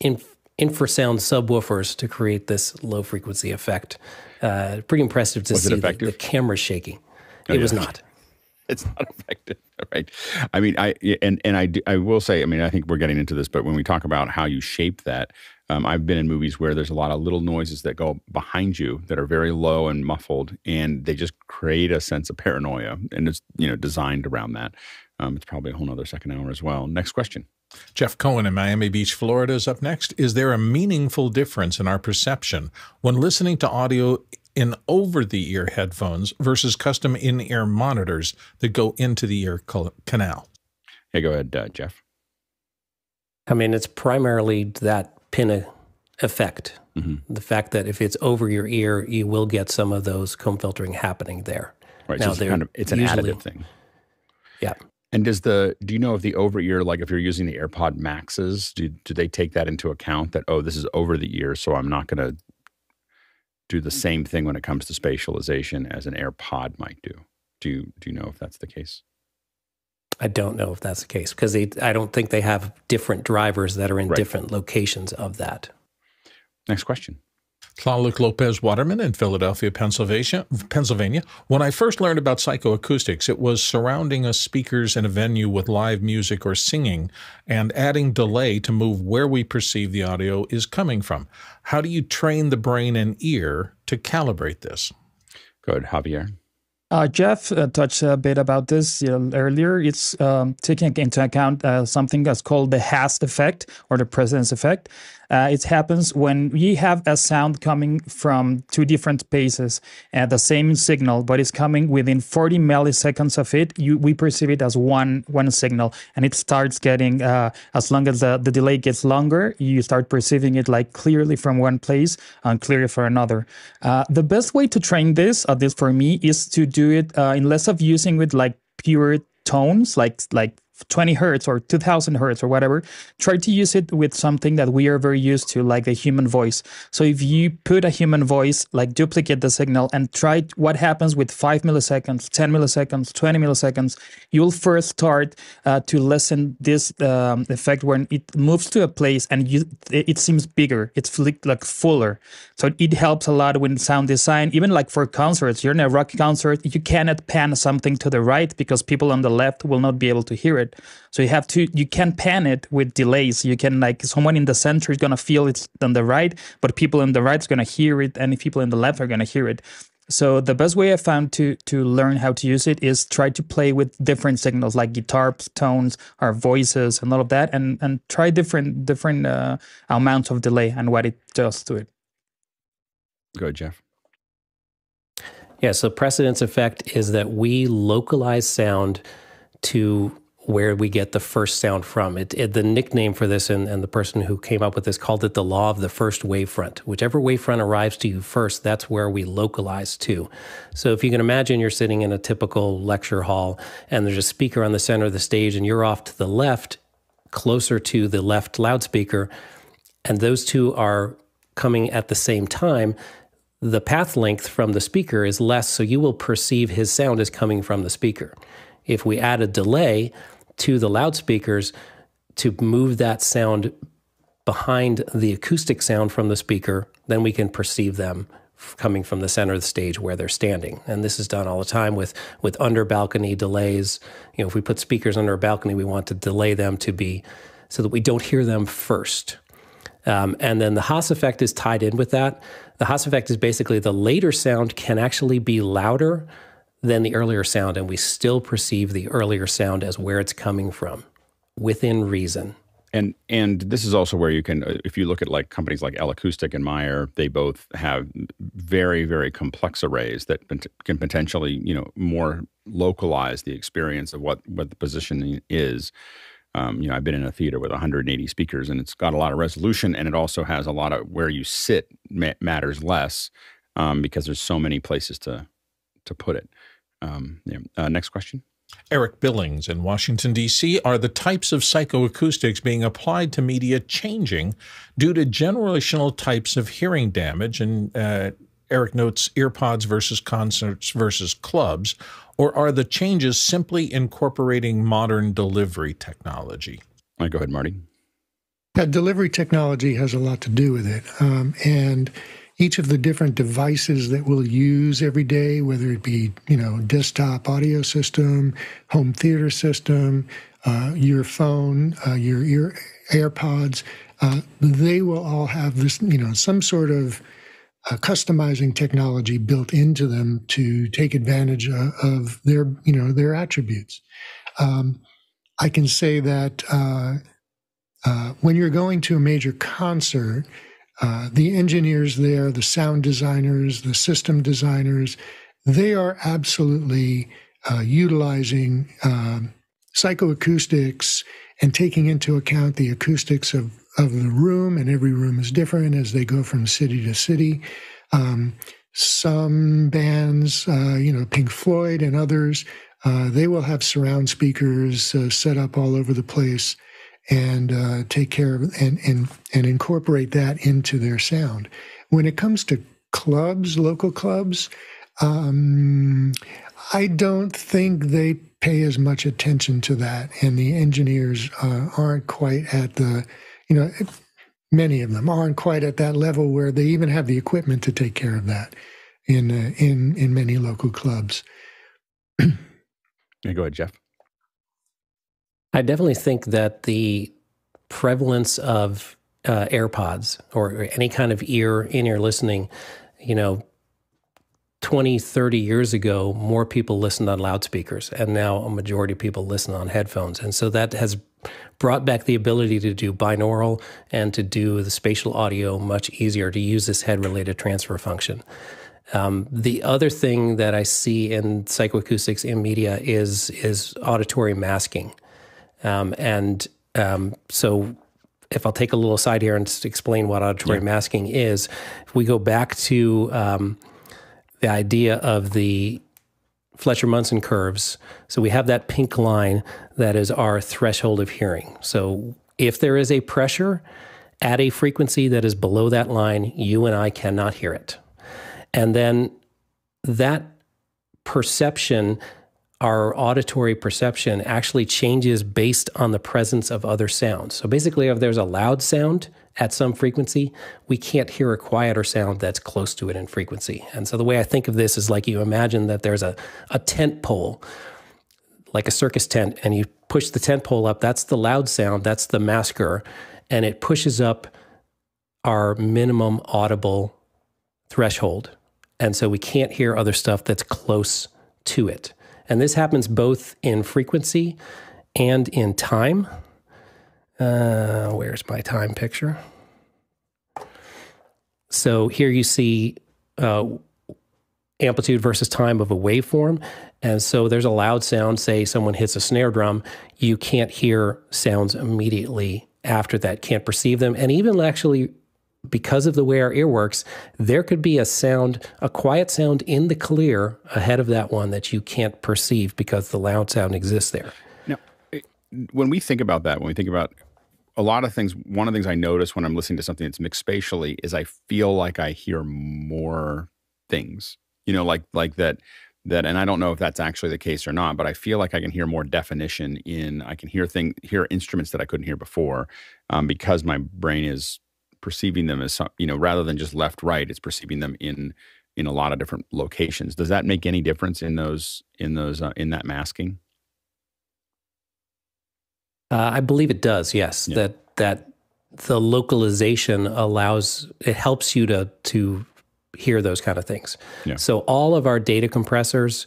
Inf infrasound subwoofers to create this low frequency effect. Uh, pretty impressive to was see the, the camera shaking. No, it yeah. was not. It's not effective, right? I mean, I and and I do, I will say, I mean, I think we're getting into this, but when we talk about how you shape that, um, I've been in movies where there's a lot of little noises that go behind you that are very low and muffled, and they just create a sense of paranoia, and it's you know designed around that. Um, it's probably a whole other second hour as well. Next question. Jeff Cohen in Miami Beach, Florida is up next. Is there a meaningful difference in our perception when listening to audio in over-the-ear headphones versus custom in-ear monitors that go into the ear canal? Hey, go ahead, uh, Jeff. I mean, it's primarily that pin effect. Mm-hmm. The fact that if it's over your ear, you will get some of those comb filtering happening there. Right, now, so it's, kind of, it's an usually, additive thing. Yeah. And does the, do you know if the over-ear, like if you're using the AirPod Maxes, do, do they take that into account that, oh, this is over the ear, so I'm not going to do the same thing when it comes to spatialization as an AirPod might do? Do you, do you know if that's the case? I don't know if that's the case because they, I don't think they have different drivers that are in right. different locations of that. Next question. Tlaloc Lopez Waterman in Philadelphia, Pennsylvania. Pennsylvania. When I first learned about psychoacoustics, it was surrounding us speakers in a venue with live music or singing and adding delay to move where we perceive the audio is coming from. How do you train the brain and ear to calibrate this? Good, Javier. Uh, Jeff uh, touched a bit about this uh, earlier. It's um, taking into account uh, something that's called the Haas effect or the precedence effect. Uh, it happens when we have a sound coming from two different spaces at the same signal, but it's coming within forty milliseconds of it. You, we perceive it as one one signal, and it starts getting, uh, as long as the, the delay gets longer, you start perceiving it like clearly from one place and clearly from another. Uh, the best way to train this, at least for me, is to do it uh, unless of using with like pure tones, like like twenty hertz or two thousand hertz or whatever. Try to use it with something that we are very used to, like the human voice. So if you put a human voice, like duplicate the signal and try what happens with five milliseconds, ten milliseconds, twenty milliseconds, you'll first start uh, to lessen this um, effect when it moves to a place and you, it seems bigger, it's like fuller. So it helps a lot with sound design, even like for concerts. You're in a rock concert, you cannot pan something to the right because people on the left will not be able to hear it. So you have to, you can pan it with delays. You can, like, someone in the center is going to feel it's on the right, but people on the right is going to hear it, and people on the left are going to hear it. So the best way I found to to learn how to use it is try to play with different signals, like guitar tones or voices and all of that, and and try different different uh, amounts of delay and what it does to it. Go ahead, Jeff. Yeah, so precedence effect is that we localize sound to where we get the first sound from. It, it the nickname for this, and, and the person who came up with this called it the law of the first wavefront. Whichever wavefront arrives to you first, that's where we localize to. So if you can imagine, you're sitting in a typical lecture hall and there's a speaker on the center of the stage and you're off to the left, closer to the left loudspeaker, and those two are coming at the same time, the path length from the speaker is less, so you will perceive his sound as coming from the speaker. If we add a delay to the loudspeakers to move that sound behind the acoustic sound from the speaker, then we can perceive them coming from the center of the stage where they're standing. And this is done all the time with, with under balcony delays. You know, if we put speakers under a balcony, we want to delay them to be so that we don't hear them first. Um, and then the Haas effect is tied in with that. The Haas effect is basically the later sound can actually be louder than the earlier sound, and we still perceive the earlier sound as where it's coming from, within reason. And and this is also where you can, if you look at like companies like L Acoustic and Meyer, they both have very, very complex arrays that can potentially, you know, more localize the experience of what, what the positioning is. Um, you know, I've been in a theater with one hundred eighty speakers, and it's got a lot of resolution, and it also has a lot of where you sit ma matters less um, because there's so many places to, to put it. Um, yeah. uh, next question. Eric Billings in Washington, D C Are the types of psychoacoustics being applied to media changing due to generational types of hearing damage? And uh, Eric notes earpods versus concerts versus clubs. Or are the changes simply incorporating modern delivery technology? All right, go ahead, Marty. Yeah, delivery technology has a lot to do with it. Um, and each of the different devices that we'll use every day, whether it be, you know, desktop audio system, home theater system, uh, your phone, uh, your ear AirPods, uh, they will all have this, you know, some sort of uh, customizing technology built into them to take advantage uh, of their, you know, their attributes. Um, I can say that uh, uh, when you're going to a major concert, Uh, the engineers there, the sound designers, the system designers, they are absolutely uh, utilizing um, psychoacoustics and taking into account the acoustics of, of the room, and every room is different as they go from city to city. Um, some bands, uh, you know, Pink Floyd and others, uh, they will have surround speakers uh, set up all over the place and uh, take care of and, and, and incorporate that into their sound. When it comes to clubs, local clubs, um, I don't think they pay as much attention to that. And the engineers uh, aren't quite at the, you know, many of them aren't quite at that level where they even have the equipment to take care of that in, uh, in, in many local clubs. Yeah, go ahead, Jeff. I definitely think that the prevalence of uh, AirPods or any kind of ear in-ear listening, you know, twenty, thirty years ago, more people listened on loudspeakers, and now a majority of people listen on headphones. And so that has brought back the ability to do binaural and to do the spatial audio much easier, to use this head-related transfer function. Um, the other thing that I see in psychoacoustics in media is, is auditory masking. Um, and um, so if I'll take a little aside here and just explain what auditory yeah. masking is, if we go back to... Um, the idea of the Fletcher-Munson curves. So we have that pink line that is our threshold of hearing. So if there is a pressure at a frequency that is below that line, you and I cannot hear it. And then that perception, our auditory perception, actually changes based on the presence of other sounds. So basically, if there's a loud sound at some frequency, we can't hear a quieter sound that's close to it in frequency. And so the way I think of this is like you imagine that there's a, a tent pole, like a circus tent, and you push the tent pole up. That's the loud sound. That's the masker. And it pushes up our minimum audible threshold. And so we can't hear other stuff that's close to it. And this happens both in frequency and in time. Uh, where's my time picture? So here you see uh, amplitude versus time of a waveform. And so there's a loud sound, say someone hits a snare drum, you can't hear sounds immediately after that, can't perceive them. And even actually, because of the way our ear works, there could be a sound, a quiet sound in the clear ahead of that one that you can't perceive because the loud sound exists there. When we think about that, when we think about a lot of things, one of the things I notice when I'm listening to something that's mixed spatially is I feel like I hear more things, you know, like like that, that, and I don't know if that's actually the case or not, but I feel like I can hear more definition in, I can hear thing, hear instruments that I couldn't hear before um, because my brain is perceiving them as, some, you know, rather than just left, right, it's perceiving them in in a lot of different locations. Does that make any difference in those, in those, uh, in that masking? Uh, I believe it does, yes. Yeah. That that the localization allows, it helps you to to hear those kind of things. Yeah. So all of our data compressors,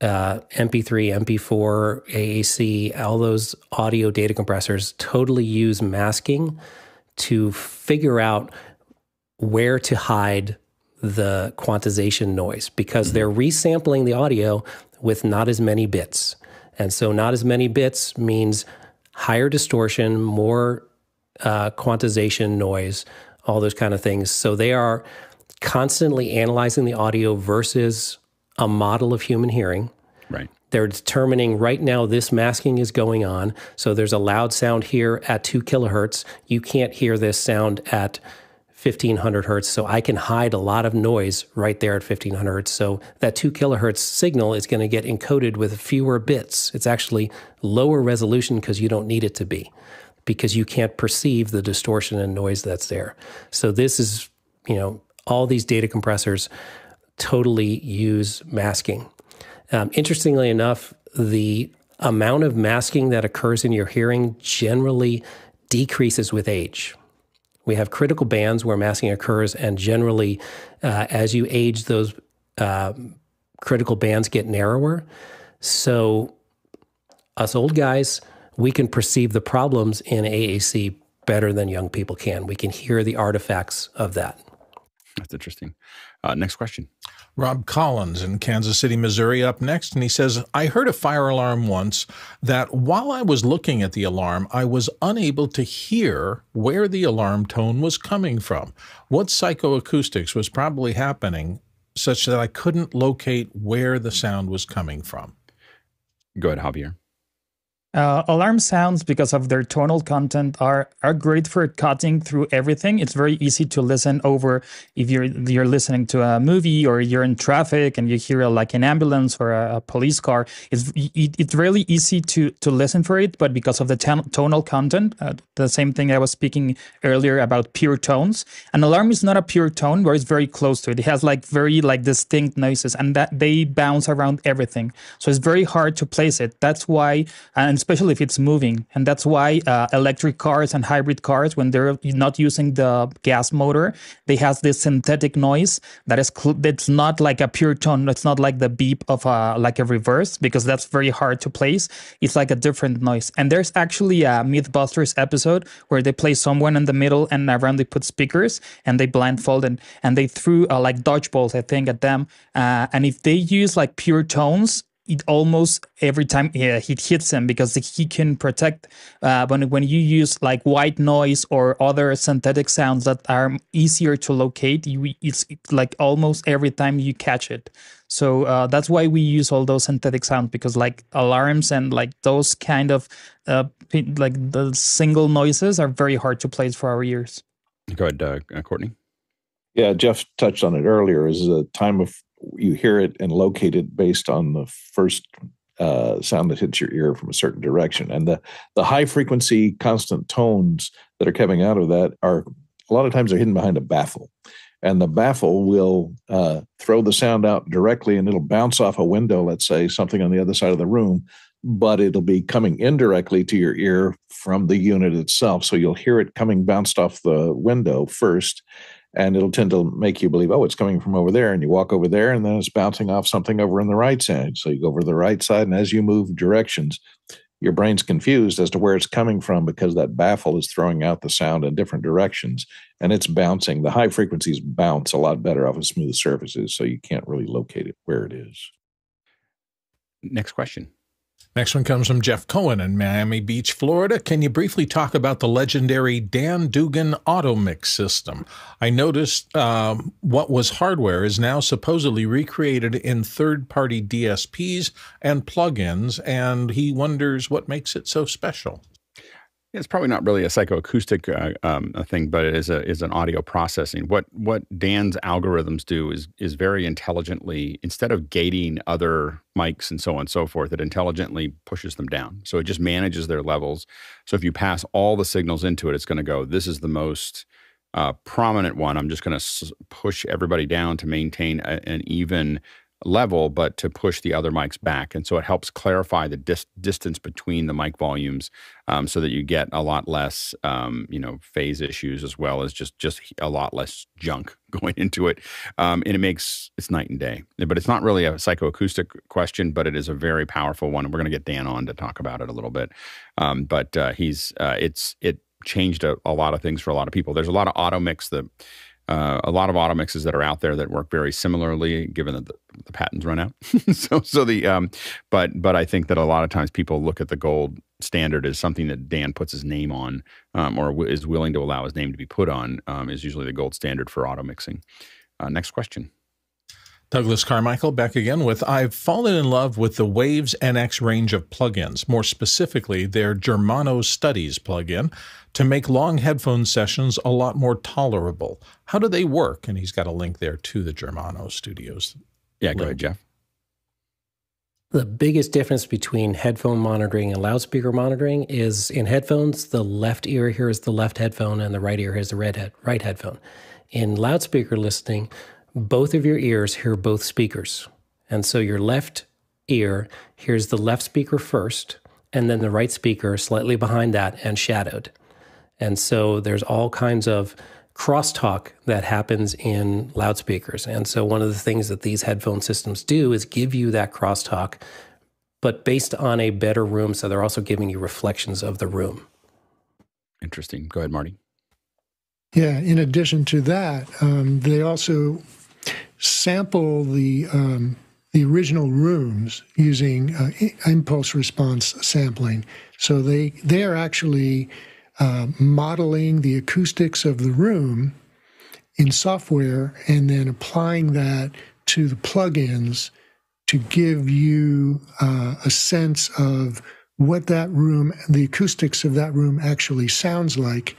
uh, M P three, M P four, A A C, all those audio data compressors totally use masking to figure out where to hide the quantization noise because mm-hmm. they're resampling the audio with not as many bits. And so not as many bits means higher distortion, more uh, quantization noise, all those kind of things. So they are constantly analyzing the audio versus a model of human hearing. Right. They're determining right now this masking is going on. So there's a loud sound here at two kilohertz. You can't hear this sound at fifteen hundred hertz. So I can hide a lot of noise right there at fifteen hundred hertz. So that two kilohertz signal is going to get encoded with fewer bits. It's actually lower resolution because you don't need it to be, because you can't perceive the distortion and noise that's there. So this is, you know, all these data compressors totally use masking. Um, interestingly enough, the amount of masking that occurs in your hearing generally decreases with age. We have critical bands where masking occurs, and generally, uh, as you age, those uh, critical bands get narrower. So us old guys, we can perceive the problems in A A C better than young people can. We can hear the artifacts of that. That's interesting. Uh, next question. Rob Collins in Kansas City, Missouri, up next. And he says, I heard a fire alarm once that while I was looking at the alarm, I was unable to hear where the alarm tone was coming from. What psychoacoustics was probably happening such that I couldn't locate where the sound was coming from? Go ahead, Javier. Uh, alarm sounds, because of their tonal content, are are great for cutting through everything. It's very easy to listen over if you're you're listening to a movie or you're in traffic and you hear a, like an ambulance or a, a police car. It's it, it's really easy to to listen for it, but because of the ton tonal content, uh, the same thing I was speaking earlier about pure tones. An alarm is not a pure tone, but it's very close to it. It has like very like distinct noises, and that they bounce around everything. So it's very hard to place it. That's why and especially if it's moving. And that's why uh, electric cars and hybrid cars, when they're not using the gas motor, they have this synthetic noise that is that's not like a pure tone. It's not like the beep of a, like a reverse, because that's very hard to place. It's like a different noise. And there's actually a Mythbusters episode where they play someone in the middle and around they put speakers and they blindfold and, and they threw uh, like dodgeballs, I think, at them. Uh, and if they use like pure tones, it almost every time yeah, it hits him, because he can protect. Uh, but when you use like white noise or other synthetic sounds that are easier to locate, you, it's like almost every time you catch it. So uh, that's why we use all those synthetic sounds, because like alarms and like those kind of uh, like the single noises are very hard to place for our ears. Go ahead, uh, Courtney. Yeah, Jeff touched on it earlier. Is the time of you hear it and locate it based on the first uh, sound that hits your ear from a certain direction. And the, the high frequency constant tones that are coming out of that are a lot of times they're hidden behind a baffle. And the baffle will uh, throw the sound out directly, and it'll bounce off a window, let's say, something on the other side of the room, but it'll be coming indirectly to your ear from the unit itself. So you'll hear it coming bounced off the window first, and it'll tend to make you believe, oh, it's coming from over there. And you walk over there, and then it's bouncing off something over on the right side. So you go over to the right side, and as you move directions, your brain's confused as to where it's coming from, because that baffle is throwing out the sound in different directions, and it's bouncing. The high frequencies bounce a lot better off of smooth surfaces, so you can't really locate it where it is. Next question. Next one comes from Jeff Cohen in Miami Beach, Florida. Can you briefly talk about the legendary Dan Dugan AutoMix system? I noticed um, what was hardware is now supposedly recreated in third-party D S Ps and plugins, and he wonders what makes it so special. It's probably not really a psychoacoustic uh, um, thing, but it is, a, is an audio processing. What what Dan's algorithms do is is very intelligently, instead of gating other mics and so on and so forth, it intelligently pushes them down. So it just manages their levels. So if you pass all the signals into it, it's going to go, this is the most uh, prominent one. I'm just going to push everybody down to maintain a, an even level, but to push the other mics back. And so it helps clarify the dis distance between the mic volumes, um, so that you get a lot less, um, you know, phase issues, as well as just, just a lot less junk going into it. Um, and it makes, it's night and day. But it's not really a psychoacoustic question, but it is a very powerful one. And we're going to get Dan on to talk about it a little bit. Um, but uh, he's, uh, it's, it changed a, a lot of things for a lot of people. There's a lot of auto mix that, Uh, a lot of auto mixes that are out there that work very similarly, given that the, the patents run out. so, so the um, but but I think that a lot of times people look at the gold standard as something that Dan puts his name on, um, or w is willing to allow his name to be put on. Um, is usually the gold standard for auto mixing. Uh, next question. Douglas Carmichael back again with, I've fallen in love with the Waves N X range of plugins, more specifically their Germano Studies plugin, to make long headphone sessions a lot more tolerable. How do they work? And he's got a link there to the Germano Studios. Yeah, go ahead, Jeff. The biggest difference between headphone monitoring and loudspeaker monitoring is in headphones, the left ear hears the left headphone and the right ear hears the right, head, right headphone. In loudspeaker listening, both of your ears hear both speakers. And so your left ear hears the left speaker first, and then the right speaker slightly behind that and shadowed. And so there's all kinds of crosstalk that happens in loudspeakers. And so one of the things that these headphone systems do is give you that crosstalk, but based on a better room. So they're also giving you reflections of the room. Interesting. Go ahead, Marty. Yeah. In addition to that, um, they also sample the um, the original rooms using uh, impulse response sampling. So they they are actually uh, modeling the acoustics of the room in software and then applying that to the plugins to give you uh, a sense of what that room, the acoustics of that room actually sounds like.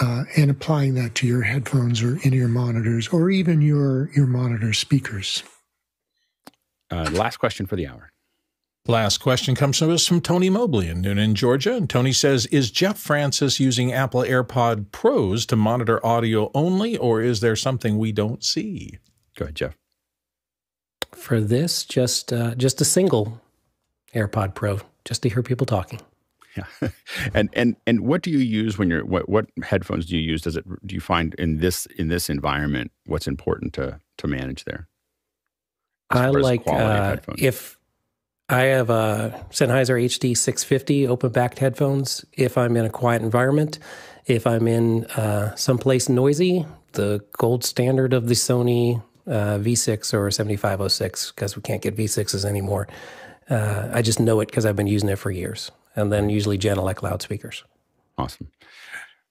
Uh, and applying that to your headphones or in-ear monitors or even your, your monitor speakers. Uh, last question for the hour. Last question comes to us from Tony Mobley in Noonan, Georgia. And Tony says, is Jeff Francis using Apple AirPod Pros to monitor audio only, or is there something we don't see? Go ahead, Jeff. For this, just, uh, just a single AirPod Pro, just to hear people talking. Yeah. and and and what do you use when you're what what headphones do you use? Does it do you find in this in this environment what's important to to manage there? I like uh, if I have a Sennheiser H D six fifty open-backed headphones. If I'm in a quiet environment, if I'm in uh, someplace noisy, the gold standard of the Sony uh, V six or seventy-five oh six, because we can't get V sixes anymore. Uh, I just know it because I've been using it for years. And then usually Genelec loudspeakers. Awesome.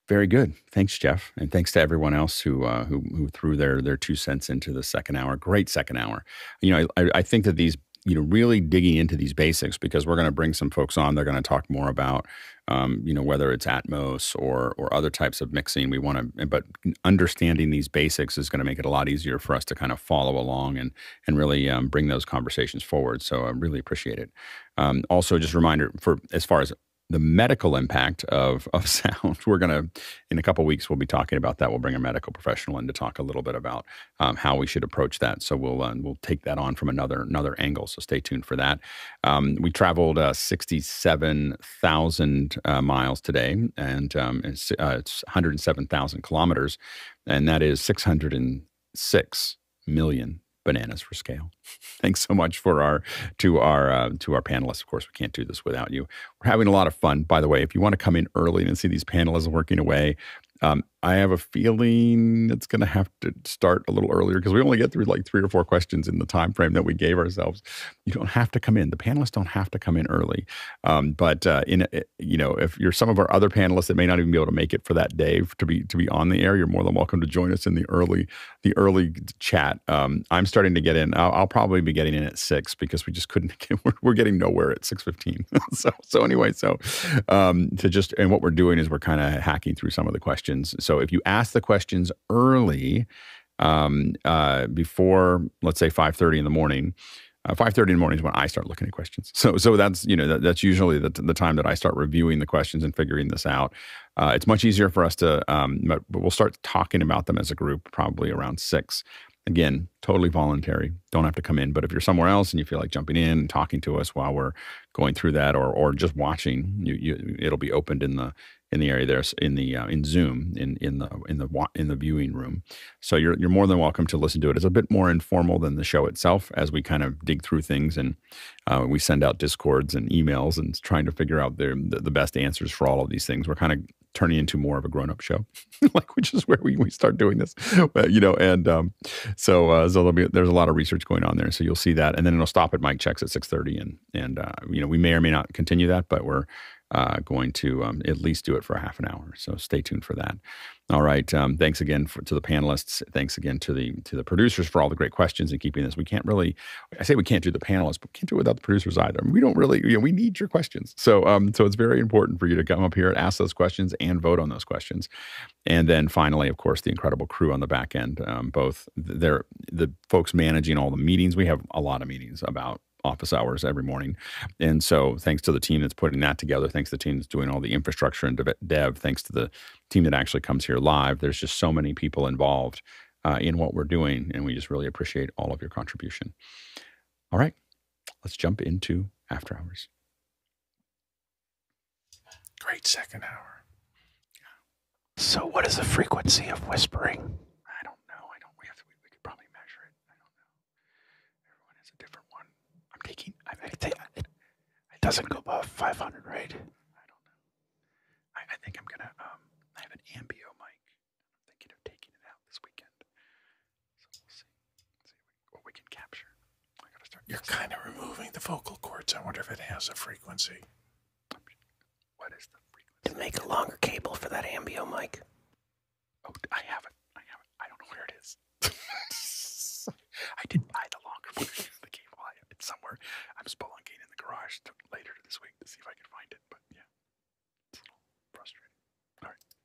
Very good. Thanks, Jeff. And thanks to everyone else who uh, who, who threw their their two cents into the second hour. Great second hour. You know, I, I think that these, you know, really digging into these basics, because we're going to bring some folks on. They're going to talk more about, um, you know, whether it's Atmos or or other types of mixing. We want to, but understanding these basics is going to make it a lot easier for us to kind of follow along and and really um, bring those conversations forward. So I really appreciate it. Um, also, just a reminder for as far as the medical impact of, of sound. We're going to, in a couple of weeks, we'll be talking about that. We'll bring a medical professional in to talk a little bit about um, how we should approach that. So we'll uh, we'll take that on from another another angle. So stay tuned for that. Um, we traveled uh, sixty-seven thousand uh, miles today, and um, it's, uh, it's one hundred seven thousand kilometers, and that is six hundred six million bananas for scale. Thanks so much for our to our uh, to our panelists. Of course, we can't do this without you. We're having a lot of fun, by the way. If you want to come in early and see these panelists working away, um, I have a feeling it's going to have to start a little earlier because we only get through like three or four questions in the time frame that we gave ourselves. You don't have to come in. The panelists don't have to come in early, um, but uh, in you know, if you're some of our other panelists that may not even be able to make it for that day to be to be on the air, you're more than welcome to join us in the early the early chat. Um, I'm starting to get in. I'll, I'll probably be getting in at six because we just couldn't. Get, we're, we're getting nowhere at six fifteen. so so anyway, so um, to just and what we're doing is we're kind of hacking through some of the questions. So. So if you ask the questions early, um, uh, before, let's say, five thirty in the morning, uh, five thirty in the morning is when I start looking at questions. So so that's, you know, that, that's usually the, the time that I start reviewing the questions and figuring this out. Uh, it's much easier for us to, um, but we'll start talking about them as a group probably around six. Again, totally voluntary. Don't have to come in. But if you're somewhere else and you feel like jumping in and talking to us while we're going through that, or or just watching, you, you, it'll be opened in the in the area there in the uh, in Zoom in in the in the in the viewing room. So you're you're more than welcome to listen to it. It's a bit more informal than the show itself, as we kind of dig through things and uh, we send out Discords and emails and trying to figure out the the best answers for all of these things. We're kind of turning into more of a grown-up show, like which is where we, we start doing this, you know. And um, so uh, so there'll be, there's a lot of research going on there, so you'll see that, and then it'll stop at mic checks at six thirty, and and uh, you know, we may or may not continue that, but we're uh, going to um, at least do it for half an hour. So stay tuned for that. All right, um, thanks again for, to the panelists. Thanks again to the to the producers for all the great questions and keeping this. We can't really, I say we can't do the panelists, but we can't do it without the producers either. I mean, we don't really, you know, we need your questions. So um, so it's very important for you to come up here and ask those questions and vote on those questions. And then finally, of course, the incredible crew on the back end, um, both they're the folks managing all the meetings. We have a lot of meetings about office hours every morning. And so thanks to the team that's putting that together. Thanks to the team that's doing all the infrastructure and dev. Thanks to the team that actually comes here live. There's just so many people involved uh, in what we're doing. And we just really appreciate all of your contribution. All right, let's jump into after hours. Great second hour. So what is the frequency of whispering? Taking, I, mean, I think it, it doesn't go above five hundred, right? I don't know. I, I think I'm gonna. Um, I have an Ambio mic. I'm thinking of taking it out this weekend, so we'll see, see what we can capture. I gotta start. You're kind of removing the vocal cords. I wonder if it has a frequency. What is the frequency? To make a longer cable for that Ambio mic. Oh, I have it. I have it. I don't know where it is. I did buy the longer one. Somewhere. I'm spelunking in the garage to later this week to see if I can find it, but yeah, it's a little frustrating.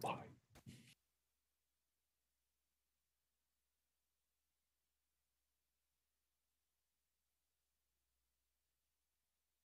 All right. Bye.